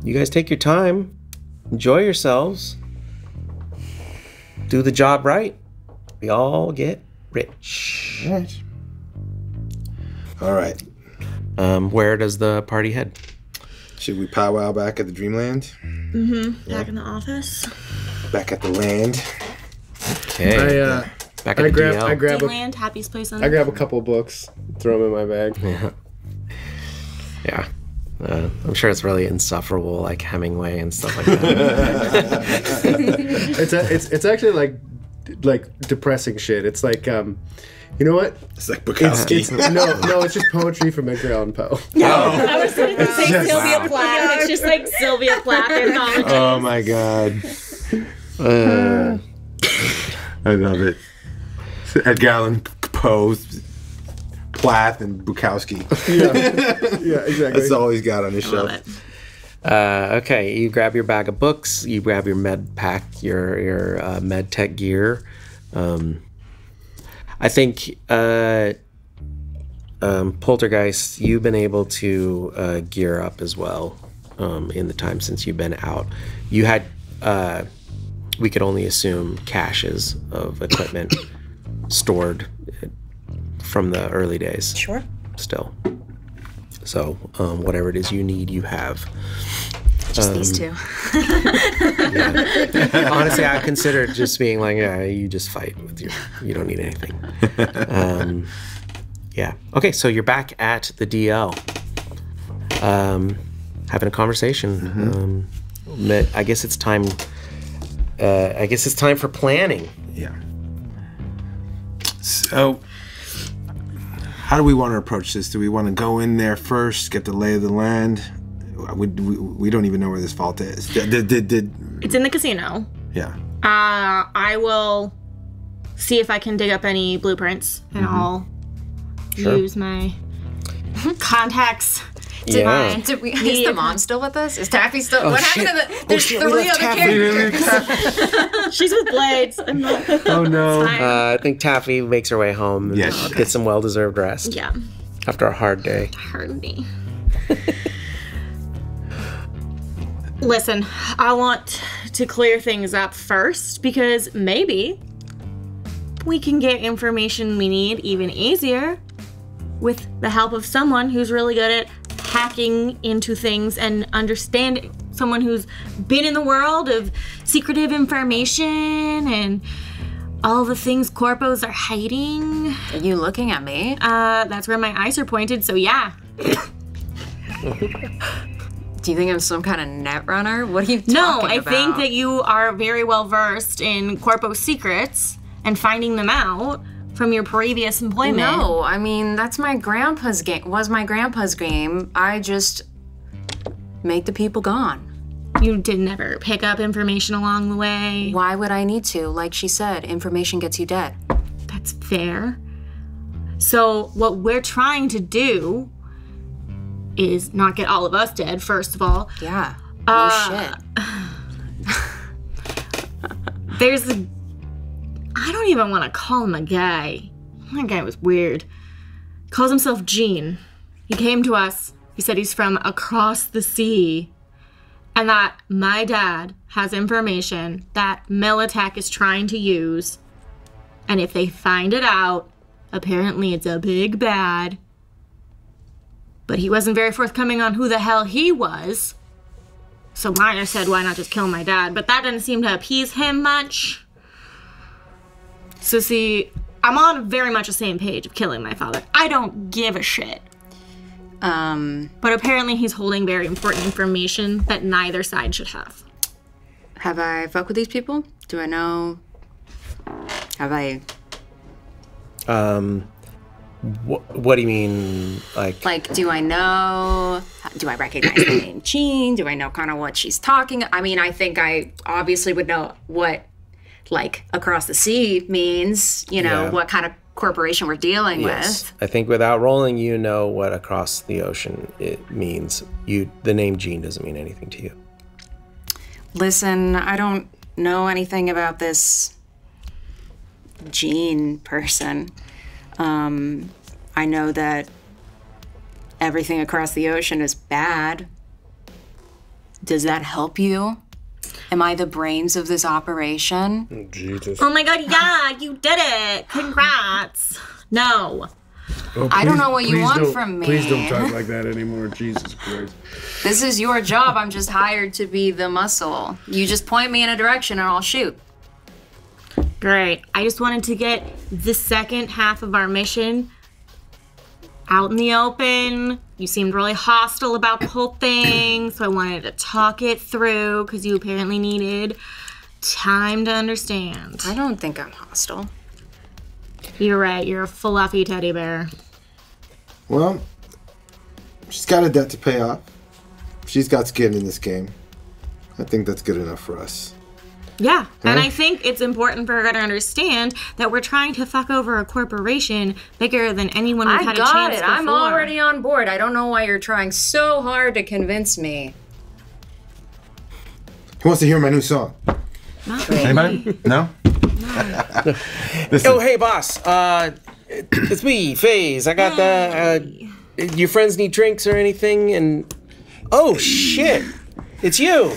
you guys take your time, enjoy yourselves, do the job right, we all get rich. Right. All right. Where does the party head? Should we powwow back at the Dreamland? Mm-hmm. Yeah. Back in the office. Back at the land. Okay. I grab a couple of books, throw them in my bag. Yeah. Yeah. I'm sure it's really insufferable, like Hemingway and stuff like that. it's actually like depressing shit. It's like you know what? It's like Bukowski. No, it's just poetry from Edgar Allan Poe. No, oh. I was going to say Sylvia Plath. It's just like Sylvia Plath anthology. Oh my god. I love it. Edgar Allan Poe, Plath, and Bukowski. Yeah, yeah, exactly. That's all he's got on his shelf. Okay, you grab your bag of books, you grab your med pack, your med tech gear. I think Poltergeist, you've been able to gear up as well in the time since you've been out. You had, we could only assume, caches of equipment stored from the early days. Sure. Still. So whatever it is you need, you have. Just these two. Yeah. Honestly, I considered just being like, yeah, you just fight with your, you don't need anything. Yeah. Okay, so you're back at the DL, having a conversation. Mm-hmm. I guess it's time. I guess it's time for planning. Yeah. So, how do we want to approach this? Do we want to go in there first, get the lay of the land? We don't even know where this vault is. Did It's in the casino. Yeah. I will see if I can dig up any blueprints, and I'll use my contacts. Is the mom still with us? Is Taffy still? Oh, what happened to the? There's three other characters. She's with Blades. I'm not. Oh no! I think Taffy makes her way home and gets some well-deserved rest. Yeah. After a hard day. Hard day. Listen, I want to clear things up first because maybe we can get information we need even easier with the help of someone who's really good at hacking into things and understanding, someone who's been in the world of secretive information and all the things corpos are hiding. Are you looking at me? That's where my eyes are pointed, so yeah. Do you think I'm some kind of net runner? What are you talking about? No, I think that you are very well versed in corpo secrets and finding them out from your previous employment. No, I mean, that's my grandpa's game. Was my grandpa's game. I just make the people gone. You did never pick up information along the way. Why would I need to? Like she said, information gets you dead. That's fair. So what we're trying to do is not get all of us dead, first of all. Yeah, no shit. There's a, I don't even want to call him a guy. That guy was weird. Calls himself Gene. He came to us. He said he's from across the sea. And that my dad has information that Militech is trying to use. And if they find it out, apparently it's a big bad. But he wasn't very forthcoming on who the hell he was. So Maya said, why not just kill my dad? But that didn't seem to appease him much. So see, I'm on very much the same page of killing my father. I don't give a shit. But apparently he's holding very important information that neither side should have. Have I fucked with these people? Do I know? Have I? What do you mean, like? Like, do I know? Do I recognize the name Gene? Do I know kind of what she's talking? I mean, I think I obviously would know what, like, across the sea means, you know, what kind of corporation we're dealing with. I think without rolling, you know what across the ocean it means. You, the name Gene doesn't mean anything to you. Listen, I don't know anything about this Gene person. I know that everything across the ocean is bad. Does that help you? Am I the brains of this operation? Oh, Jesus. Oh my God, yeah, you did it. Congrats. No. Oh, please, I don't know what you want from me. Please don't talk like that anymore. Jesus Christ. This is your job. I'm just hired to be the muscle. You just point me in a direction and I'll shoot. Great. I just wanted to get the second half of our mission out in the open. You seemed really hostile about the whole thing, so I wanted to talk it through because you apparently needed time to understand. I don't think I'm hostile. You're right. You're a fluffy teddy bear. Well, she's got a debt to pay off. She's got skin in this game. I think that's good enough for us. Yeah, and I think it's important for her to understand that we're trying to fuck over a corporation bigger than anyone we've had a chance before. I'm already on board. I don't know why you're trying so hard to convince me. Who wants to hear my new song? Not really. Anybody? No? No. Oh, hey, boss. It's me, FaZe. I got the... your friends need drinks or anything? And oh, shit. It's you.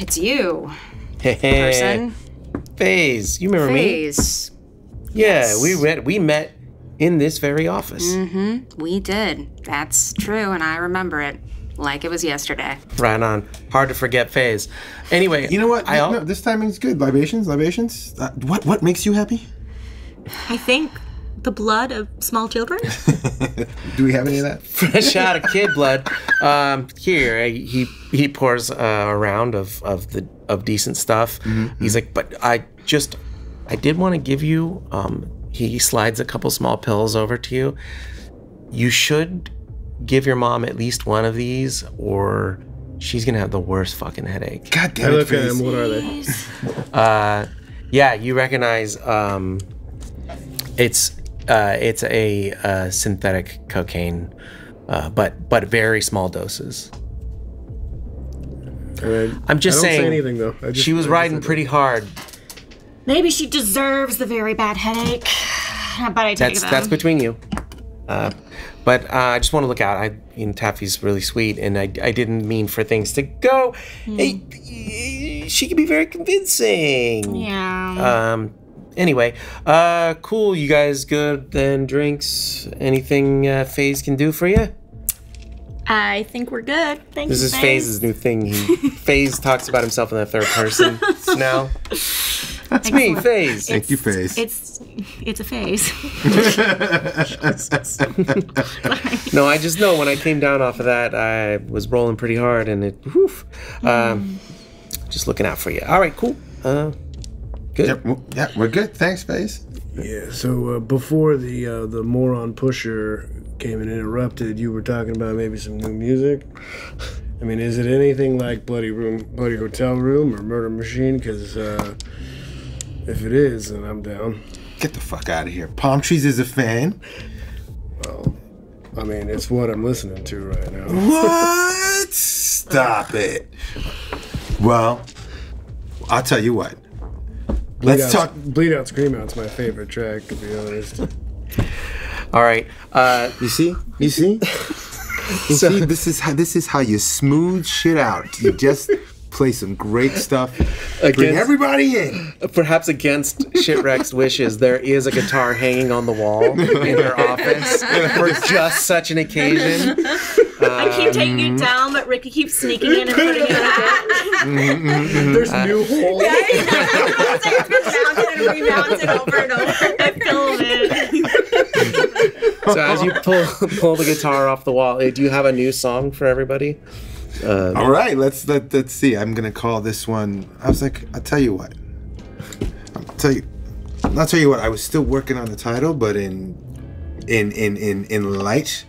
It's you. Person, FaZe, you remember FaZe. Me? Yes. Yeah, we met in this very office. Mm-hmm. We did. That's true, and I remember it like it was yesterday. Right on. Hard to forget FaZe. Anyway, you know what? No, this timing's good. Libations. What makes you happy? I think the blood of small children. Do we have any of that? Fresh out of kid blood. Here, he pours a round of decent stuff. Mm-hmm. He's like, but I did want to give you. He slides a couple small pills over to you. You should give your mom at least one of these, or She's gonna have the worst fucking headache. God damn it, FaZe. What are they? Yeah, you recognize it's a synthetic cocaine, but very small doses. I'm just saying. Say anything, though. She was riding pretty hard. Maybe she deserves the very bad headache. But I take it. That's between you. But I just want to look out. You know, Taffy's really sweet, and I didn't mean for things to go. She can be very convincing. Yeah. Anyway, cool. You guys good? Then drinks. Anything FaZe can do for you? I think we're good. Thank you. This is FaZe's new thing. FaZe talks about himself in the third person now. That's me, FaZe. Thank you, FaZe. It's a phase. No, I just know when I came down off of that, I was rolling pretty hard, and it, just looking out for you. All right, cool. Good. Yeah, we're good. Thanks, FaZe. Yeah. So before the moron pusher came and interrupted, you were talking about maybe some new music. I mean, is it anything like Bloody Hotel Room, or Murder Machine? Because if it is, then I'm down. Get the fuck out of here. Palm Trees is a fan. Well, I mean, it's what I'm listening to right now. What? Stop it. Well, I'll tell you what. Let's talk. Bleed Out Scream Out's my favorite track, to be honest. All right. You see? You see? You see, this is how you smooth shit out. You just play some great stuff. Bring everybody in. Perhaps against Shitwreck's wishes, there is a guitar hanging on the wall in her office for just such an occasion. I keep taking it down, but Ricky keeps sneaking in and putting it back. There's new holes. Yeah, it's been mounted and remounted over and over. I feel it. So as you pull the guitar off the wall, do you have a new song for everybody? All right, let's see. I'm gonna call this one. I was like, I'll tell you what. I'll tell you what. I was still working on the title, but in light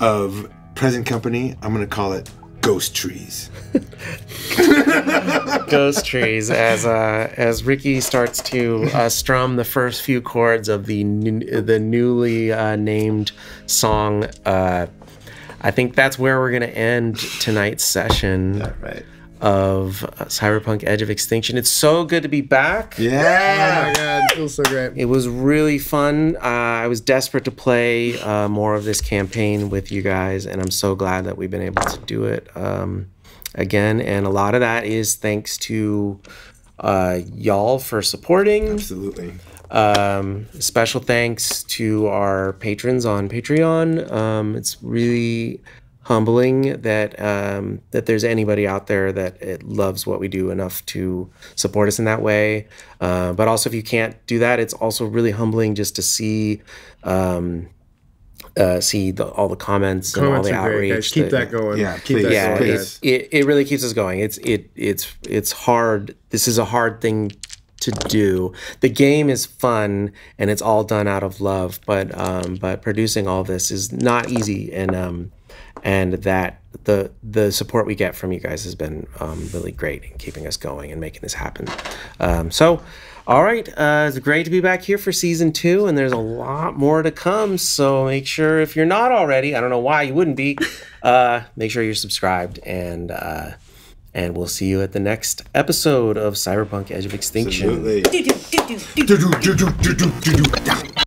of present company, I'm gonna call it Ghost Trees. Ghost Trees, as Ricky starts to strum the first few chords of the newly named song. I think that's where we're gonna end tonight's session of Cyberpunk: Edge of Extinction. It's so good to be back. Yeah. Oh my God, it feels so great. It was really fun. I was desperate to play more of this campaign with you guys, and I'm so glad that we've been able to do it again. And a lot of that is thanks to y'all for supporting. Absolutely. Special thanks to our patrons on Patreon. It's really humbling that that there's anybody out there that loves what we do enough to support us in that way. But also, if you can't do that, it's also really humbling just to see all the comments and all the outreach. Guys, keep that going. Yeah, keep that going. It really keeps us going. It's hard. This is a hard thing to do. The game is fun and it's all done out of love, but producing all this is not easy, and that the support we get from you guys has been really great in keeping us going and making this happen. So all right, it's great to be back here for season 2, and there's a lot more to come, so make sure, if you're not already, I don't know why you wouldn't be, make sure you're subscribed, and we'll see you at the next episode of Cyberpunk: Edge of Extinction. Absolutely.